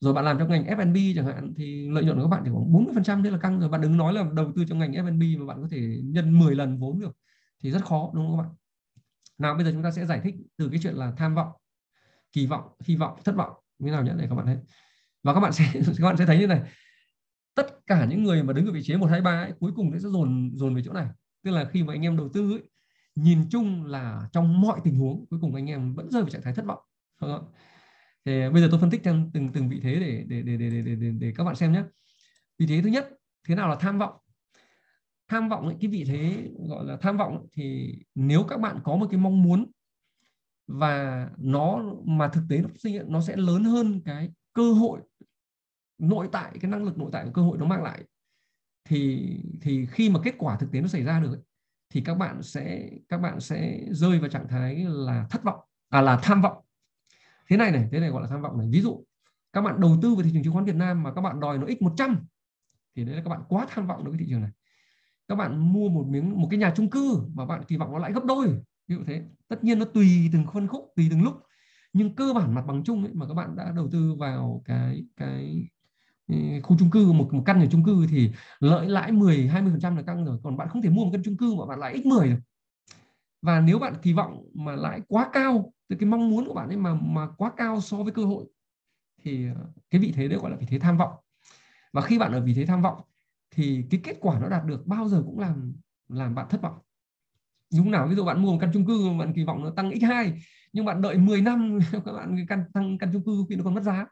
Rồi bạn làm trong ngành ép en bê chẳng hạn thì lợi nhuận của các bạn chỉ khoảng bốn mươi phần trăm, thế là căng rồi. Bạn đừng nói là đầu tư trong ngành ép en bê mà bạn có thể nhân mười lần vốn được thì rất khó, đúng không các bạn? Nào bây giờ chúng ta sẽ giải thích từ cái chuyện là tham vọng, kỳ vọng, hy vọng, thất vọng như nào nhé để các bạn thấy. Và các bạn sẽ các bạn sẽ thấy như này. Tất cả những người mà đứng ở vị trí một, hai, ba ấy, cuối cùng sẽ dồn dồn về chỗ này. Tức là khi mà anh em đầu tư ấy, nhìn chung là trong mọi tình huống cuối cùng anh em vẫn rơi vào trạng thái thất vọng. Thì bây giờ tôi phân tích theo từng từng vị thế để để để để để, để, để các bạn xem nhé. Vị thế thứ nhất, thế nào là tham vọng? Tham vọng ấy, cái vị thế gọi là tham vọng thì nếu các bạn có một cái mong muốn và nó mà thực tế nó sinh hiện, nó sẽ lớn hơn cái cơ hội nội tại, cái năng lực nội tại của cơ hội nó mang lại, thì thì khi mà kết quả thực tế nó xảy ra được ấy, thì các bạn sẽ các bạn sẽ rơi vào trạng thái là thất vọng, à là tham vọng. Thế này này, thế này gọi là tham vọng này. Ví dụ các bạn đầu tư vào thị trường chứng khoán Việt Nam mà các bạn đòi nó x một trăm thì đấy là các bạn quá tham vọng đối với thị trường này. Các bạn mua một miếng một cái nhà chung cư mà bạn kỳ vọng nó lại gấp đôi. Ví dụ thế, tất nhiên nó tùy từng phân khúc, tùy từng lúc, nhưng cơ bản mặt bằng chung ấy, mà các bạn đã đầu tư vào cái cái khu chung cư, một một căn nhà chung cư thì lợi lãi mười, hai mươi phần trăm là căng rồi, còn bạn không thể mua một căn chung cư mà bạn lãi x mười được. Và nếu bạn kỳ vọng mà lãi quá cao, từ cái mong muốn của bạn ấy mà mà quá cao so với cơ hội thì cái vị thế đấy gọi là vị thế tham vọng. Và khi bạn ở vị thế tham vọng thì cái kết quả nó đạt được bao giờ cũng làm làm bạn thất vọng. Đúng nào, ví dụ bạn mua một căn chung cư bạn kỳ vọng nó tăng x hai nhưng bạn đợi mười năm các bạn căn tăng căn chung cư khi nó còn mất giá,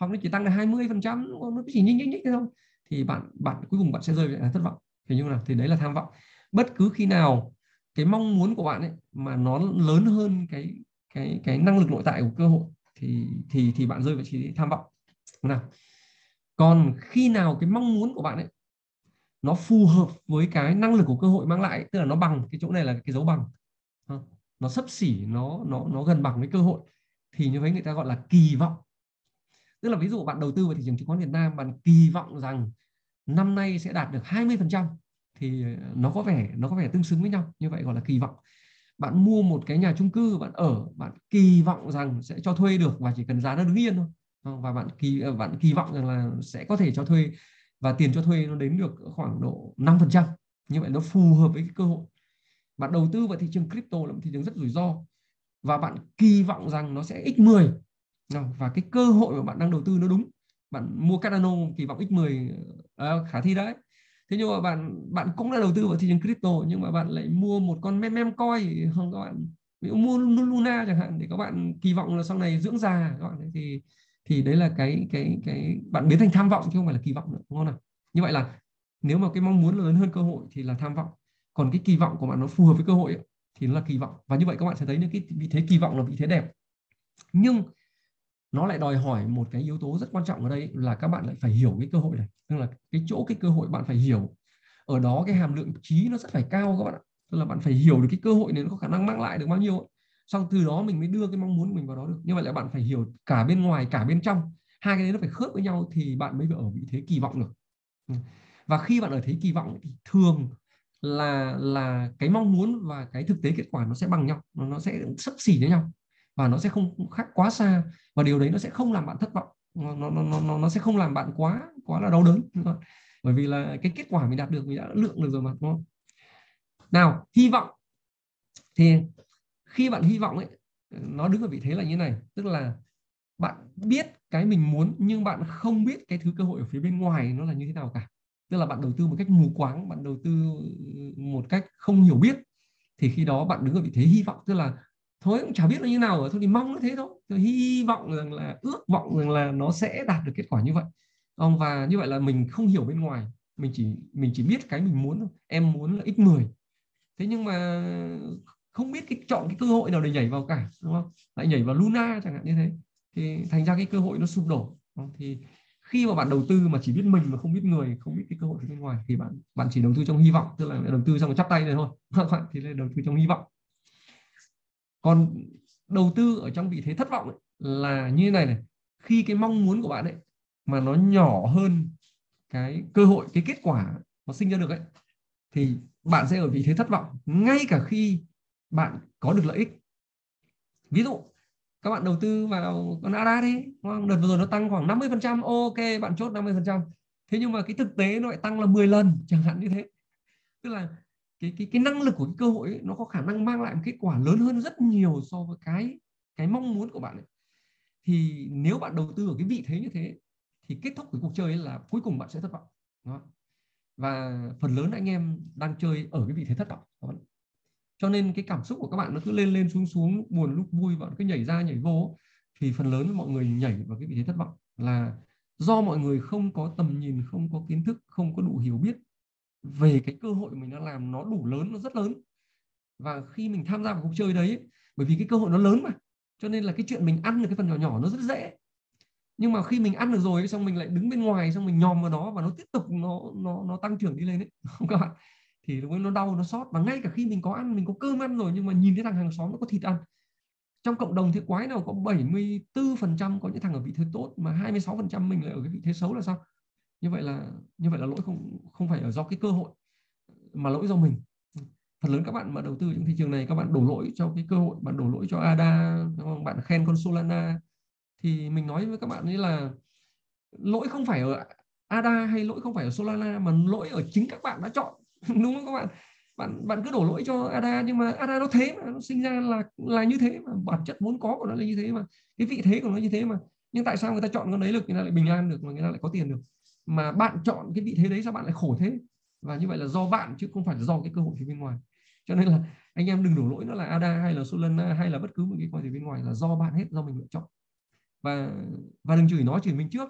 hoặc nó chỉ tăng là hai mươi phần trăm, nó chỉ nhích nhích nhích thôi, thì bạn bạn cuối cùng bạn sẽ rơi vào thất vọng. Thế nhưng là thì đấy là tham vọng. Bất cứ khi nào cái mong muốn của bạn ấy mà nó lớn hơn cái cái cái năng lực nội tại của cơ hội thì thì thì bạn rơi vào chỉ tham vọng. Đúng nào? Còn khi nào cái mong muốn của bạn ấy nó phù hợp với cái năng lực của cơ hội mang lại, tức là nó bằng, cái chỗ này là cái dấu bằng, nó xấp xỉ, nó nó nó gần bằng với cơ hội, thì như vậy người ta gọi là kỳ vọng. Tức là ví dụ bạn đầu tư vào thị trường chứng khoán Việt Nam, bạn kỳ vọng rằng năm nay sẽ đạt được hai mươi phần trăm thì nó có vẻ nó có vẻ tương xứng với nhau, như vậy gọi là kỳ vọng. Bạn mua một cái nhà chung cư bạn ở, bạn kỳ vọng rằng sẽ cho thuê được và chỉ cần giá nó đứng yên thôi, và bạn kỳ bạn kỳ vọng rằng là sẽ có thể cho thuê và tiền cho thuê nó đến được khoảng độ năm phần trăm, như vậy nó phù hợp với cái cơ hội. Bạn đầu tư vào thị trường crypto là một thị trường rất rủi ro và bạn kỳ vọng rằng nó sẽ x mười và cái cơ hội mà bạn đang đầu tư nó đúng. Bạn mua Cardano kỳ vọng ích mười à, khả thi đấy. Thế nhưng mà bạn bạn cũng đã đầu tư vào thị trường crypto, nhưng mà bạn lại mua một con mem mem coin, không các bạn mua Luna chẳng hạn, để các bạn kỳ vọng là sau này dưỡng già các bạn, thì thì đấy là cái cái cái bạn biến thành tham vọng chứ không phải là kỳ vọng nữa, đúng không nào? Như vậy là nếu mà cái mong muốn lớn hơn cơ hội thì là tham vọng, còn cái kỳ vọng của bạn nó phù hợp với cơ hội ấy, thì nó là kỳ vọng. Và như vậy các bạn sẽ thấy những cái vị thế kỳ vọng là vị thế đẹp, nhưng nó lại đòi hỏi một cái yếu tố rất quan trọng ở đây là các bạn lại phải hiểu cái cơ hội này, tức là cái chỗ cái cơ hội bạn phải hiểu, ở đó cái hàm lượng trí nó rất phải cao các bạn ạ, tức là bạn phải hiểu được cái cơ hội này nó có khả năng mang lại được bao nhiêu ấy. Xong từ đó mình mới đưa cái mong muốn của mình vào đó được. Như vậy là bạn phải hiểu cả bên ngoài cả bên trong, hai cái đấy nó phải khớp với nhau thì bạn mới ở vị thế kỳ vọng được. Và khi bạn ở thế kỳ vọng thì thường là là cái mong muốn và cái thực tế kết quả nó sẽ bằng nhau, nó sẽ xấp xỉ với nhau và nó sẽ không khác quá xa, và điều đấy nó sẽ không làm bạn thất vọng, nó nó nó nó, nó sẽ không làm bạn quá quá là đau đớn, bởi vì là cái kết quả mình đạt được mình đã lượng được rồi mà, đúng không? Nào, hy vọng thì khi bạn hy vọng ấy, nó đứng ở vị thế là như này, tức là bạn biết cái mình muốn nhưng bạn không biết cái thứ cơ hội ở phía bên ngoài nó là như thế nào cả, tức là bạn đầu tư một cách mù quáng, bạn đầu tư một cách không hiểu biết, thì khi đó bạn đứng ở vị thế hy vọng, tức là thôi cũng chả biết nó như nào, thôi thì mong nó thế thôi, tôi hy vọng rằng là ước vọng rằng là nó sẽ đạt được kết quả như vậy. Và như vậy là mình không hiểu bên ngoài, mình chỉ mình chỉ biết cái mình muốn thôi, em muốn là ích mười, thế nhưng mà không biết cái chọn cái cơ hội nào để nhảy vào cả, đúng không? Lại nhảy vào Luna chẳng hạn như thế, thì thành ra cái cơ hội nó sụp đổ. Thì khi mà bạn đầu tư mà chỉ biết mình mà không biết người, không biết cái cơ hội bên ngoài, thì bạn bạn chỉ đầu tư trong hy vọng, tức là đầu tư trong chắp tay này thôi, bạn thì đầu tư trong hy vọng. Còn đầu tư ở trong vị thế thất vọng ấy, là như thế này này, khi cái mong muốn của bạn ấy mà nó nhỏ hơn cái cơ hội, cái kết quả nó sinh ra được ấy, thì bạn sẽ ở vị thế thất vọng ngay cả khi bạn có được lợi ích. Ví dụ các bạn đầu tư vào con a đê a đi, đợt vừa rồi nó tăng khoảng năm mươi phần trăm, ok bạn chốt năm mươi phần trăm, thế nhưng mà cái thực tế nó lại tăng là mười lần chẳng hạn như thế, tức là cái cái cái năng lực của cái cơ hội ấy, nó có khả năng mang lại một kết quả lớn hơn rất nhiều so với cái cái mong muốn của bạn ấy. Thì nếu bạn đầu tư ở cái vị thế như thế thì kết thúc của cuộc chơi là cuối cùng bạn sẽ thất vọng. Đó. Và phần lớn anh em đang chơi ở cái vị thế thất vọng. Đó. Cho nên cái cảm xúc của các bạn nó cứ lên lên xuống xuống, lúc buồn lúc vui, bạn cứ nhảy ra nhảy vô, thì phần lớn mọi người nhảy vào cái vị thế thất vọng là do mọi người không có tầm nhìn, không có kiến thức, không có đủ hiểu biết về cái cơ hội mình đang làm, nó đủ lớn, nó rất lớn. Và khi mình tham gia vào cuộc chơi đấy, bởi vì cái cơ hội nó lớn mà, cho nên là cái chuyện mình ăn được cái phần nhỏ nhỏ nó rất dễ. Nhưng mà khi mình ăn được rồi, xong mình lại đứng bên ngoài, xong mình nhòm vào nó và nó tiếp tục nó nó nó tăng trưởng đi lên đấy, không các bạn? Thì lúc ấy nó đau, nó xót. Và ngay cả khi mình có ăn, mình có cơm ăn rồi, nhưng mà nhìn thấy thằng hàng xóm nó có thịt ăn. Trong cộng đồng thế quái nào có bảy mươi tư phần trăm có những thằng ở vị thế tốt mà hai mươi sáu phần trăm mình lại ở cái vị thế xấu là sao? Như vậy là như vậy là lỗi không không phải ở do cái cơ hội mà lỗi do mình. Phần lớn các bạn mà đầu tư trong thị trường này, các bạn đổ lỗi cho cái cơ hội, bạn đổ lỗi cho a đê a, bạn khen con Solana, thì mình nói với các bạn ấy là lỗi không phải ở a đê a hay lỗi không phải ở Solana, mà lỗi ở chính các bạn đã chọn. Đúng không các bạn? Bạn bạn cứ đổ lỗi cho a đê a, nhưng mà a đê a nó thế mà, nó sinh ra là là như thế mà, bản chất vốn có của nó là như thế mà, cái vị thế của nó như thế mà. Nhưng tại sao người ta chọn con đấy lực, người ta lại bình an được, mà người ta lại có tiền được? Mà bạn chọn cái vị thế đấy sao bạn lại khổ thế? Và như vậy là do bạn chứ không phải do cái cơ hội phía bên ngoài. Cho nên là anh em đừng đổ lỗi nó là a đê a hay là Solana hay là bất cứ một cái quan gì bên ngoài, là do bạn hết, do mình lựa chọn. Và và đừng chửi nó, chửi mình trước.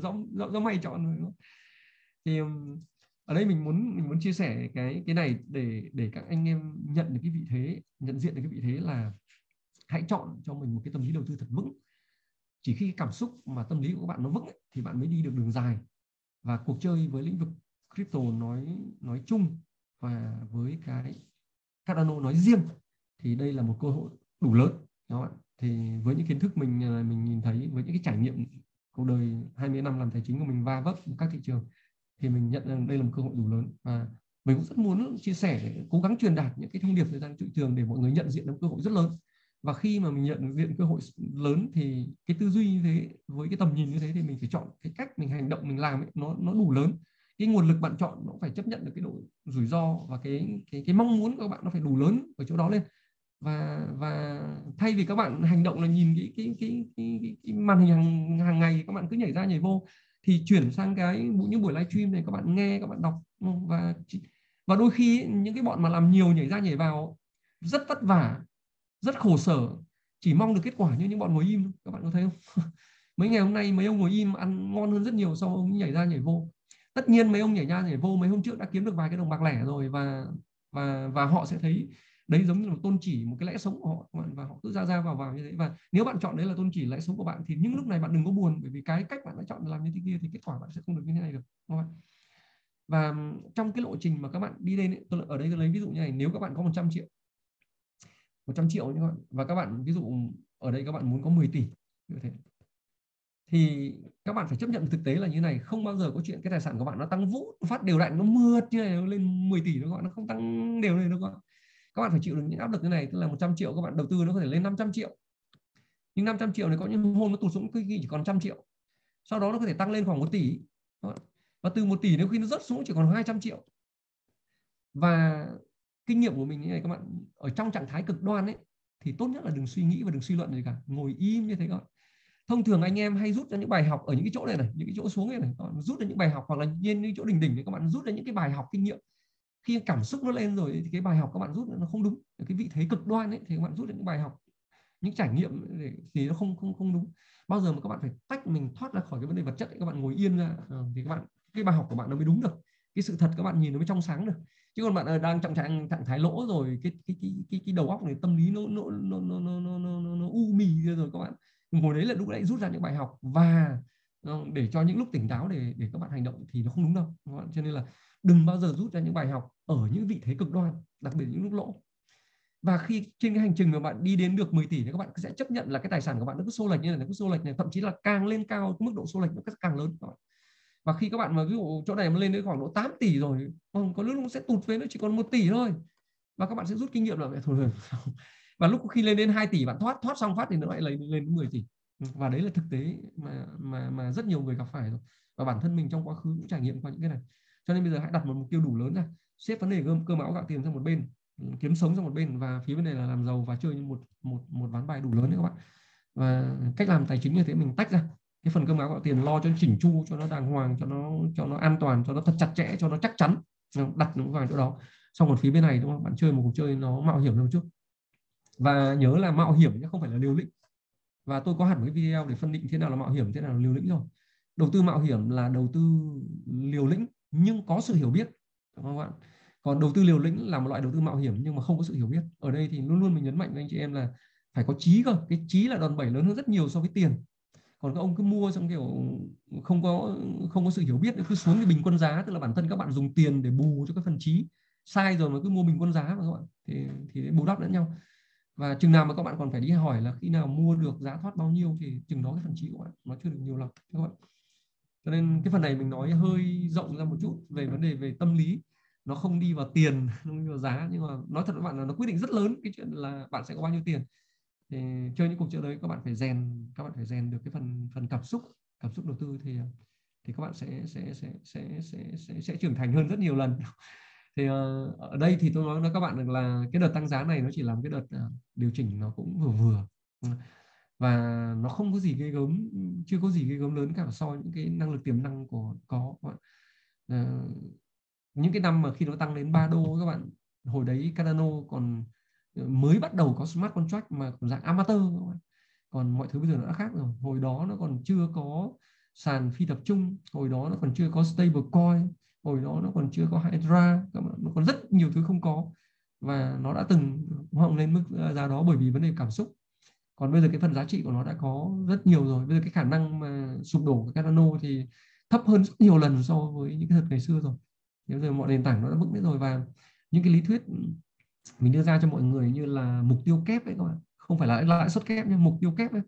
do, do do mày chọn rồi. Thì ở đây mình muốn mình muốn chia sẻ cái cái này để để các anh em nhận được cái vị thế, nhận diện được cái vị thế là hãy chọn cho mình một cái tâm lý đầu tư thật vững. Chỉ khi cảm xúc mà tâm lý của các bạn nó vững ấy, thì bạn mới đi được đường dài. Và cuộc chơi với lĩnh vực crypto nói nói chung và với cái Cardano nói riêng thì đây là một cơ hội đủ lớn các bạn. Thì với những kiến thức mình mình nhìn thấy, với những cái trải nghiệm cuộc đời hai mươi năm làm tài chính của mình va vấp các thị trường, thì mình nhận rằng đây là một cơ hội đủ lớn. Và mình cũng rất muốn chia sẻ, cố gắng truyền đạt những cái thông điệp thời gian thị trường để mọi người nhận diện được cơ hội rất lớn. Và khi mà mình nhận diện cơ hội lớn thì cái tư duy như thế, với cái tầm nhìn như thế, thì mình phải chọn cái cách mình hành động, mình làm ấy, nó nó đủ lớn. Cái nguồn lực bạn chọn nó phải chấp nhận được cái độ rủi ro, và cái cái cái mong muốn của các bạn nó phải đủ lớn ở chỗ đó lên. và và thay vì các bạn hành động là nhìn cái cái cái, cái, cái, cái màn hình hàng, hàng ngày các bạn cứ nhảy ra nhảy vô, thì chuyển sang cái những buổi livestream này các bạn nghe, các bạn đọc, và và đôi khi những cái bọn mà làm nhiều nhảy ra nhảy vào rất vất vả, rất khổ sở, chỉ mong được kết quả như những bọn ngồi im. Các bạn có thấy không? Mấy ngày hôm nay mấy ông ngồi im ăn ngon hơn rất nhiều sau ông nhảy ra nhảy vô. Tất nhiên mấy ông nhảy ra nhảy vô mấy hôm trước đã kiếm được vài cái đồng bạc lẻ rồi, và và và họ sẽ thấy đấy giống như là tôn chỉ một cái lẽ sống của họ, và họ cứ ra ra vào vào như thế. Và nếu bạn chọn đấy là tôn chỉ lẽ sống của bạn thì những lúc này bạn đừng có buồn, bởi vì cái cách bạn đã chọn làm như thế kia thì kết quả bạn sẽ không được như thế này được, đúng không? Và trong cái lộ trình mà các bạn đi lên, tôi ở đây tôi lấy ví dụ như này, nếu các bạn có một trăm triệu, một trăm triệu các bạn, và các bạn ví dụ ở đây các bạn muốn có mười tỷ như thế, thì các bạn phải chấp nhận thực tế là như này, không bao giờ có chuyện cái tài sản của bạn nó tăng vút phát đều đặn, nó mượt như này nó lên mười tỷ nó gọi, nó không tăng đều này đâu các bạn. Các bạn phải chịu được những áp lực như này, tức là một trăm triệu các bạn đầu tư nó có thể lên năm trăm triệu. Nhưng năm trăm triệu này có những hôm nó tụt xuống chỉ còn một trăm triệu. Sau đó nó có thể tăng lên khoảng một tỷ. Và từ một tỷ nếu khi nó rớt xuống chỉ còn hai trăm triệu. Và kinh nghiệm của mình như này các bạn, ở trong trạng thái cực đoan ấy thì tốt nhất là đừng suy nghĩ và đừng suy luận gì cả, ngồi im như thế các bạn. Thông thường anh em hay rút ra những bài học ở những cái chỗ này này, những cái chỗ xuống này này, các bạn rút ra những bài học, hoặc là nhiên những chỗ đỉnh đỉnh này các bạn rút ra những cái bài học kinh nghiệm. Khi cảm xúc nó lên rồi thì cái bài học các bạn rút nó không đúng, cái vị thế cực đoan ấy thì các bạn rút được những bài học, những trải nghiệm thì nó không không không đúng. Bao giờ mà các bạn phải tách mình thoát ra khỏi cái vấn đề vật chất ấy, các bạn ngồi yên ra thì các bạn cái bài học của bạn nó mới đúng được, cái sự thật các bạn nhìn nó mới trong sáng được. Chứ còn bạn đang trong trạng trạng thái lỗ rồi, cái cái cái cái, cái đầu óc này tâm lý nó nó nó nó nó nó, nó, nó u mì rồi, các bạn ngồi đấy là lúc đấy rút ra những bài học và để cho những lúc tỉnh táo để để các bạn hành động thì nó không đúng đâu. Cho nên là đừng bao giờ rút ra những bài học ở những vị thế cực đoan, đặc biệt những lúc lỗ. Và khi trên cái hành trình mà bạn đi đến được mười tỷ thì các bạn sẽ chấp nhận là cái tài sản của bạn nó cứ xô lệch như này, nó cứ xô lệch này, thậm chí là càng lên cao mức độ xô lệch nó càng lớn. Và khi các bạn mà ví dụ chỗ này mà lên đến khoảng độ tám tỷ rồi, có lúc nó sẽ tụt về nó chỉ còn một tỷ thôi. Và các bạn sẽ rút kinh nghiệm là vậy thôi. Và lúc khi lên đến hai tỷ bạn thoát thoát xong phát thì nó lại lên đến mười tỷ. Và đấy là thực tế mà mà mà rất nhiều người gặp phải rồi. Và bản thân mình trong quá khứ cũng trải nghiệm qua những cái này. Cho nên bây giờ hãy đặt một mục tiêu đủ lớn ra, xếp vấn đề cơm cơm áo gạo tiền sang một bên, kiếm sống sang một bên, và phía bên này là làm giàu và chơi như một một một ván bài đủ lớn đấy các bạn. Và cách làm tài chính như thế mình tách ra cái phần cơm áo gạo tiền, lo cho chỉnh chu, cho nó đàng hoàng, cho nó cho nó an toàn, cho nó thật chặt chẽ, cho nó chắc chắn, đặt nó vào chỗ đó. Xong còn phía bên này đúng không, bạn chơi một cuộc chơi nó mạo hiểm hơn chút, và nhớ là mạo hiểm chứ không phải là liều lĩnh. Và tôi có hẳn một cái video để phân định thế nào là mạo hiểm, thế nào là liều lĩnh rồi. Đầu tư mạo hiểm là đầu tư liều lĩnh nhưng có sự hiểu biết, đúng không các bạn? Còn đầu tư liều lĩnh là một loại đầu tư mạo hiểm nhưng mà không có sự hiểu biết. Ở đây thì luôn luôn mình nhấn mạnh với anh chị em là phải có trí cơ, cái trí là đòn bẩy lớn hơn rất nhiều so với tiền. Còn các ông cứ mua xong kiểu không có không có sự hiểu biết, cứ xuống cái bình quân giá, tức là bản thân các bạn dùng tiền để bù cho cái phần trí sai rồi mà cứ mua bình quân giá mà các bạn thì thì bù đắp lẫn nhau. Và chừng nào mà các bạn còn phải đi hỏi là khi nào mua được, giá thoát bao nhiêu thì chừng đó cái phần trí của bạn nó chưa được nhiều lắm các bạn. Cho nên cái phần này mình nói hơi rộng ra một chút về vấn đề về tâm lý, nó không đi vào tiền, không đi vào giá, nhưng mà nói thật với bạn là nó quyết định rất lớn cái chuyện là bạn sẽ có bao nhiêu tiền. Thì chơi những cuộc chơi đấy các bạn phải rèn, các bạn phải rèn được cái phần phần cảm xúc, cảm xúc đầu tư thì thì các bạn sẽ sẽ sẽ sẽ sẽ sẽ, sẽ trưởng thành hơn rất nhiều lần. Thì ở đây thì tôi nói với các bạn được là cái đợt tăng giá này nó chỉ là một cái đợt điều chỉnh nó cũng vừa vừa. Và nó không có gì ghê gớm, chưa có gì ghê gớm lớn cả so với những cái năng lực tiềm năng của có. À, những cái năm mà khi nó tăng đến ba đô các bạn, hồi đấy Cardano còn mới bắt đầu có smart contract mà còn dạng amateur các bạn. Còn mọi thứ bây giờ nó đã khác rồi. Hồi đó nó còn chưa có sàn phi tập trung, hồi đó nó còn chưa có stablecoin, hồi đó nó còn chưa có Hydra, các bạn. Nó còn rất nhiều thứ không có. Và nó đã từng hoảng lên mức giá đó bởi vì vấn đề cảm xúc. Còn bây giờ cái phần giá trị của nó đã có rất nhiều rồi. Bây giờ cái khả năng mà sụp đổ của Cardano thì thấp hơn rất nhiều lần so với những cái đợt ngày xưa rồi. Bây giờ mọi nền tảng nó đã vững đấy rồi, và những cái lý thuyết mình đưa ra cho mọi người như là mục tiêu kép đấy các bạn, không phải là lãi suất kép nhưng mục tiêu kép đấy.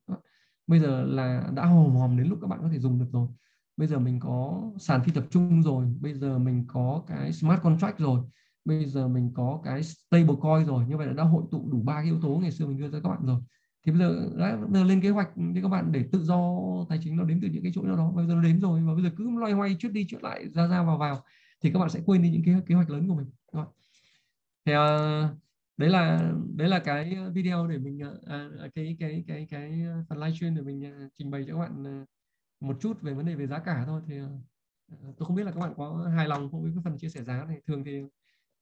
Bây giờ là đã hòm hòm đến lúc các bạn có thể dùng được rồi. Bây giờ mình có sàn phi tập trung rồi, bây giờ mình có cái smart contract rồi, bây giờ mình có cái stablecoin rồi. Như vậy là đã hội tụ đủ ba cái yếu tố ngày xưa mình đưa ra các bạn rồi. Thì bây giờ đã lên kế hoạch thì các bạn để tự do tài chính nó đến từ những cái chỗ nào đó. Bây giờ nó đến rồi và bây giờ cứ loay hoay chuyết đi chuyết lại, ra ra vào vào thì các bạn sẽ quên đi những cái kế hoạch lớn của mình. Thì đấy là đấy là cái video để mình à, cái cái cái cái phần livestream để mình trình bày cho các bạn một chút về vấn đề về giá cả thôi. Thì tôi không biết là các bạn có hài lòng không với cái phần chia sẻ giá này. Thường thì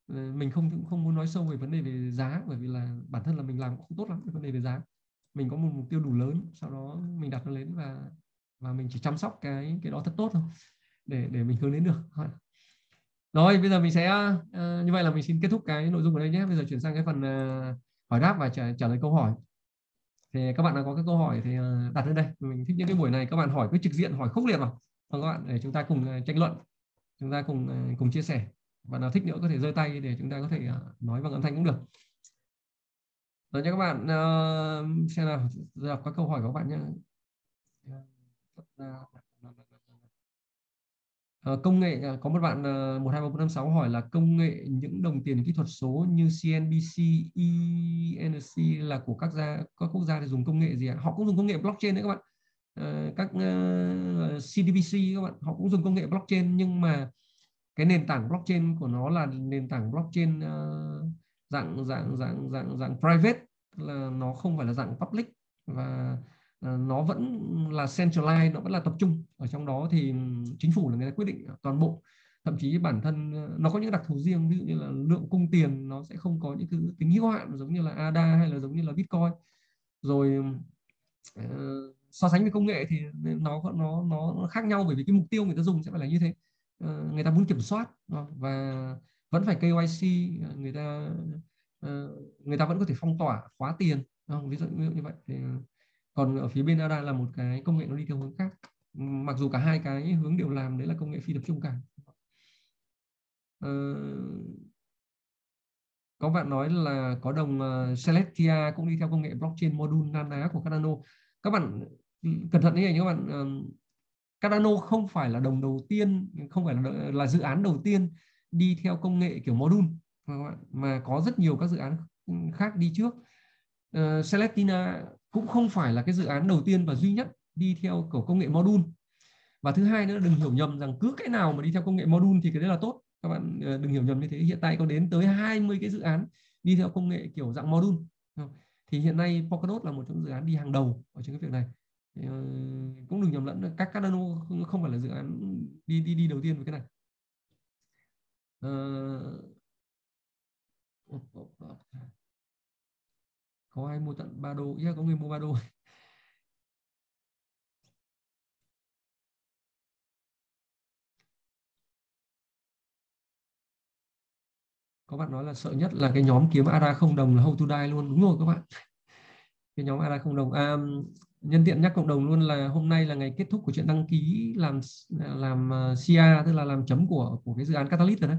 mình không không muốn nói sâu về vấn đề về giá, bởi vì là bản thân là mình làm cũng không tốt lắm cái vấn đề về giá. Mình có một mục tiêu đủ lớn, sau đó mình đặt nó lên và và mình chỉ chăm sóc cái cái đó thật tốt thôi để để mình hướng đến được. Rồi bây giờ mình sẽ uh, như vậy là mình xin kết thúc cái nội dung ở đây nhé. Bây giờ chuyển sang cái phần uh, hỏi đáp và trả, trả lời câu hỏi. Thì các bạn nào có cái câu hỏi thì uh, đặt lên đây. Mình thích những cái buổi này các bạn hỏi cứ trực diện, hỏi khốc liệt vào các bạn, để chúng ta cùng uh, tranh luận, chúng ta cùng uh, cùng chia sẻ. Bạn nào thích nữa có thể giơ tay để chúng ta có thể uh, nói bằng âm thanh cũng được. Rồi nha các bạn, uh, xem nào đọc các câu hỏi của các bạn nhé. À, công nghệ, có một bạn một hai ba bốn năm sáu hỏi là công nghệ những đồng tiền kỹ thuật số như xê en bê xê, e en xê là của các gia các quốc gia thì dùng công nghệ gì ạ? Họ cũng dùng công nghệ blockchain đấy các bạn. À, các uh, xê đê bê xê các bạn, họ cũng dùng công nghệ blockchain, nhưng mà cái nền tảng blockchain của nó là nền tảng blockchain uh, dạng dạng dạng dạng dạng private, là nó không phải là dạng public, và nó vẫn là centralized, nó vẫn là tập trung. Ở trong đó thì chính phủ là người ta quyết định toàn bộ. Thậm chí bản thân nó có những đặc thù riêng, ví dụ như là lượng cung tiền nó sẽ không có những cái tính hữu hạn giống như là a đê a hay là giống như là Bitcoin. Rồi so sánh với công nghệ thì nó nó nó khác nhau, bởi vì cái mục tiêu người ta dùng sẽ phải là như thế. Người ta muốn kiểm soát và vẫn phải ca y xê, người ta người ta vẫn có thể phong tỏa, khóa tiền, ví dụ như vậy. Thì còn ở phía bên a đê a là một cái công nghệ nó đi theo hướng khác, mặc dù cả hai cái hướng đều làm đấy là công nghệ phi tập trung cả. Ờ, có bạn nói là có đồng Celestia cũng đi theo công nghệ blockchain module Nana của Cardano. Các bạn cẩn thận thế này nhé các bạn. Cardano không phải là đồng đầu tiên, không phải là, là dự án đầu tiên đi theo công nghệ kiểu module các bạn, mà có rất nhiều các dự án khác đi trước. Uh, Celestina cũng không phải là cái dự án đầu tiên và duy nhất đi theo kiểu công nghệ module. Và thứ hai nữa, đừng hiểu nhầm rằng cứ cái nào mà đi theo công nghệ module thì cái đấy là tốt. Các bạn đừng hiểu nhầm như thế. Hiện tại có đến tới hai mươi cái dự án đi theo công nghệ kiểu dạng module. Thì hiện nay Polkadot là một trong những dự án đi hàng đầu ở trên cái việc này. Thì cũng đừng nhầm lẫn, các Cardano không phải là dự án đi đi đi đầu tiên với cái này. Uh... Có ai mua tận ba đô? Yeah, có người mua ba đô. Có bạn nói là sợ nhất là cái nhóm kiếm a đê a không đồng là how to die luôn. Đúng rồi các bạn. Cái nhóm a đê a không đồng. À, nhân tiện nhắc cộng đồng luôn là hôm nay là ngày kết thúc của chuyện đăng ký làm làm xê a, tức là làm chấm của của cái dự án Catalyst rồi đấy.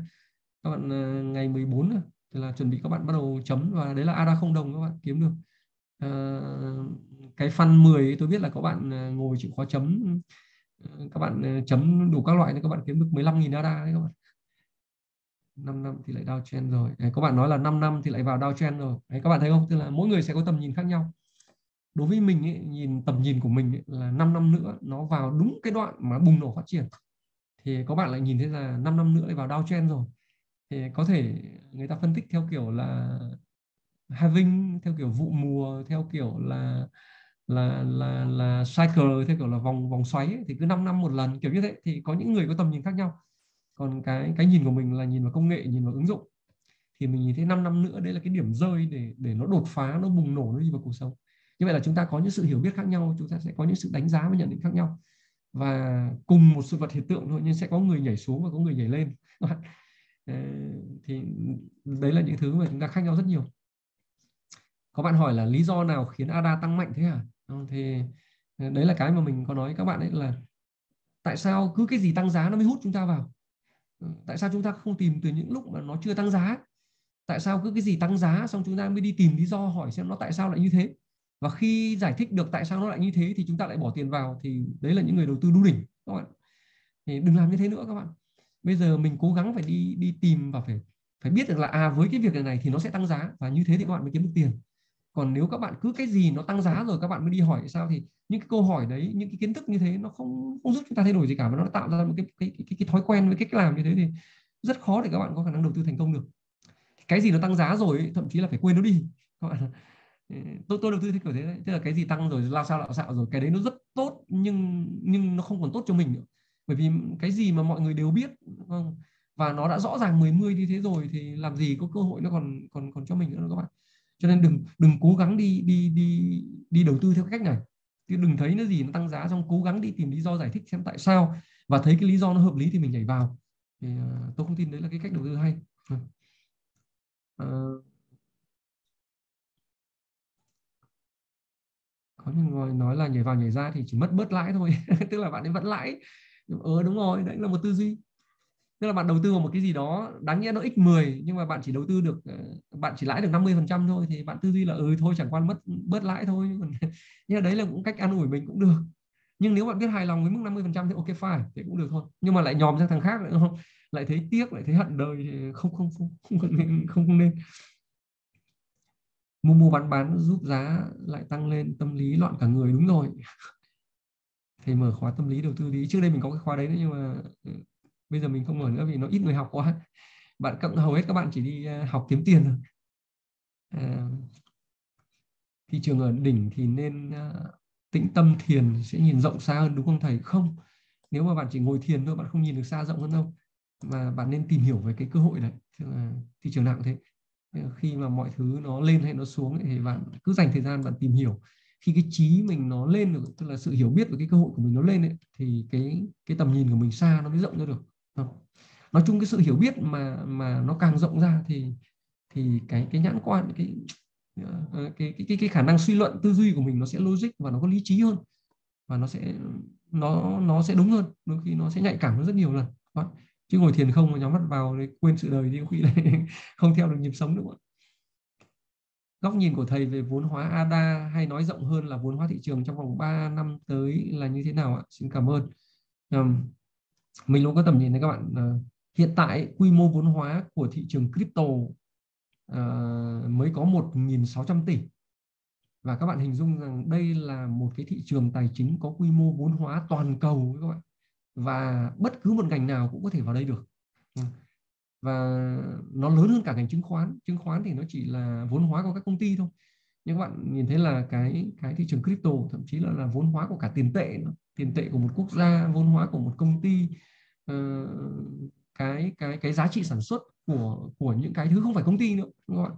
Các bạn ngày mười bốn rồi. Thì là chuẩn bị các bạn bắt đầu chấm, và đấy là a đê a không đồng các bạn kiếm được. À, cái fan mười ấy, tôi biết là các bạn ngồi chịu khó chấm, các bạn chấm đủ các loại nên các bạn kiếm được mười lăm nghìn a đê a đấy các bạn. năm năm thì lại downtrend rồi. À, các bạn nói là năm năm thì lại vào downtrend rồi. À, các bạn thấy không? Tức là mỗi người sẽ có tầm nhìn khác nhau. Đối với mình ấy, nhìn tầm nhìn của mình ấy, là năm năm nữa nó vào đúng cái đoạn mà bùng nổ phát triển. Thì các bạn lại nhìn thấy là năm năm nữa lại vào downtrend rồi. Thì có thể người ta phân tích theo kiểu là having, theo kiểu vụ mùa, theo kiểu là là là là cycle, theo kiểu là vòng vòng xoáy ấy. Thì cứ năm năm một lần kiểu như thế. Thì có những người có tầm nhìn khác nhau. Còn cái cái nhìn của mình là nhìn vào công nghệ, nhìn vào ứng dụng, thì mình nhìn thấy năm năm nữa đấy là cái điểm rơi để để nó đột phá, nó bùng nổ, nó đi vào cuộc sống. Như vậy là chúng ta có những sự hiểu biết khác nhau, chúng ta sẽ có những sự đánh giá và nhận định khác nhau. Và cùng một sự vật hiện tượng thôi, nhưng sẽ có người nhảy xuống và có người nhảy lên. Thì đấy là những thứ mà chúng ta khác nhau rất nhiều. Có bạn hỏi là lý do nào khiến a đê a tăng mạnh thế hả? Thì đấy là cái mà mình có nói các bạn ấy, là tại sao cứ cái gì tăng giá nó mới hút chúng ta vào? Tại sao chúng ta không tìm từ những lúc mà nó chưa tăng giá? Tại sao cứ cái gì tăng giá xong chúng ta mới đi tìm lý do hỏi xem nó tại sao lại như thế? Và khi giải thích được tại sao nó lại như thế thì chúng ta lại bỏ tiền vào. Thì đấy là những người đầu tư đu đỉnh các bạn. Thì đừng làm như thế nữa các bạn. Bây giờ mình cố gắng phải đi đi tìm và phải phải biết được là à, với cái việc này, này thì nó sẽ tăng giá, và như thế thì các bạn mới kiếm được tiền. Còn nếu các bạn cứ cái gì nó tăng giá rồi các bạn mới đi hỏi sao, thì những cái câu hỏi đấy, những cái kiến thức như thế nó không không giúp chúng ta thay đổi gì cả, và nó tạo ra một cái cái cái, cái thói quen với cách làm như thế thì rất khó để các bạn có khả năng đầu tư thành công được. cái gì nó tăng giá rồi ấy, thậm chí là phải quên nó đi các bạn. Tôi tôi đầu tư theo kiểu thế đấy. Tức là cái gì tăng rồi lao sao lạo xạo rồi, cái đấy nó rất tốt nhưng nhưng nó không còn tốt cho mình nữa. Bởi vì cái gì mà mọi người đều biết và nó đã rõ ràng mười mươi như thế rồi thì làm gì có cơ hội nó còn còn còn cho mình nữa các bạn. Cho nên đừng đừng cố gắng đi đi đi đi đầu tư theo cách này. Chứ đừng thấy nó gì nó tăng giá xong cố gắng đi tìm lý do giải thích xem tại sao, và thấy cái lý do nó hợp lý thì mình nhảy vào. Thì uh, tôi không tin đấy là cái cách đầu tư hay. Uh, có những người nói là nhảy vào nhảy ra thì chỉ mất bớt lãi thôi. Tức là bạn ấy vẫn lãi. Ờ đúng rồi, đấy là một tư duy. Tức là bạn đầu tư vào một cái gì đó đáng nghĩa nó x mười nhưng mà bạn chỉ đầu tư được, bạn chỉ lãi được năm mươi phần trăm thôi thì bạn tư duy là ừ thôi chẳng qua mất bớt lãi thôi. Nhưng mà đấy là cũng cách an ủi mình cũng được. Nhưng nếu bạn biết hài lòng với mức năm mươi phần trăm thì ok fine, thì cũng được thôi. Nhưng mà lại nhòm sang thằng khác nữa không? Lại thấy tiếc, lại thấy hận đời thì không không không không không nên, không nên. Mua mua bán bán giúp giá lại tăng lên, tâm lý loạn cả người. Đúng rồi. Thầy mở khóa tâm lý đầu tư đi. Trước đây mình có cái khóa đấy, đấy nhưng mà bây giờ mình không mở nữa vì nó ít người học quá. Bạn cộng hầu hết các bạn chỉ đi học kiếm tiền thôi. À, thị trường ở đỉnh thì nên tĩnh tâm thiền sẽ nhìn rộng xa hơn đúng không thầy? Không. Nếu mà bạn chỉ ngồi thiền thôi bạn không nhìn được xa rộng hơn đâu. Mà bạn nên tìm hiểu về cái cơ hội đấy. Thị trường nào cũng thế. Khi mà mọi thứ nó lên hay nó xuống thì bạn cứ dành thời gian bạn tìm hiểu. Khi cái trí mình nó lên được, tức là sự hiểu biết về cái cơ hội của mình nó lên ấy, thì cái cái tầm nhìn của mình xa nó mới rộng ra được. Nói chung cái sự hiểu biết mà mà nó càng rộng ra thì thì cái cái nhãn quan, cái cái cái, cái khả năng suy luận tư duy của mình nó sẽ logic và nó có lý trí hơn, và nó sẽ nó nó sẽ đúng hơn. Đôi khi nó sẽ nhạy cảm hơn rất nhiều lần. Đó. Chứ ngồi thiền không mà nhắm mắt vào quên sự đời thì có khi lại không theo được nhịp sống nữa. Góc nhìn của thầy về vốn hóa a đê a hay nói rộng hơn là vốn hóa thị trường trong vòng ba năm tới là như thế nào ạ? Xin cảm ơn. Um, mình luôn có tầm nhìn đấy các bạn. Uh, hiện tại quy mô vốn hóa của thị trường crypto uh, mới có một nghìn sáu trăm tỷ. Và các bạn hình dung rằng đây là một cái thị trường tài chính có quy mô vốn hóa toàn cầu các bạn. Và bất cứ một ngành nào cũng có thể vào đây được. Và nó lớn hơn cả ngành chứng khoán. Chứng khoán thì nó chỉ là vốn hóa của các công ty thôi. Nhưng các bạn nhìn thấy là cái cái thị trường crypto thậm chí là, là vốn hóa của cả tiền tệ, tiền tệ của một quốc gia, vốn hóa của một công ty, uh, cái cái cái giá trị sản xuất của của những cái thứ không phải công ty nữa, đúng không ạ?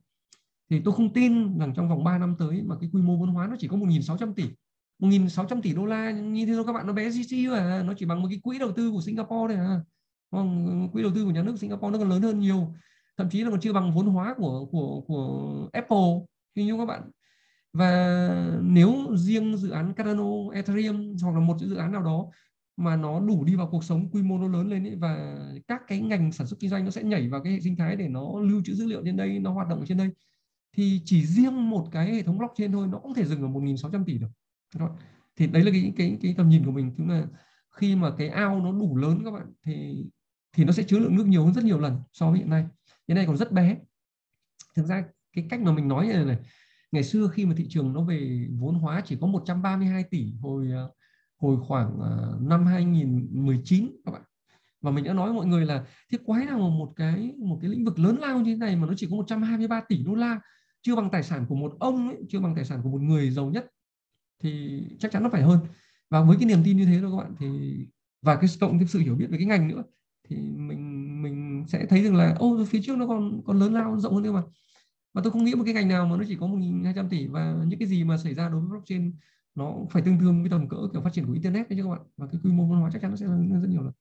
Thì tôi không tin rằng trong vòng ba năm tới mà cái quy mô vốn hóa nó chỉ có một nghìn sáu trăm tỷ. một nghìn sáu trăm tỷ đô la như thế thôi các bạn, nó bé xí xí à, nó chỉ bằng một cái quỹ đầu tư của Singapore thôi à. Quỹ đầu tư của nhà nước Singapore nó còn lớn hơn nhiều, thậm chí là còn chưa bằng vốn hóa của của của Apple hình như các bạn. Và nếu riêng dự án Cardano, Ethereum hoặc là một dự án nào đó mà nó đủ đi vào cuộc sống, quy mô nó lớn lên ấy, và các cái ngành sản xuất kinh doanh nó sẽ nhảy vào cái hệ sinh thái để nó lưu trữ dữ liệu trên đây, nó hoạt động trên đây, thì chỉ riêng một cái hệ thống blockchain thôi nó cũng thể dừng ở một nghìn sáu trăm tỷ được. Thì đấy là cái cái cái tầm nhìn của mình, tức là khi mà cái ao nó đủ lớn các bạn thì thì nó sẽ chứa lượng nước nhiều hơn rất nhiều lần so với hiện nay. Hiện nay còn rất bé. Thực ra cái cách mà mình nói này, này ngày xưa khi mà thị trường nó về vốn hóa chỉ có một trăm ba mươi hai tỷ hồi hồi khoảng năm hai nghìn mười chín các bạn. Và mình đã nói với mọi người là thế quái nào một cái một cái lĩnh vực lớn lao như thế này mà nó chỉ có một trăm hai mươi ba tỷ đô la, chưa bằng tài sản của một ông ấy, chưa bằng tài sản của một người giàu nhất, thì chắc chắn nó phải hơn. Và với cái niềm tin như thế thôi các bạn, thì và cái cộng thêm sự hiểu biết về cái ngành nữa, thì mình mình sẽ thấy rằng là ô phía trước nó còn còn lớn lao rộng hơn nữa mà. Và tôi không nghĩ một cái ngành nào mà nó chỉ có một nghìn hai trăm tỷ, và những cái gì mà xảy ra đối với blockchain nó phải tương đương với tầm cỡ kiểu phát triển của internet đấy chứ các bạn. Và cái quy mô văn hóa chắc chắn nó sẽ lớn hơn rất nhiều lần.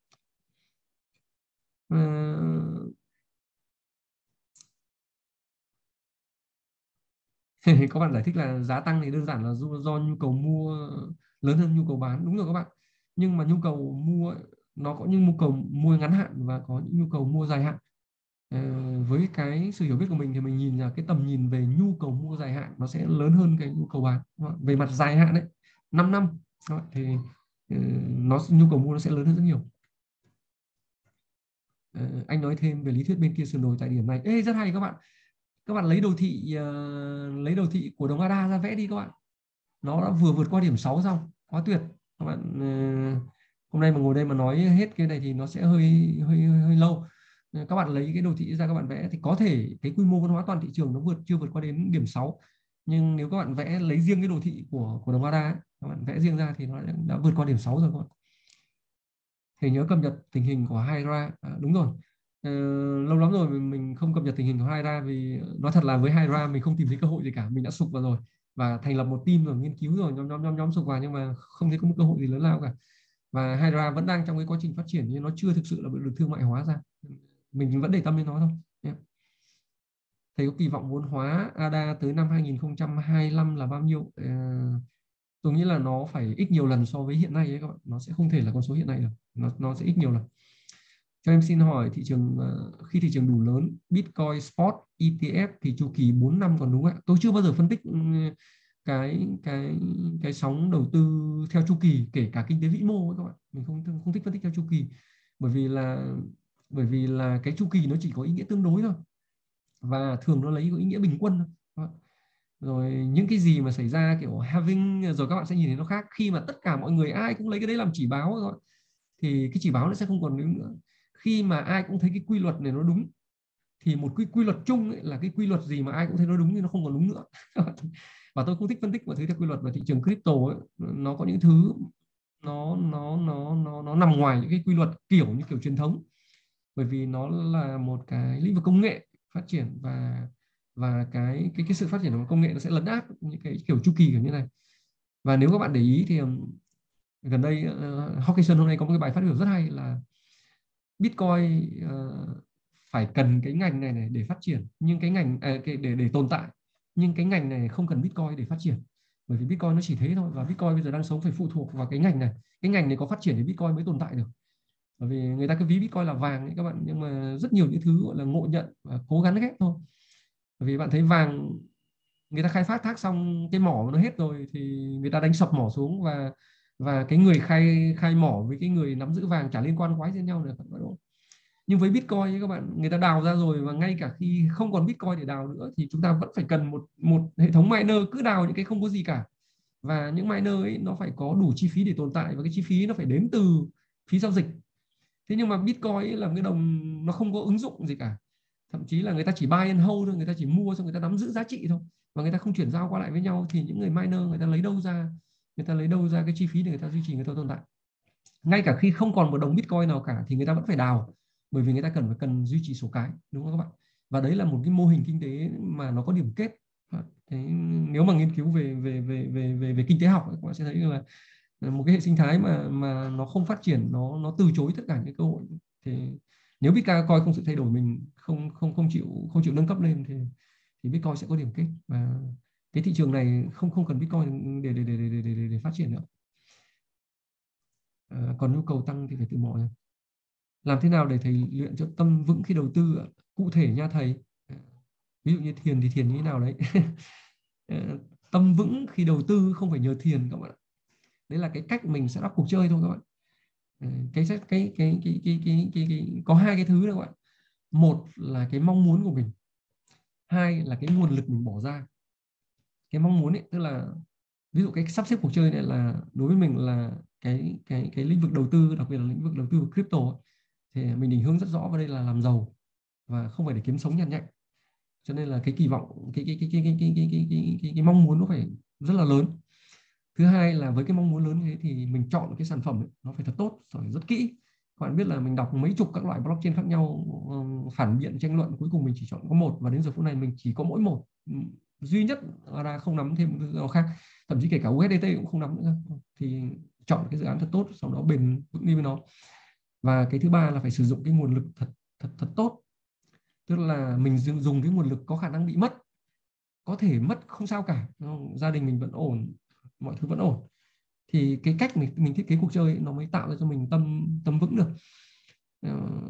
Và các bạn giải thích là giá tăng thì đơn giản là do, do nhu cầu mua lớn hơn nhu cầu bán. Đúng rồi các bạn. Nhưng mà nhu cầu mua nó có những nhu cầu mua ngắn hạn và có những nhu cầu mua dài hạn. À, với cái sự hiểu biết của mình thì mình nhìn là cái tầm nhìn về nhu cầu mua dài hạn nó sẽ lớn hơn cái nhu cầu bán. Về mặt dài hạn đấy, năm năm thì nó nhu cầu mua nó sẽ lớn hơn rất nhiều. À, anh nói thêm về lý thuyết bên kia sườn đồi tại điểm này. Ê, rất hay các bạn. Các bạn lấy đồ thị uh, lấy đồ thị của đồng a đê a ra vẽ đi các bạn. Nó đã vừa vượt qua điểm sáu xong, quá tuyệt. Các bạn uh, hôm nay mà ngồi đây mà nói hết cái này thì nó sẽ hơi hơi hơi, hơi lâu. các bạn lấy cái đồ thị ra các bạn vẽ thì có thể cái quy mô văn hóa toàn thị trường nó vượt chưa vượt qua đến điểm sáu, nhưng nếu các bạn vẽ lấy riêng cái đồ thị của của đồng ADA, các bạn vẽ riêng ra thì nó đã, đã vượt qua điểm sáu rồi các bạn. Thì nhớ cập nhật tình hình của Hydra. À, đúng rồi, ờ, lâu lắm rồi mình không cập nhật tình hình của Hydra vì nói thật là với Hydra mình không tìm thấy cơ hội gì cả, mình đã sụp vào rồi và thành lập một team rồi, nghiên cứu rồi, nhóm nhóm nhóm nhóm sụp vào nhưng mà không thấy có một cơ hội gì lớn lao cả. Và Hydra vẫn đang trong cái quá trình phát triển nhưng nó chưa thực sự là được thương mại hóa ra, mình vẫn để tâm đến nó thôi. Yeah. Thầy có kỳ vọng vốn hóa a đê a tới năm hai nghìn không trăm hai mươi lăm là bao nhiêu? À, tôi nghĩ là nó phải ít nhiều lần so với hiện nay ấy các bạn, nó sẽ không thể là con số hiện nay được, nó nó sẽ ít nhiều lần. Cho em xin hỏi thị trường khi thị trường đủ lớn, Bitcoin spot e tê ép thì chu kỳ bốn năm còn đúng không ạ? Tôi chưa bao giờ phân tích cái cái cái sóng đầu tư theo chu kỳ, kể cả kinh tế vĩ mô ấy các bạn, mình không không thích phân tích theo chu kỳ, bởi vì là bởi vì là cái chu kỳ nó chỉ có ý nghĩa tương đối thôi và thường nó lấy có ý nghĩa bình quân thôi. Rồi những cái gì mà xảy ra kiểu halving rồi các bạn sẽ nhìn thấy nó khác, khi mà tất cả mọi người ai cũng lấy cái đấy làm chỉ báo rồi thì cái chỉ báo nó sẽ không còn đúng nữa. Khi mà ai cũng thấy cái quy luật này nó đúng thì một cái quy luật chung ấy, là cái quy luật gì mà ai cũng thấy nó đúng thì nó không còn đúng nữa. Và tôi không thích phân tích mọi thứ theo quy luật, và thị trường crypto ấy, nó có những thứ nó nó nó nó nó nằm ngoài những cái quy luật kiểu như kiểu truyền thống, bởi vì nó là một cái lĩnh vực công nghệ phát triển và và cái cái cái sự phát triển của công nghệ nó sẽ lấn át những cái kiểu chu kỳ kiểu như này. Và nếu các bạn để ý thì gần đây uh, Hoskinson hôm nay có một cái bài phát biểu rất hay là Bitcoin uh, phải cần cái ngành này này để phát triển, nhưng cái ngành à, cái, để để tồn tại, nhưng cái ngành này không cần Bitcoin để phát triển, bởi vì Bitcoin nó chỉ thế thôi, và Bitcoin bây giờ đang sống phải phụ thuộc vào cái ngành này, cái ngành này có phát triển thì Bitcoin mới tồn tại được. Bởi vì người ta cứ ví Bitcoin là vàng ấy các bạn, nhưng mà rất nhiều những thứ gọi là ngộ nhận và cố gắng ghép thôi. Bởi vì bạn thấy vàng người ta khai phát thác xong cái mỏ nó hết rồi thì người ta đánh sập mỏ xuống, và và cái người khai khai mỏ với cái người nắm giữ vàng chả liên quan quái đến nhau được. Nhưng với Bitcoin các bạn, người ta đào ra rồi, và ngay cả khi không còn Bitcoin để đào nữa thì chúng ta vẫn phải cần một một hệ thống miner cứ đào những cái không có gì cả, và những miner ấy nó phải có đủ chi phí để tồn tại, và cái chi phí nó phải đến từ phí giao dịch. Thế nhưng mà Bitcoin ấy là cái đồng nó không có ứng dụng gì cả, thậm chí là người ta chỉ buy and hold thôi, người ta chỉ mua xong người ta nắm giữ giá trị thôi, và người ta không chuyển giao qua lại với nhau, thì những người miner người ta lấy đâu ra người ta lấy đâu ra cái chi phí để người ta duy trì người ta tồn tại. Ngay cả khi không còn một đồng Bitcoin nào cả thì người ta vẫn phải đào, bởi vì người ta cần phải cần duy trì số cái, đúng không các bạn? Và đấy là một cái mô hình kinh tế mà nó có điểm kết. Thế nếu mà nghiên cứu về về về về về, về kinh tế học các bạn sẽ thấy là một cái hệ sinh thái mà mà nó không phát triển, nó nó từ chối tất cả những cơ hội. Thì nếu Bitcoin không sự thay đổi, mình không không không chịu không chịu nâng cấp lên thì thì Bitcoin sẽ có điểm kết, và cái thị trường này không không cần Bitcoin để để để để để, để, để phát triển nữa. À, còn nhu cầu tăng thì phải tự mò. Làm thế nào để thầy luyện cho tâm vững khi đầu tư? Cụ thể nha thầy. Ví dụ như thiền thì thiền như thế nào đấy? Tâm vững khi đầu tư không phải nhờ thiền các bạn ạ. Đấy là cái cách mình sẽ đắp cuộc chơi thôi các bạn. Cái cái cái cái cái cái, cái, cái, cái. Có hai cái thứ đó các bạn. Một là cái mong muốn của mình. Hai là cái nguồn lực mình bỏ ra. Cái mong muốn ấy tức là ví dụ cái sắp xếp cuộc chơi này là đối với mình là cái cái cái lĩnh vực đầu tư, đặc biệt là lĩnh vực đầu tư của crypto ấy, thì mình định hướng rất rõ vào đây là làm giàu và không phải để kiếm sống nhàn nhạy. Cho nên là cái kỳ vọng, cái cái cái cái cái cái cái cái, cái, cái, cái mong muốn nó phải rất là lớn. Thứ hai là với cái mong muốn lớn thế thì mình chọn cái sản phẩm ấy, nó phải thật tốt, phải rất kỹ. Các bạn biết là mình đọc mấy chục các loại blockchain khác nhau, phản biện, tranh luận, cuối cùng mình chỉ chọn có một, và đến giờ phút này mình chỉ có mỗi một duy nhất, là không nắm thêm một thứ nào khác, thậm chí kể cả u ét đê tê cũng không nắm nữa. Thì chọn cái dự án thật tốt, sau đó bền vững đi với nó. Và cái thứ ba là phải sử dụng cái nguồn lực thật thật thật tốt, tức là mình dùng cái nguồn lực có khả năng bị mất, có thể mất không sao cả, gia đình mình vẫn ổn, mọi thứ vẫn ổn, thì cái cách mình mình thiết kế cuộc chơi ấy, nó mới tạo ra cho mình tâm tâm vững được.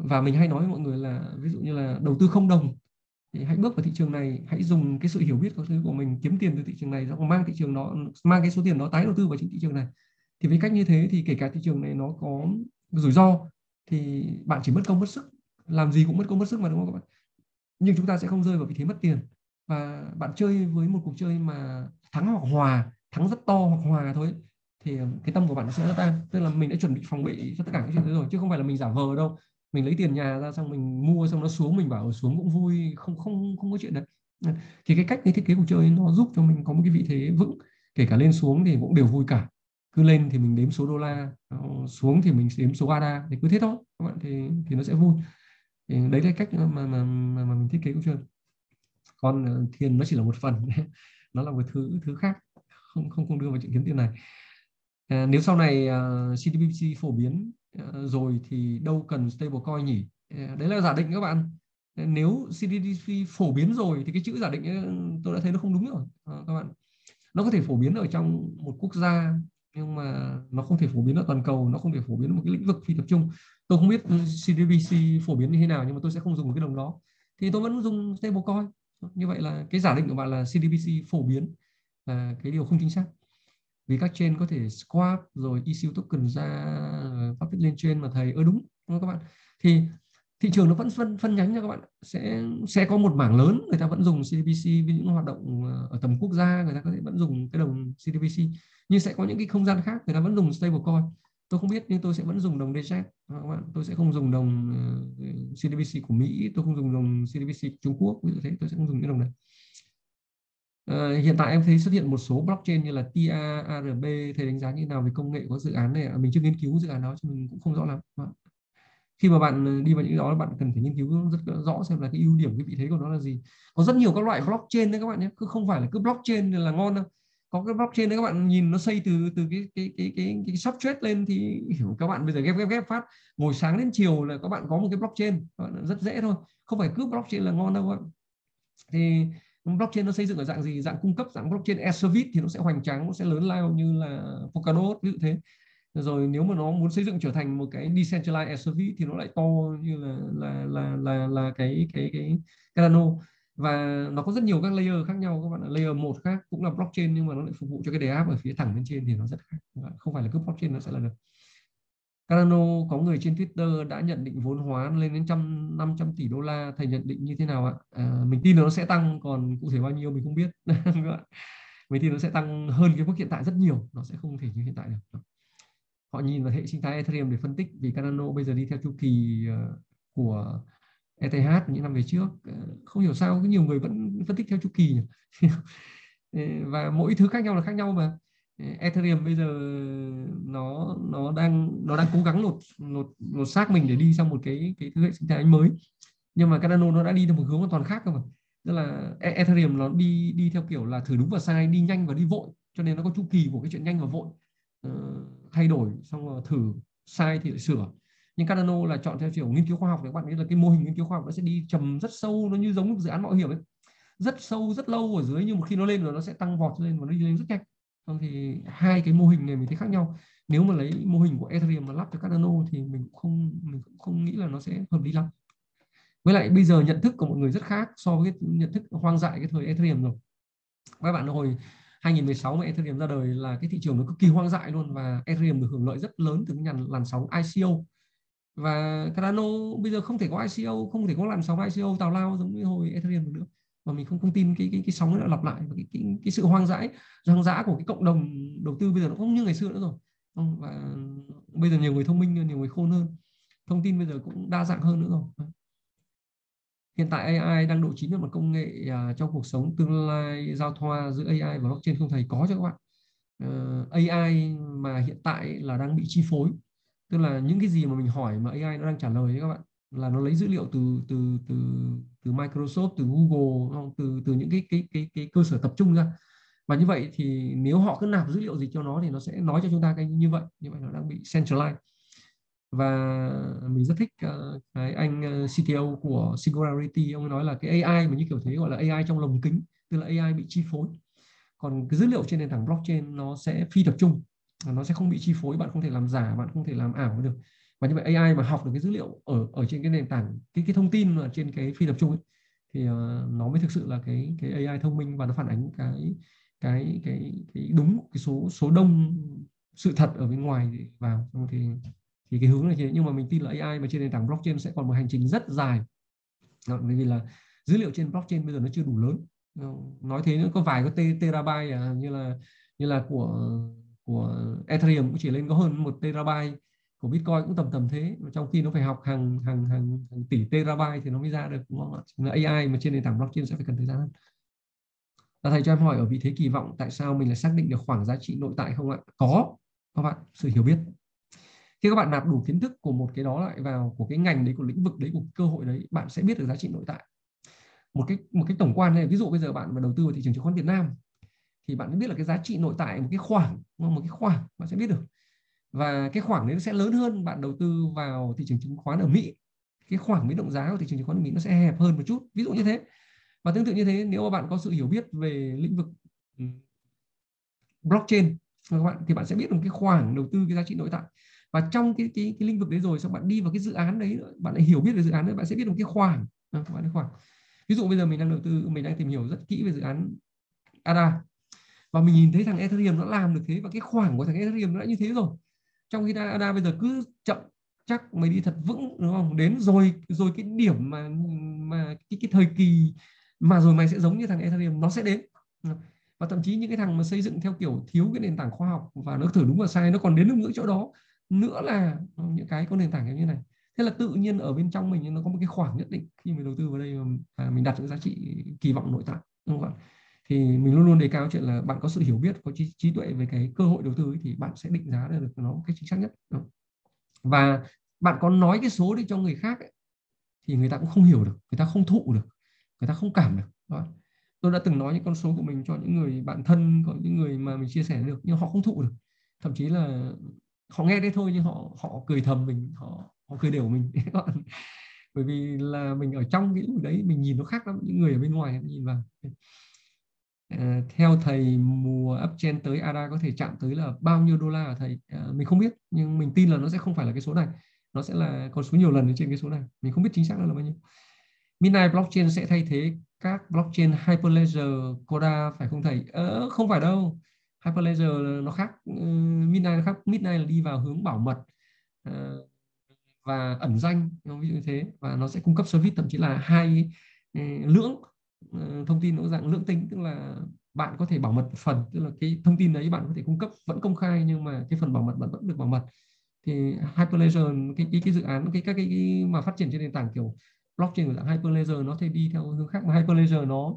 Và mình hay nói với mọi người là ví dụ như là đầu tư không đồng thì hãy bước vào thị trường này, hãy dùng cái sự hiểu biết các thứ của mình kiếm tiền từ thị trường này, rồi mang thị trường đó, mang cái số tiền đó tái đầu tư vào trên thị trường này. Thì với cách như thế thì kể cả thị trường này nó có rủi ro thì bạn chỉ mất công mất sức, làm gì cũng mất công mất sức mà, đúng không các bạn? Nhưng chúng ta sẽ không rơi vào vị thế mất tiền, và bạn chơi với một cuộc chơi mà thắng hoặc hòa, thắng rất to hoặc hòa thôi, thì cái tâm của bạn nó sẽ rất an, tức là mình đã chuẩn bị phòng bị cho tất cả những chuyện đấy rồi, chứ không phải là mình giả vờ đâu. mình lấy tiền nhà ra xong mình mua, xong nó xuống mình bảo xuống cũng vui, không không không có chuyện đấy. Thì cái cách cái thiết kế cuộc chơi nó giúp cho mình có một cái vị thế vững, kể cả lên xuống thì cũng đều vui cả. Cứ lên thì mình đếm số đô la, xuống thì mình đếm số a đê a, thì cứ thế thôi các bạn, thì thì nó sẽ vui. Thì đấy là cách mà mà mà, mà mình thiết kế cuộc chơi. Còn tiền nó chỉ là một phần, nó là một thứ thứ khác, không không không đưa vào chuyện kiếm tiền này. À, nếu sau này uh, xê đê bê xê phổ biến uh, rồi thì đâu cần stablecoin nhỉ? Uh, đấy là giả định các bạn. Uh, nếu xê đê bê xê phổ biến rồi thì cái chữ giả định ấy, tôi đã thấy nó không đúng rồi uh, các bạn. Nó có thể phổ biến ở trong một quốc gia nhưng mà nó không thể phổ biến ở toàn cầu, nó không thể phổ biến ở một cái lĩnh vực phi tập trung. Tôi không biết xê đê bê xê phổ biến như thế nào nhưng mà tôi sẽ không dùng cái đồng đó. Thì tôi vẫn dùng stablecoin. Như vậy là cái giả định của bạn là xê đê bê xê phổ biến là cái điều không chính xác. Vì các chain có thể swap rồi issue token ra public lên chain mà thầy, ơ đúng, đúng không các bạn? Thì thị trường nó vẫn phân phân nhánh nha các bạn. Sẽ sẽ có một mảng lớn người ta vẫn dùng xê đê bê xê với những hoạt động ở tầm quốc gia, người ta có thể vẫn dùng cái đồng xê đê bê xê. Nhưng sẽ có những cái không gian khác người ta vẫn dùng stablecoin. Tôi không biết nhưng tôi sẽ vẫn dùng đồng đê dét các bạn. Tôi sẽ không dùng đồng xê đê bê xê của Mỹ, tôi không dùng đồng xê đê bê xê của Trung Quốc, ví dụ thế, tôi sẽ không dùng những đồng này. Uh, hiện tại em thấy xuất hiện một số blockchain như là tê a, a rờ bê, thầy đánh giá như nào về công nghệ của dự án này? Mình chưa nghiên cứu dự án đó cho mình cũng không rõ lắm. Khi mà bạn đi vào những đó bạn cần phải nghiên cứu rất rõ xem là cái ưu điểm, cái vị thế của nó là gì. Có rất nhiều các loại blockchain đấy các bạn nhé, cứ không phải là cứ blockchain là ngon đâu. Có cái blockchain đấy các bạn nhìn nó xây từ từ cái cái cái cái, cái substrate lên thì hiểu các bạn bây giờ ghép ghép ghép phát ngồi sáng đến chiều là các bạn có một cái blockchain rất dễ thôi, không phải cứ blockchain là ngon đâu ạ. Thì blockchain nó xây dựng ở dạng gì, dạng cung cấp, dạng blockchain as service thì nó sẽ hoành tráng, nó sẽ lớn lao như là Polkadot ví dụ thế. Rồi nếu mà nó muốn xây dựng trở thành một cái decentralized as service thì nó lại to như là là là là, là cái cái cái Cardano. Và nó có rất nhiều các layer khác nhau các bạn ạ. Layer một khác cũng là blockchain nhưng mà nó lại phục vụ cho cái đề áp ở phía thẳng bên trên thì nó rất khác, không phải là cứ blockchain nó sẽ là được. Cardano có người trên Twitter đã nhận định vốn hóa lên đến năm trăm tỷ đô la, thầy nhận định như thế nào ạ? À, mình tin là nó sẽ tăng, còn cụ thể bao nhiêu mình không biết. Mình tin nó sẽ tăng hơn cái mức hiện tại rất nhiều, nó sẽ không thể như hiện tại được. Họ nhìn vào hệ sinh thái Ethereum để phân tích vì Cardano bây giờ đi theo chu kỳ của e tê hát những năm về trước, không hiểu sao nhiều người vẫn phân tích theo chu kỳ và mỗi thứ khác nhau là khác nhau mà. Ethereum bây giờ nó nó đang nó đang cố gắng lột lột lột xác mình để đi sang một cái cái hệ sinh thái mới, nhưng mà Cardano nó đã đi theo một hướng hoàn toàn khác cơ mà. Tức là Ethereum nó đi đi theo kiểu là thử đúng và sai, đi nhanh và đi vội, cho nên nó có chu kỳ của cái chuyện nhanh và vội, ờ, thay đổi xong rồi thử sai thì lại sửa. Nhưng Cardano là chọn theo kiểu nghiên cứu khoa học, để các bạn biết là cái mô hình nghiên cứu khoa học nó sẽ đi trầm rất sâu, nó như giống dự án mạo hiểm ấy, rất sâu rất lâu ở dưới, nhưng một khi nó lên rồi nó sẽ tăng vọt lên và nó đi lên rất nhanh. Không thì hai cái mô hình này mình thấy khác nhau. Nếu mà lấy mô hình của Ethereum mà lắp cho Cardano thì mình cũng không mình cũng không nghĩ là nó sẽ hợp lý lắm. Với lại bây giờ nhận thức của mọi người rất khác so với cái nhận thức hoang dại cái thời Ethereum rồi. Các bạn hồi hai nghìn mười sáu mà Ethereum ra đời là cái thị trường nó cực kỳ hoang dại luôn, và Ethereum được hưởng lợi rất lớn từ cái làn sóng i xê o. Và Cardano bây giờ không thể có i xê o, không thể có làn sóng i xê o tào lao giống như hồi Ethereum nữa. Mà mình không không tin cái cái cái sóng nó lặp lại, và cái, cái cái sự hoang dãi, hoang dã của cái cộng đồng đầu tư bây giờ nó không như ngày xưa nữa rồi. Và bây giờ nhiều người thông minh, nhiều người khôn hơn, thông tin bây giờ cũng đa dạng hơn nữa rồi. Hiện tại a i đang độ chín về mặt công nghệ trong cuộc sống, tương lai giao thoa giữa a i và blockchain không thầy? Có cho các bạn. a i mà hiện tại là đang bị chi phối, tức là những cái gì mà mình hỏi mà a i nó đang trả lời đấy các bạn, là nó lấy dữ liệu từ từ từ từ Microsoft, từ Google, từ từ những cái cái cái cái cơ sở tập trung ra. Và như vậy thì nếu họ cứ nạp dữ liệu gì cho nó thì nó sẽ nói cho chúng ta cái như vậy. Như vậy nó đang bị centralized. Và mình rất thích cái anh xê tê ô của Singularity, ông nói là cái a i mà như kiểu thế gọi là a i trong lồng kính, tức là a i bị chi phối. Còn cái dữ liệu trên nền tảng blockchain nó sẽ phi tập trung, nó sẽ không bị chi phối, bạn không thể làm giả, bạn không thể làm ảo được. Và như vậy a i mà học được cái dữ liệu ở ở trên cái nền tảng, cái cái thông tin ở trên cái phi tập trung ấy, thì uh, nó mới thực sự là cái cái a i thông minh, và nó phản ánh cái cái cái cái đúng cái số số đông sự thật ở bên ngoài vào. Thì thì cái hướng này thế, nhưng mà mình tin là a i mà trên nền tảng blockchain sẽ còn một hành trình rất dài. Đó, bởi vì là dữ liệu trên blockchain bây giờ nó chưa đủ lớn. Nói thế nó có vài cái terabyte à, như là như là của của Ethereum cũng chỉ lên có hơn một terabyte. của Bitcoin cũng tầm tầm thế, trong khi nó phải học hàng hàng hàng, hàng tỷ terabyte thì nó mới ra được, đúng không ạ? Là a i mà trên nền tảng blockchain sẽ phải cần thời gian hơn. Là thầy cho em hỏi ở vị thế kỳ vọng tại sao mình lại xác định được khoảng giá trị nội tại không ạ? Có các bạn, sự hiểu biết. Khi các bạn nạp đủ kiến thức của một cái đó lại vào, của cái ngành đấy, của lĩnh vực đấy, của cơ hội đấy, bạn sẽ biết được giá trị nội tại. Một cái một cái tổng quan này, ví dụ bây giờ bạn mà đầu tư vào thị trường chứng khoán Việt Nam thì bạn biết là cái giá trị nội tại, một cái khoảng một cái khoảng bạn sẽ biết được. Và cái khoảng đấy nó sẽ lớn hơn bạn đầu tư vào thị trường chứng khoán ở Mỹ. Cái khoảng biến động giá của thị trường chứng khoán ở Mỹ nó sẽ hẹp hơn một chút, ví dụ như thế. Và tương tự như thế, nếu mà bạn có sự hiểu biết về lĩnh vực blockchain các bạn, thì bạn sẽ biết được cái khoảng đầu tư cái giá trị nội tại. Và trong cái cái, cái lĩnh vực đấy rồi, xong bạn đi vào cái dự án đấy, bạn lại hiểu biết về dự án đấy, bạn sẽ biết được cái khoảng, cái khoảng. Ví dụ bây giờ mình đang đầu tư, mình đang tìm hiểu rất kỹ về dự án a đê a và mình nhìn thấy thằng Ethereum nó làm được thế, và cái khoảng của thằng Ethereum nó đã như thế rồi. Trong khi a đê a bây giờ cứ chậm chắc mới đi thật vững, đúng không? Đến rồi rồi cái điểm mà mà cái, cái thời kỳ mà rồi mày sẽ giống như thằng Ethereum nó sẽ đến. Và thậm chí những cái thằng mà xây dựng theo kiểu thiếu cái nền tảng khoa học và nó thử đúng và sai, nó còn đến được ngưỡng chỗ đó nữa, là những cái có nền tảng như này. Thế là tự nhiên ở bên trong mình nó có một cái khoảng nhất định khi mình đầu tư vào đây, mà mình đặt những giá trị kỳ vọng nội tại, đúng không ạ? Thì mình luôn luôn đề cao chuyện là bạn có sự hiểu biết, có trí, trí tuệ về cái cơ hội đầu tư ấy, thì bạn sẽ định giá được nó một cách chính xác nhất. Và bạn có nói cái số đi cho người khác ấy, thì người ta cũng không hiểu được, người ta không thụ được, người ta không cảm được. Đó. Tôi đã từng nói những con số của mình cho những người bạn thân, có những người mà mình chia sẻ được nhưng họ không thụ được. Thậm chí là họ nghe đấy thôi nhưng họ họ cười thầm mình, họ họ cười đều mình. Bởi vì là mình ở trong cái lúc đấy mình nhìn nó khác lắm, những người ở bên ngoài nhìn vào. À, theo thầy mùa uptrend tới a đê a có thể chạm tới là bao nhiêu đô la thầy? À, mình không biết, nhưng mình tin là nó sẽ không phải là cái số này, nó sẽ là con số nhiều lần trên cái số này, mình không biết chính xác là bao nhiêu. Midnight blockchain sẽ thay thế các blockchain Hyperledger, Coda phải không thầy? Ờ, không phải đâu, Hyperledger nó khác, Midnight nó khác. Midnight là đi vào hướng bảo mật và ẩn danh, ví dụ như thế, và nó sẽ cung cấp service thậm chí là hai lưỡng thông tin, nó dạng lưỡng tính, tức là bạn có thể bảo mật phần, tức là cái thông tin đấy bạn có thể cung cấp vẫn công khai nhưng mà cái phần bảo mật bạn vẫn được bảo mật. Thì Hyperledger, cái cái, cái dự án cái các cái, cái mà phát triển trên nền tảng kiểu blockchain của dạng Hyperledger nó thì đi theo hướng khác, mà Hyperledger nó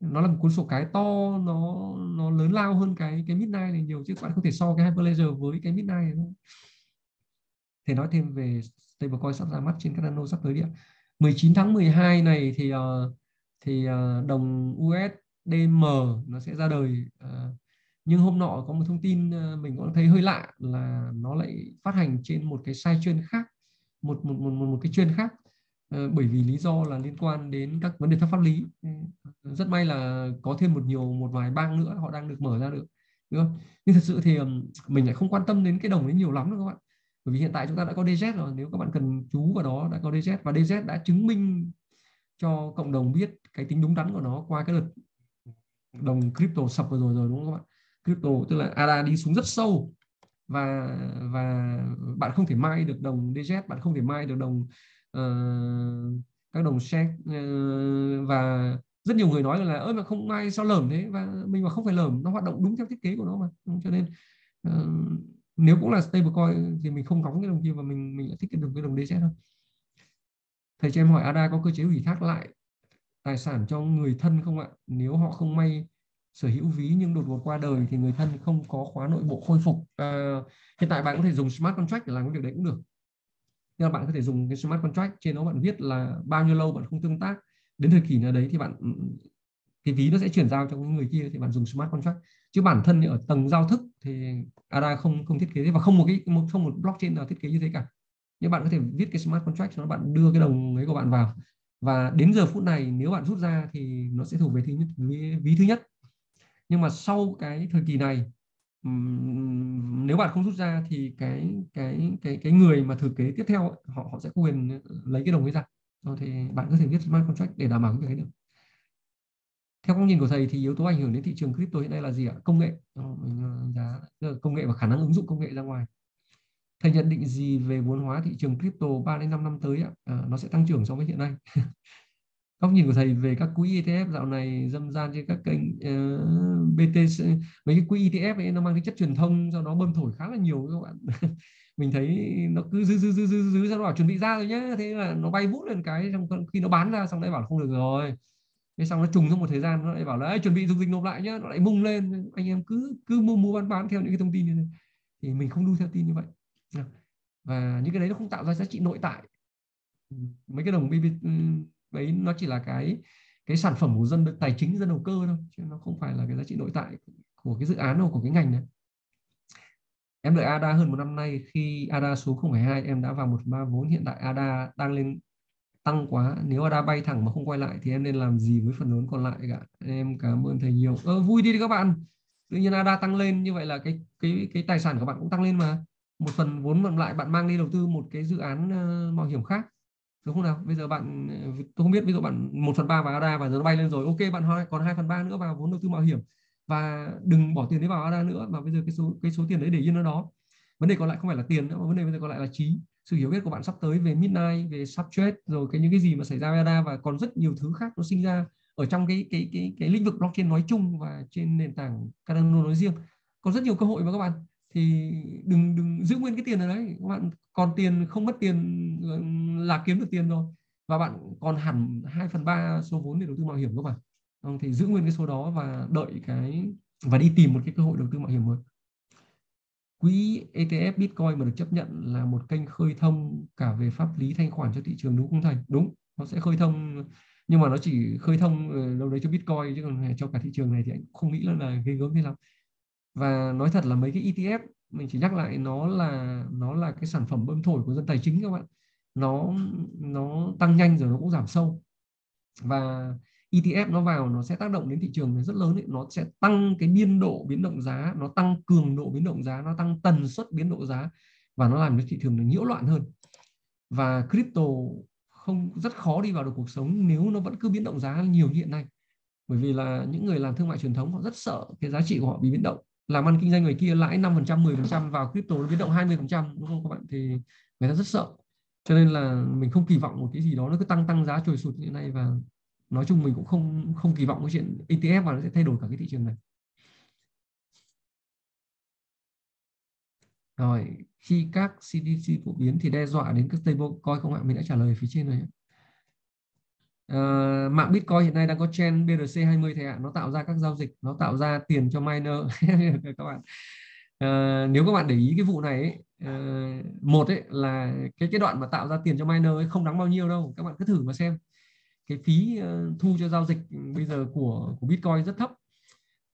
nó là một cuốn sổ cái to, nó nó lớn lao hơn cái cái Midnight này nhiều, chứ bạn không thể so cái Hyperledger với cái Midnight này. Thầy nói thêm về stablecoin sắp ra mắt trên Cardano sắp tới đi ạ. mười chín tháng mười hai này thì uh, thì đồng u ét đê em nó sẽ ra đời, nhưng hôm nọ có một thông tin mình cũng thấy hơi lạ là nó lại phát hành trên một cái side chain khác, một một một một cái chain khác, bởi vì lý do là liên quan đến các vấn đề pháp lý. Rất may là có thêm một nhiều một vài bang nữa họ đang được mở ra được, đúng không? Nhưng thật sự thì mình lại không quan tâm đến cái đồng ấy nhiều lắm đâu các bạn, bởi vì hiện tại chúng ta đã có đê dét rồi, nếu các bạn cần chú vào đó đã có đê dét, và đê dét đã chứng minh cho cộng đồng biết cái tính đúng đắn của nó qua cái đợt đồng crypto sập vừa rồi rồi, đúng không các bạn? Crypto tức là a đê a đi xuống rất sâu, và và bạn không thể mai được đồng đê dét, bạn không thể mai được đồng uh, các đồng share, uh, và rất nhiều người nói là ơi mà không mai sao lởm thế, và mình mà không phải lởm, nó hoạt động đúng theo thiết kế của nó mà. Cho nên uh, nếu cũng là stablecoin thì mình không đóng cái đồng kia, và mình mình lại thích cái đồng cái đồng đê dét thôi. Thầy cho em hỏi a đê a có cơ chế ủy thác lại tài sản cho người thân không ạ? Nếu họ không may sở hữu ví nhưng đột ngột qua đời thì người thân không có khóa nội bộ khôi phục. À, hiện tại bạn có thể dùng smart contract để làm cái việc đấy cũng được. Tức là bạn có thể dùng cái smart contract, trên đó bạn viết là bao nhiêu lâu bạn không tương tác, đến thời kỳ nào đấy thì bạn cái ví nó sẽ chuyển giao cho người kia, thì bạn dùng smart contract. Chứ bản thân ở tầng giao thức thì a đê a không không thiết kế thế, và không một cái một không một blockchain nào thiết kế như thế cả. Nhưng bạn có thể viết cái smart contract cho nó, bạn đưa cái đồng ấy của bạn vào, và đến giờ phút này nếu bạn rút ra thì nó sẽ thuộc về thứ nhất, ví, ví thứ nhất. Nhưng mà sau cái thời kỳ này nếu bạn không rút ra thì cái cái cái cái người mà thừa kế tiếp theo họ họ sẽ quyền lấy cái đồng ấy ra. Rồi thì bạn có thể viết smart contract để đảm bảo cái việc đấy được. Theo góc nhìn của thầy thì yếu tố ảnh hưởng đến thị trường crypto hiện nay là gì ạ? Công nghệ, giá công nghệ và khả năng ứng dụng công nghệ ra ngoài. Thầy nhận định gì về vốn hóa thị trường crypto ba đến năm năm tới ạ? À, nó sẽ tăng trưởng so với hiện nay. Góc nhìn của thầy về các quỹ e tê ép dạo này dâm gian trên các kênh uh, bê tê xê, mấy cái quỹ e tê ép ấy nó mang tính chất truyền thông, do nó bơm thổi khá là nhiều các bạn. Mình thấy nó cứ dư dư dư dư dư ra, nó bảo chuẩn bị ra rồi nhá, thế là nó bay vút lên cái trong khi nó bán ra, xong lại bảo không được rồi, thế xong nó trùng trong một thời gian nó lại bảo là chuẩn bị dùng dịch nộp lại nhá, nó lại bung lên. Anh em cứ cứ mua mua bán bán theo những cái thông tin như thế thì mình không đu theo tin như vậy, và những cái đấy nó không tạo ra giá trị nội tại. Mấy cái đồng bê bê đấy nó chỉ là cái cái sản phẩm của dân tài chính, dân đầu cơ thôi, chứ nó không phải là cái giá trị nội tại của cái dự án đâu, của cái ngành này. Em đợi a đê a hơn một năm nay, khi a đê a xuống không phẩy hai em đã vào một phần ba vốn. Hiện tại a đê a đang lên tăng quá, nếu a đê a bay thẳng mà không quay lại thì em nên làm gì với phần vốn còn lại cả? Em cảm ơn thầy nhiều. Ờ, vui đi, đi các bạn, tự nhiên a đê a tăng lên như vậy là cái cái cái tài sản của bạn cũng tăng lên mà. Một phần vốn còn lại bạn mang đi đầu tư một cái dự án uh, mạo hiểm khác, đúng không nào? Bây giờ bạn, tôi không biết, ví dụ bạn một phần ba vào a đê a và giờ nó bay lên rồi, ok bạn còn hai phần ba nữa vào vốn đầu tư mạo hiểm, và đừng bỏ tiền đấy vào a đê a nữa, mà bây giờ cái số cái số tiền đấy để yên nó đó. Vấn đề còn lại không phải là tiền nữa, mà vấn đề bây giờ còn lại là trí, sự hiểu biết của bạn sắp tới về Midnight, về Substrate, rồi cái những cái gì mà xảy ra với a đê a, và còn rất nhiều thứ khác nó sinh ra ở trong cái cái cái cái lĩnh vực blockchain nói chung và trên nền tảng Cardano nói riêng. Có rất nhiều cơ hội mà các bạn, thì đừng đừng giữ nguyên cái tiền ở đấy các bạn, còn tiền không mất tiền là kiếm được tiền rồi, và bạn còn hẳn hai phần ba số vốn để đầu tư mạo hiểm các bạn. Thì giữ nguyên cái số đó và đợi cái và đi tìm một cái cơ hội đầu tư mạo hiểm mới. Quỹ e tê ép Bitcoin mà được chấp nhận là một kênh khơi thông cả về pháp lý, thanh khoản cho thị trường, đúng không thầy? Đúng, nó sẽ khơi thông, nhưng mà nó chỉ khơi thông đâu đấy cho Bitcoin, chứ còn cho cả thị trường này thì anh không nghĩ là, là gây gớm thế lắm. Và nói thật là mấy cái e tê ép, mình chỉ nhắc lại, nó là nó là cái sản phẩm bơm thổi của dân tài chính các bạn. Nó nó tăng nhanh rồi nó cũng giảm sâu. Và e tê ép nó vào nó sẽ tác động đến thị trường rất lớn ấy. Nó sẽ tăng cái biên độ biến động giá, nó tăng cường độ biến động giá, nó tăng tần suất biến độ giá, và nó làm cho thị trường nó nhiễu loạn hơn. Và crypto không rất khó đi vào được cuộc sống nếu nó vẫn cứ biến động giá nhiều như hiện nay, bởi vì là những người làm thương mại truyền thống họ rất sợ cái giá trị của họ bị biến động. Làm ăn kinh doanh ngoài kia lãi năm phần trăm, mười phần trăm, vào crypto nó biến động hai mươi phần trăm, đúng không các bạn? Thì người ta rất sợ, cho nên là mình không kỳ vọng một cái gì đó nó cứ tăng tăng giá trồi sụt như thế này, và nói chung mình cũng không không kỳ vọng cái chuyện e tê ép và nó sẽ thay đổi cả cái thị trường này. Rồi, khi các xê đê xê phổ biến thì đe dọa đến các stablecoin không ạ? Mình đã trả lời ở phía trên rồi. À, mạng Bitcoin hiện nay đang có trend B R C hai mươi thầy ạ, nó tạo ra các giao dịch, nó tạo ra tiền cho miner. Các bạn, à, nếu các bạn để ý cái vụ này ấy, à, một ấy là cái cái đoạn mà tạo ra tiền cho miner ấy không đáng bao nhiêu đâu, các bạn cứ thử mà xem. Cái phí uh, thu cho giao dịch bây giờ của của Bitcoin rất thấp,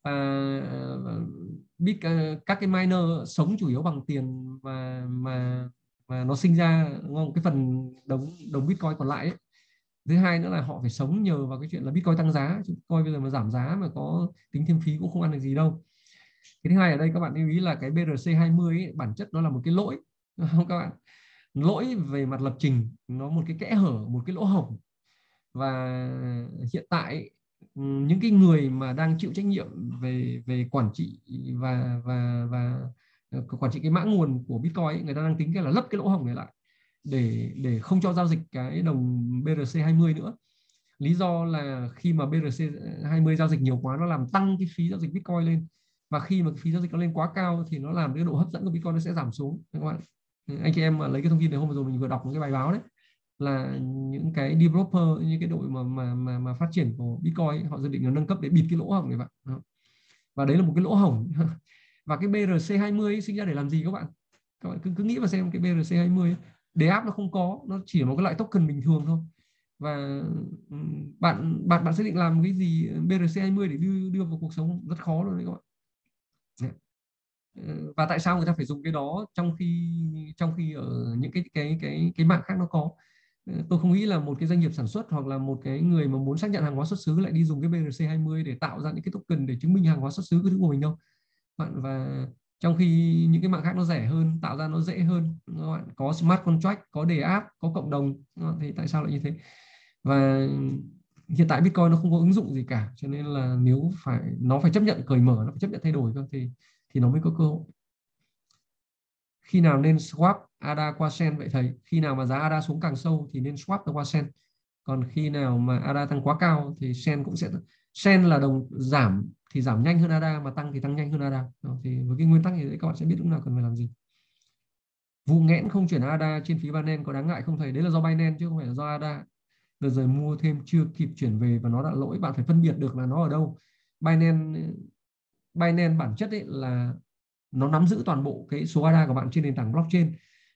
và uh, bit, uh, các cái miner sống chủ yếu bằng tiền mà mà mà nó sinh ra, đúng không? Cái phần đống đống Bitcoin còn lại ấy. Thứ hai nữa là họ phải sống nhờ vào cái chuyện là Bitcoin tăng giá, chứ coi bây giờ mà giảm giá mà có tính thêm phí cũng không ăn được gì đâu. Cái thứ hai ở đây các bạn lưu ý là cái B R C hai mươi ấy, bản chất nó là một cái lỗi, đúng không các bạn? Lỗi về mặt lập trình, nó một cái kẽ hở, một cái lỗ hổng. Và hiện tại những cái người mà đang chịu trách nhiệm về về quản trị và và và quản trị cái mã nguồn của Bitcoin ấy, người ta đang tính cái là lấp cái lỗ hổng này lại để để không cho giao dịch cái đồng B R C hai mươi nữa. Lý do là khi mà B R C hai mươi giao dịch nhiều quá, nó làm tăng cái phí giao dịch Bitcoin lên, và khi mà phí giao dịch nó lên quá cao thì nó làm cái độ hấp dẫn của Bitcoin nó sẽ giảm xuống các bạn. Anh chị em lấy cái thông tin này hôm vừa rồi mình vừa đọc một cái bài báo đấy, là những cái developer, những cái đội mà mà mà, mà phát triển của Bitcoin ấy, họ dự định nó nâng cấp để bịt cái lỗ hổng này bạn. Và đấy là một cái lỗ hổng. Và cái B R C hai mươi sinh ra để làm gì các bạn? Các bạn cứ cứ nghĩ mà xem, cái B R C hai mươi đề áp nó không có, nó chỉ là một cái loại token bình thường thôi. Và bạn bạn bạn sẽ định làm cái gì B R C hai mươi để đưa đưa vào cuộc sống rất khó luôn đấy các bạn. Và tại sao người ta phải dùng cái đó trong khi trong khi ở những cái cái cái cái mạng khác nó có? Tôi không nghĩ là một cái doanh nghiệp sản xuất hoặc là một cái người mà muốn xác nhận hàng hóa xuất xứ lại đi dùng cái B R C hai mươi để tạo ra những cái token để chứng minh hàng hóa xuất xứ cái thứ của mình đâu. Và trong khi những cái mạng khác nó rẻ hơn, tạo ra nó dễ hơn, có smart contract, có đề app, có cộng đồng, thì tại sao lại như thế? Và hiện tại Bitcoin nó không có ứng dụng gì cả, cho nên là nếu phải nó phải chấp nhận cởi mở, nó phải chấp nhận thay đổi thì thì nó mới có cơ hội. Khi nào nên swap a đê a qua sen vậy thầy? Khi nào mà giá a đê a xuống càng sâu thì nên swap nó qua sen. Còn khi nào mà a đê a tăng quá cao thì ét e en cũng sẽ, ét e en là đồng giảm thì giảm nhanh hơn a đê a, mà tăng thì tăng nhanh hơn a đê a. Đó, thì với cái nguyên tắc thì các bạn sẽ biết lúc nào cần phải làm gì. Vụ nghẽn không chuyển a đê a trên phí Binance có đáng ngại không thầy? Đấy là do Binance chứ không phải là do a đê a. Đợt rồi mua thêm chưa kịp chuyển về và nó đã lỗi. Bạn phải phân biệt được là nó ở đâu. Binance, Binance bản chất ấy là nó nắm giữ toàn bộ cái số a đê a của bạn trên nền tảng blockchain.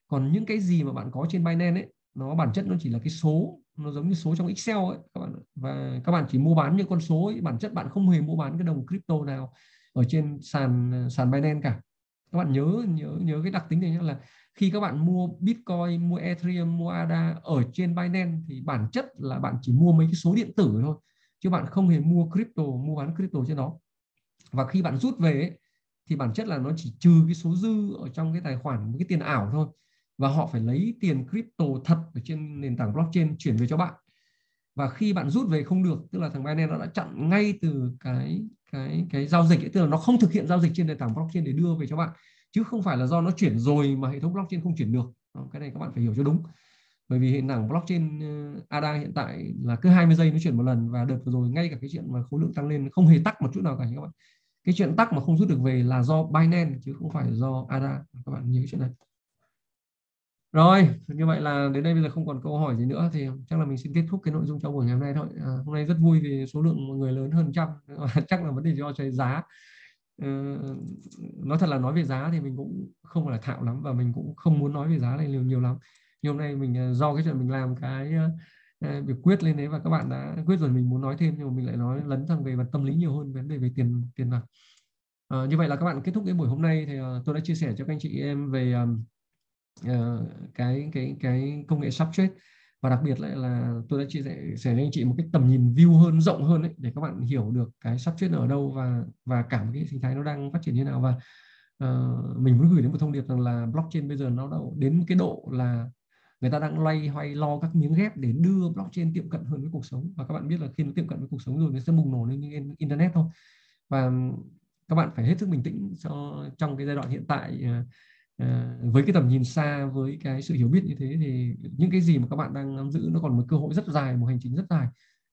Còn những cái gì mà bạn có trên Binance ấy, nó bản chất nó chỉ là cái số, nó giống như số trong Excel ấy các bạn, và các bạn chỉ mua bán những con số ấy. Bản chất bạn không hề mua bán cái đồng crypto nào ở trên sàn sàn Binance cả. Các bạn nhớ nhớ nhớ cái đặc tính này nhé, là khi các bạn mua Bitcoin, mua Ethereum, mua a đê a ở trên Binance thì bản chất là bạn chỉ mua mấy cái số điện tử thôi, chứ bạn không hề mua crypto, mua bán crypto trên đó. Và khi bạn rút về ấy, thì bản chất là nó chỉ trừ cái số dư ở trong cái tài khoản, cái tiền ảo thôi. Và họ phải lấy tiền crypto thật ở trên nền tảng blockchain chuyển về cho bạn. Và khi bạn rút về không được, tức là thằng Binance nó đã chặn ngay từ cái cái cái giao dịch ấy, tức là nó không thực hiện giao dịch trên nền tảng blockchain để đưa về cho bạn, chứ không phải là do nó chuyển rồi mà hệ thống blockchain không chuyển được. Cái này các bạn phải hiểu cho đúng. Bởi vì hệ tảng blockchain a đê a hiện tại là cứ hai mươi giây nó chuyển một lần, và đợt vừa rồi ngay cả cái chuyện mà khối lượng tăng lên không hề tắc một chút nào cả các bạn. Cái chuyện tắc mà không rút được về là do Binance chứ không phải do a đê a. Các bạn nhớ cái chuyện này. Rồi, như vậy là đến đây bây giờ không còn câu hỏi gì nữa thì chắc là mình xin kết thúc cái nội dung trong buổi ngày hôm nay thôi. À, hôm nay rất vui vì số lượng mọi người lớn hơn trăm. Chắc là vấn đề do cái giá. Ừ, nói thật là nói về giá thì mình cũng không phải là thạo lắm, và mình cũng không muốn nói về giá này nhiều, nhiều lắm. Nhưng hôm nay mình do cái chuyện mình làm cái uh, việc quyết lên đấy và các bạn đã quyết rồi, mình muốn nói thêm nhưng mà mình lại nói lấn sang về mặt tâm lý nhiều hơn vấn đề về tiền tiền bạc. À, như vậy là các bạn kết thúc cái buổi hôm nay thì uh, tôi đã chia sẻ cho các anh chị em về um, Uh, cái cái cái công nghệ substrate, và đặc biệt lại là tôi đã chia sẻ sẻ với anh chị một cái tầm nhìn view hơn, rộng hơn ấy, để các bạn hiểu được cái substrate ở đâu và và cả một cái sinh thái nó đang phát triển như thế nào. Và uh, mình muốn gửi đến một thông điệp rằng là blockchain bây giờ nó đã đến cái độ là người ta đang loay hoay lo các miếng ghép để đưa blockchain tiệm cận hơn với cuộc sống. Và các bạn biết là khi nó tiệm cận với cuộc sống rồi nó sẽ bùng nổ lên như internet thôi. Và các bạn phải hết sức bình tĩnh cho trong cái giai đoạn hiện tại. Uh, À, với cái tầm nhìn xa, với cái sự hiểu biết như thế thì những cái gì mà các bạn đang nắm giữ nó còn một cơ hội rất dài, một hành trình rất dài,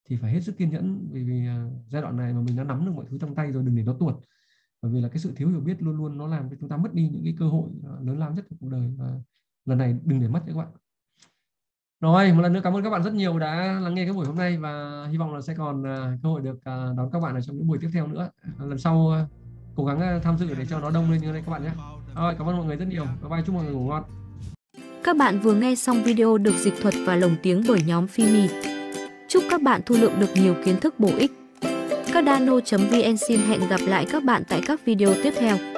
thì phải hết sức kiên nhẫn. Bởi vì uh, giai đoạn này mà mình đã nắm được mọi thứ trong tay rồi, đừng để nó tuột. Bởi vì là cái sự thiếu hiểu biết luôn luôn nó làm cho chúng ta mất đi những cái cơ hội uh, lớn lao nhất của cuộc đời, và lần này đừng để mất các bạn. Rồi, một lần nữa cảm ơn các bạn rất nhiều đã lắng nghe cái buổi hôm nay, và hy vọng là sẽ còn uh, cơ hội được uh, đón các bạn ở trong những buổi tiếp theo nữa. Lần sau uh, cố gắng tham dự để cho nó đông lên như này các bạn nhé. Rồi, cảm ơn mọi người rất nhiều. Bye bye, chúc mọi người ngủ ngon. Các bạn vừa nghe xong video được dịch thuật và lồng tiếng bởi nhóm Fimi. Chúc các bạn thu lượm được nhiều kiến thức bổ ích. Cardano chấm vê en xin hẹn gặp lại các bạn tại các video tiếp theo.